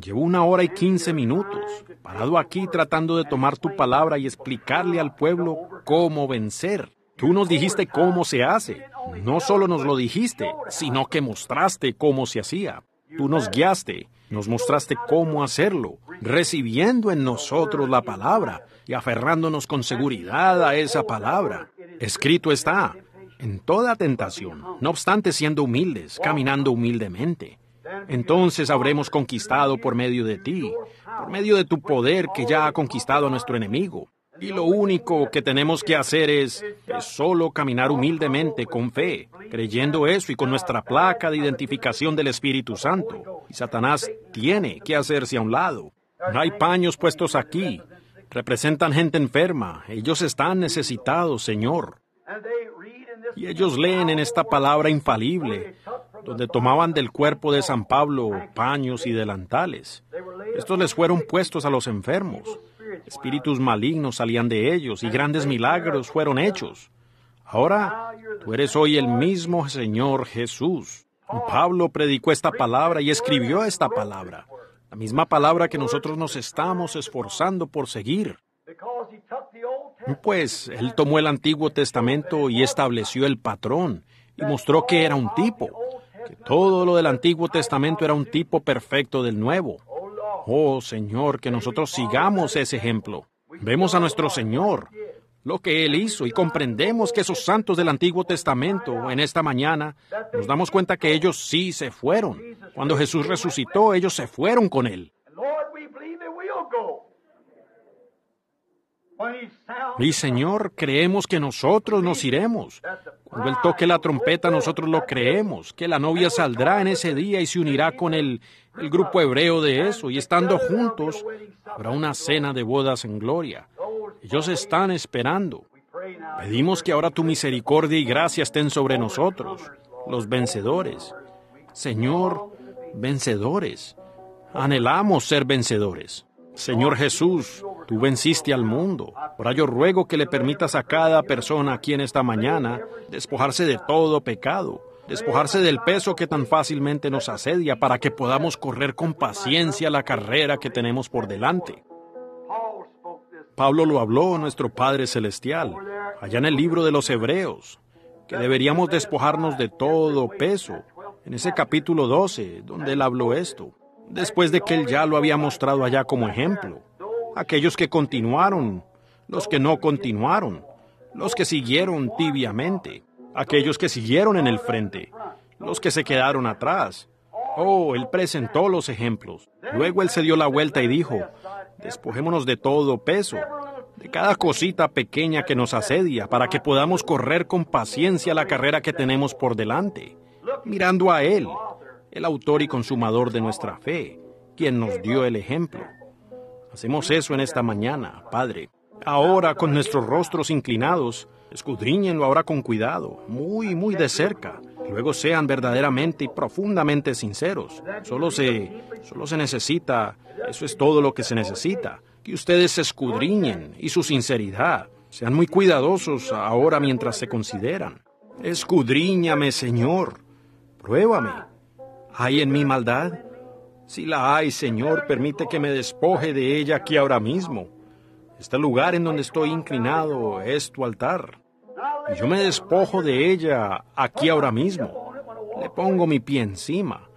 llevo 1 hora y 15 minutos parado aquí tratando de tomar tu palabra y explicarle al pueblo cómo vencer. Tú nos dijiste cómo se hace. No solo nos lo dijiste, sino que mostraste cómo se hacía. Tú nos guiaste, nos mostraste cómo hacerlo, recibiendo en nosotros la palabra y aferrándonos con seguridad a esa palabra. Escrito está, en toda tentación, no obstante siendo humildes, caminando humildemente. Entonces habremos conquistado por medio de ti, por medio de tu poder que ya ha conquistado a nuestro enemigo. Y lo único que tenemos que hacer es solo caminar humildemente con fe, creyendo eso y con nuestra placa de identificación del Espíritu Santo. Y Satanás tiene que hacerse a un lado. Hay paños puestos aquí, representan gente enferma, ellos están necesitados, Señor. Y ellos leen en esta palabra infalible, donde tomaban del cuerpo de San Pablo paños y delantales. Estos les fueron puestos a los enfermos. Espíritus malignos salían de ellos y grandes milagros fueron hechos. Ahora, tú eres hoy el mismo Señor Jesús. Pablo predicó esta palabra y escribió esta palabra. La misma palabra que nosotros nos estamos esforzando por seguir. Pues, Él tomó el Antiguo Testamento y estableció el patrón, y mostró que era un tipo, que todo lo del Antiguo Testamento era un tipo perfecto del Nuevo. Oh, Señor, que nosotros sigamos ese ejemplo. Vemos a nuestro Señor, lo que Él hizo, y comprendemos que esos santos del Antiguo Testamento, en esta mañana, nos damos cuenta que ellos sí se fueron. Cuando Jesús resucitó, ellos se fueron con Él. Y, Señor, creemos que nosotros nos iremos. Cuando Él toque la trompeta, nosotros lo creemos, que la novia saldrá en ese día y se unirá con el grupo hebreo de eso, y estando juntos, habrá una cena de bodas en gloria. Ellos están esperando. Pedimos que ahora tu misericordia y gracia estén sobre nosotros, los vencedores. Señor, vencedores. Anhelamos ser vencedores. Señor Jesús, tú venciste al mundo. Ahora yo ruego que le permitas a cada persona aquí en esta mañana despojarse de todo pecado, despojarse del peso que tan fácilmente nos asedia para que podamos correr con paciencia la carrera que tenemos por delante. Pablo lo habló a nuestro Padre Celestial, allá en el libro de los Hebreos, que deberíamos despojarnos de todo peso, en ese capítulo 12, donde él habló esto, después de que él ya lo había mostrado allá como ejemplo. Aquellos que continuaron, los que no continuaron, los que siguieron tibiamente, aquellos que siguieron en el frente, los que se quedaron atrás. Oh, él presentó los ejemplos. Luego él se dio la vuelta y dijo, despojémonos de todo peso, de cada cosita pequeña que nos asedia, para que podamos correr con paciencia la carrera que tenemos por delante, mirando a él, el autor y consumador de nuestra fe, quien nos dio el ejemplo. Hacemos eso en esta mañana, Padre. Ahora, con nuestros rostros inclinados, escudriñenlo ahora con cuidado, muy, muy de cerca. Luego sean verdaderamente y profundamente sinceros. Solo se necesita, eso es todo lo que se necesita, que ustedes se escudriñen y su sinceridad. Sean muy cuidadosos ahora mientras se consideran. Escudriñame, Señor. Pruébame. ¿Hay en mí maldad? Si la hay, Señor, permite que me despoje de ella aquí ahora mismo. Este lugar en donde estoy inclinado es tu altar. Y yo me despojo de ella aquí ahora mismo. Le pongo mi pie encima.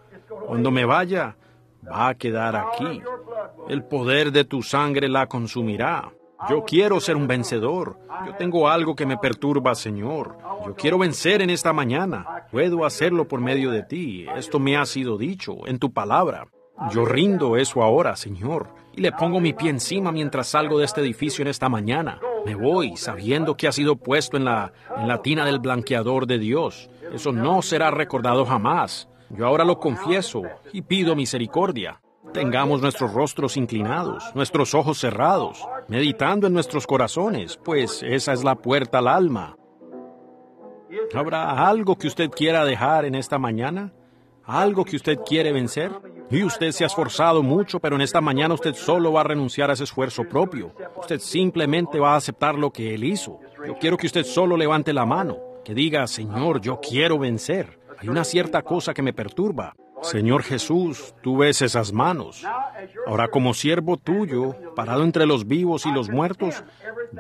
Cuando me vaya, va a quedar aquí. El poder de tu sangre la consumirá. Yo quiero ser un vencedor. Yo tengo algo que me perturba, Señor. Yo quiero vencer en esta mañana. Puedo hacerlo por medio de ti. Esto me ha sido dicho en tu palabra. Yo rindo eso ahora, Señor, y le pongo mi pie encima mientras salgo de este edificio en esta mañana. Me voy sabiendo que ha sido puesto en la tina del blanqueador de Dios. Eso no será recordado jamás. Yo ahora lo confieso y pido misericordia. Tengamos nuestros rostros inclinados, nuestros ojos cerrados, meditando en nuestros corazones, pues esa es la puerta al alma. ¿Habrá algo que usted quiera dejar en esta mañana? ¿Algo que usted quiere vencer? Y usted se ha esforzado mucho, pero en esta mañana usted solo va a renunciar a ese esfuerzo propio. Usted simplemente va a aceptar lo que él hizo. Yo quiero que usted solo levante la mano, que diga, Señor, yo quiero vencer. Hay una cierta cosa que me perturba. Señor Jesús, tú ves esas manos. Ahora, como siervo tuyo, parado entre los vivos y los muertos,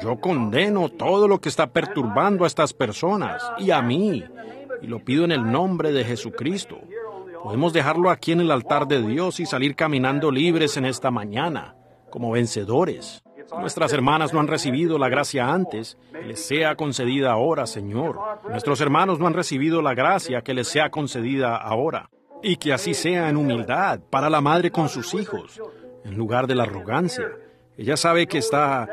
yo condeno todo lo que está perturbando a estas personas y a mí, y lo pido en el nombre de Jesucristo. Podemos dejarlo aquí en el altar de Dios y salir caminando libres en esta mañana, como vencedores. Si nuestras hermanas no han recibido la gracia antes, que les sea concedida ahora, Señor. Nuestros hermanos no han recibido la gracia, que les sea concedida ahora. Y que así sea en humildad, para la madre con sus hijos, en lugar de la arrogancia. Ella sabe que ella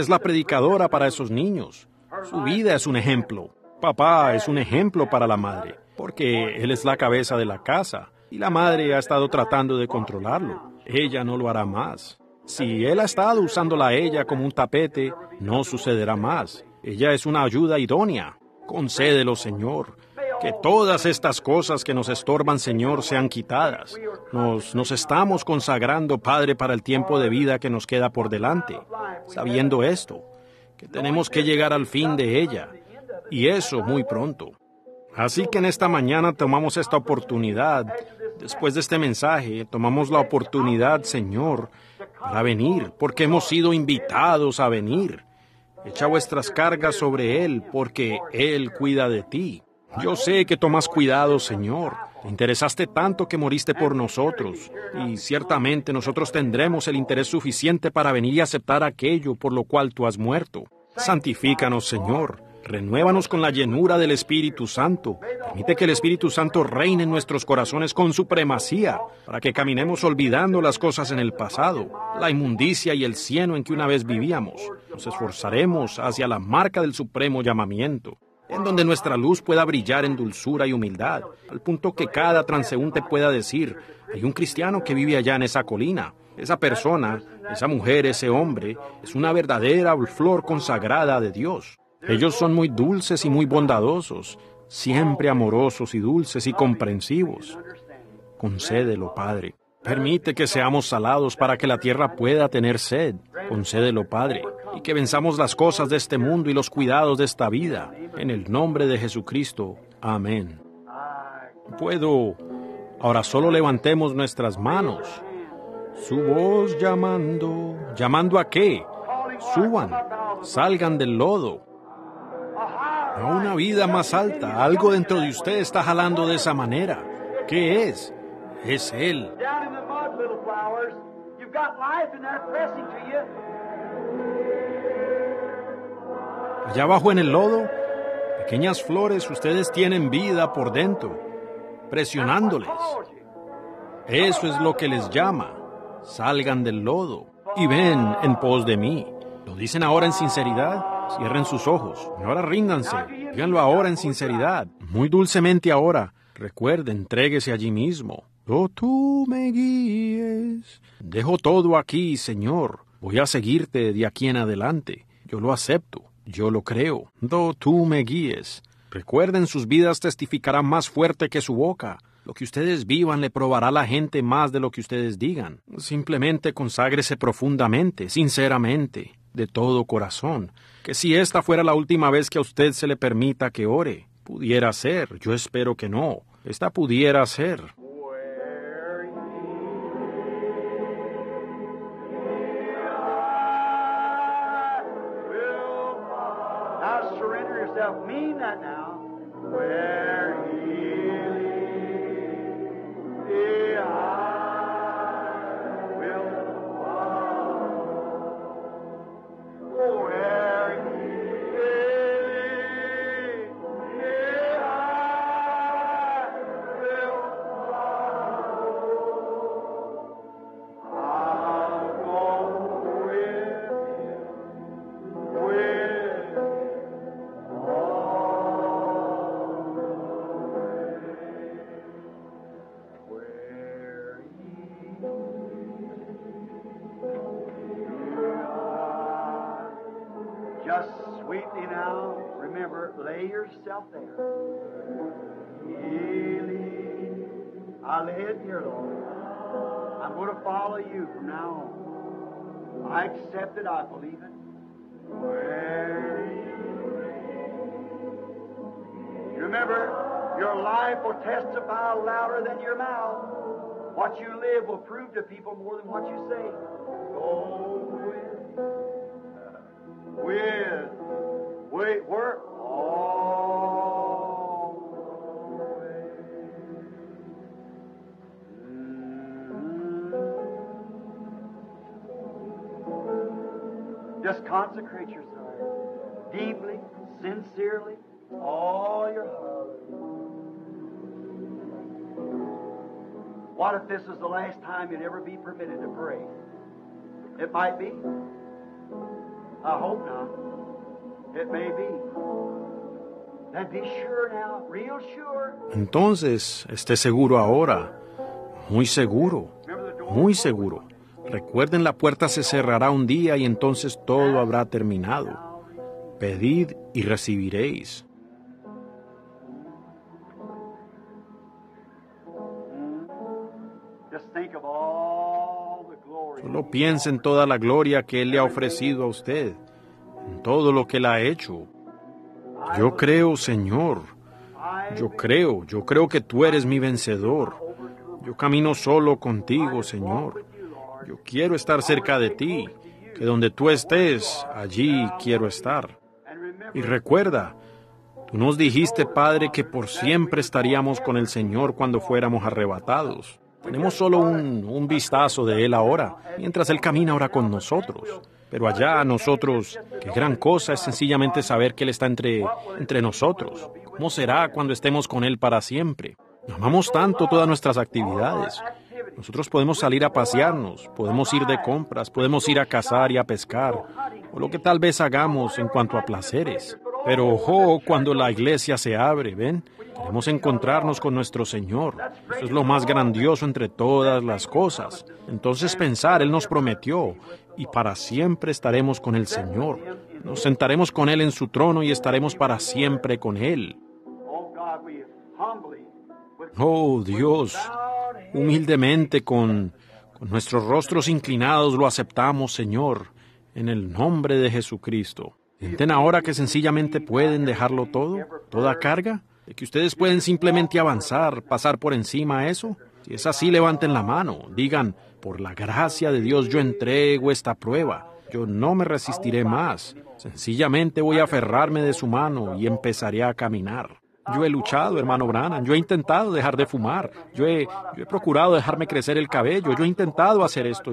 es la predicadora para esos niños. Su vida es un ejemplo. Papá es un ejemplo para la madre, porque él es la cabeza de la casa, y la madre ha estado tratando de controlarlo. Ella no lo hará más. Si él ha estado usándola a ella como un tapete, no sucederá más. Ella es una ayuda idónea. Concédelo, Señor, que todas estas cosas que nos estorban, Señor, sean quitadas. Nos estamos consagrando, Padre, para el tiempo de vida que nos queda por delante, sabiendo esto, que tenemos que llegar al fin de ella, y eso muy pronto. Así que en esta mañana tomamos esta oportunidad, después de este mensaje, tomamos la oportunidad, Señor, para venir, porque hemos sido invitados a venir. Echa vuestras cargas sobre Él, porque Él cuida de ti. Yo sé que tomas cuidado, Señor. Te interesaste tanto que moriste por nosotros, y ciertamente nosotros tendremos el interés suficiente para venir y aceptar aquello por lo cual tú has muerto. Santifícanos, Señor. Renuévanos con la llenura del Espíritu Santo. Permite que el Espíritu Santo reine en nuestros corazones con supremacía, para que caminemos olvidando las cosas en el pasado, la inmundicia y el cieno en que una vez vivíamos. Nos esforzaremos hacia la marca del supremo llamamiento, en donde nuestra luz pueda brillar en dulzura y humildad, al punto que cada transeúnte pueda decir, hay un cristiano que vive allá en esa colina. Esa persona, esa mujer, ese hombre, es una verdadera flor consagrada de Dios. Ellos son muy dulces y muy bondadosos, siempre amorosos y dulces y comprensivos. Concédelo, Padre. Permite que seamos salados para que la tierra pueda tener sed. Concédelo, Padre, y que venzamos las cosas de este mundo y los cuidados de esta vida. En el nombre de Jesucristo. Amén. Ahora solo levantemos nuestras manos. Su voz llamando. ¿Llamando a qué? Suban, salgan del lodo. A una vida más alta, algo dentro de usted está jalando de esa manera. ¿Qué es? Es Él. Allá abajo en el lodo, pequeñas flores, ustedes tienen vida por dentro, presionándoles. Eso es lo que les llama. Salgan del lodo y ven en pos de mí. ¿Lo dicen ahora en sinceridad? Cierren sus ojos. Ahora ríndanse. Díganlo ahora en sinceridad. Muy dulcemente ahora. Recuerde, entréguese allí mismo. Oh, tú me guíes. Dejo todo aquí, Señor. Voy a seguirte de aquí en adelante. Yo lo acepto. Yo lo creo. Oh, tú me guíes. Recuerden, sus vidas testificarán más fuerte que su boca. Lo que ustedes vivan le probará a la gente más de lo que ustedes digan. Simplemente conságrese profundamente, sinceramente, de todo corazón. Que si esta fuera la última vez que a usted se le permita que ore, pudiera ser, yo espero que no, esta pudiera ser. Just consecrate yourself deeply, sincerely, all your heart. What if this is the last time you'd ever be permitted to pray? It might be. I hope not. It may be. Then be sure now, real sure. Entonces, esté seguro ahora, muy seguro, muy seguro. Recuerden, la puerta se cerrará un día y entonces todo habrá terminado. Pedid y recibiréis. Solo piense en toda la gloria que Él le ha ofrecido a usted, en todo lo que Él ha hecho. Yo creo, Señor, yo creo que tú eres mi vencedor. Yo camino solo contigo, Señor. Yo quiero estar cerca de ti, que donde tú estés, allí quiero estar. Y recuerda, Tú nos dijiste, Padre, que por siempre estaríamos con el Señor cuando fuéramos arrebatados. Tenemos solo un vistazo de Él ahora, mientras Él camina ahora con nosotros. Pero allá, nosotros, qué gran cosa es sencillamente saber que Él está entre nosotros. ¿Cómo será cuando estemos con Él para siempre? Amamos tanto todas nuestras actividades. Nosotros podemos salir a pasearnos, podemos ir de compras, podemos ir a cazar y a pescar, o lo que tal vez hagamos en cuanto a placeres. Pero ojo, cuando la iglesia se abre, ¿ven? Queremos encontrarnos con nuestro Señor. Eso es lo más grandioso entre todas las cosas. Entonces pensar, Él nos prometió, y para siempre estaremos con el Señor. Nos sentaremos con Él en su trono y estaremos para siempre con Él. Oh, Dios, humildemente, con nuestros rostros inclinados, lo aceptamos, Señor, en el nombre de Jesucristo. ¿Entienden ahora que sencillamente pueden dejarlo todo, toda carga? ¿De que ustedes pueden simplemente avanzar, pasar por encima a eso? Si es así, levanten la mano, digan, por la gracia de Dios yo entrego esta prueba, yo no me resistiré más, sencillamente voy a aferrarme de su mano y empezaré a caminar. Yo he luchado, hermano Branham, yo he intentado dejar de fumar, yo he procurado dejarme crecer el cabello, yo he intentado hacer esto,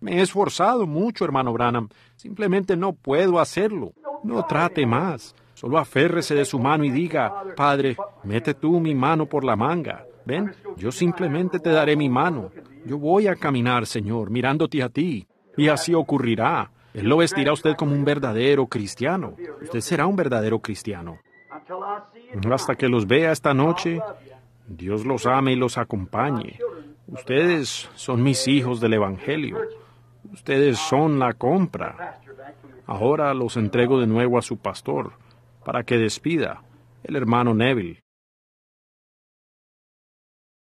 me he esforzado mucho, hermano Branham, simplemente no puedo hacerlo, no trate más. Solo aférrese de su mano y diga, Padre, mete tú mi mano por la manga. Ven, yo simplemente te daré mi mano. Yo voy a caminar, Señor, mirándote a ti. Y así ocurrirá. Él lo vestirá a usted como un verdadero cristiano. Usted será un verdadero cristiano. Hasta que los vea esta noche, Dios los ame y los acompañe. Ustedes son mis hijos del Evangelio. Ustedes son la compra. Ahora los entrego de nuevo a su pastor, para que despida el hermano Neville.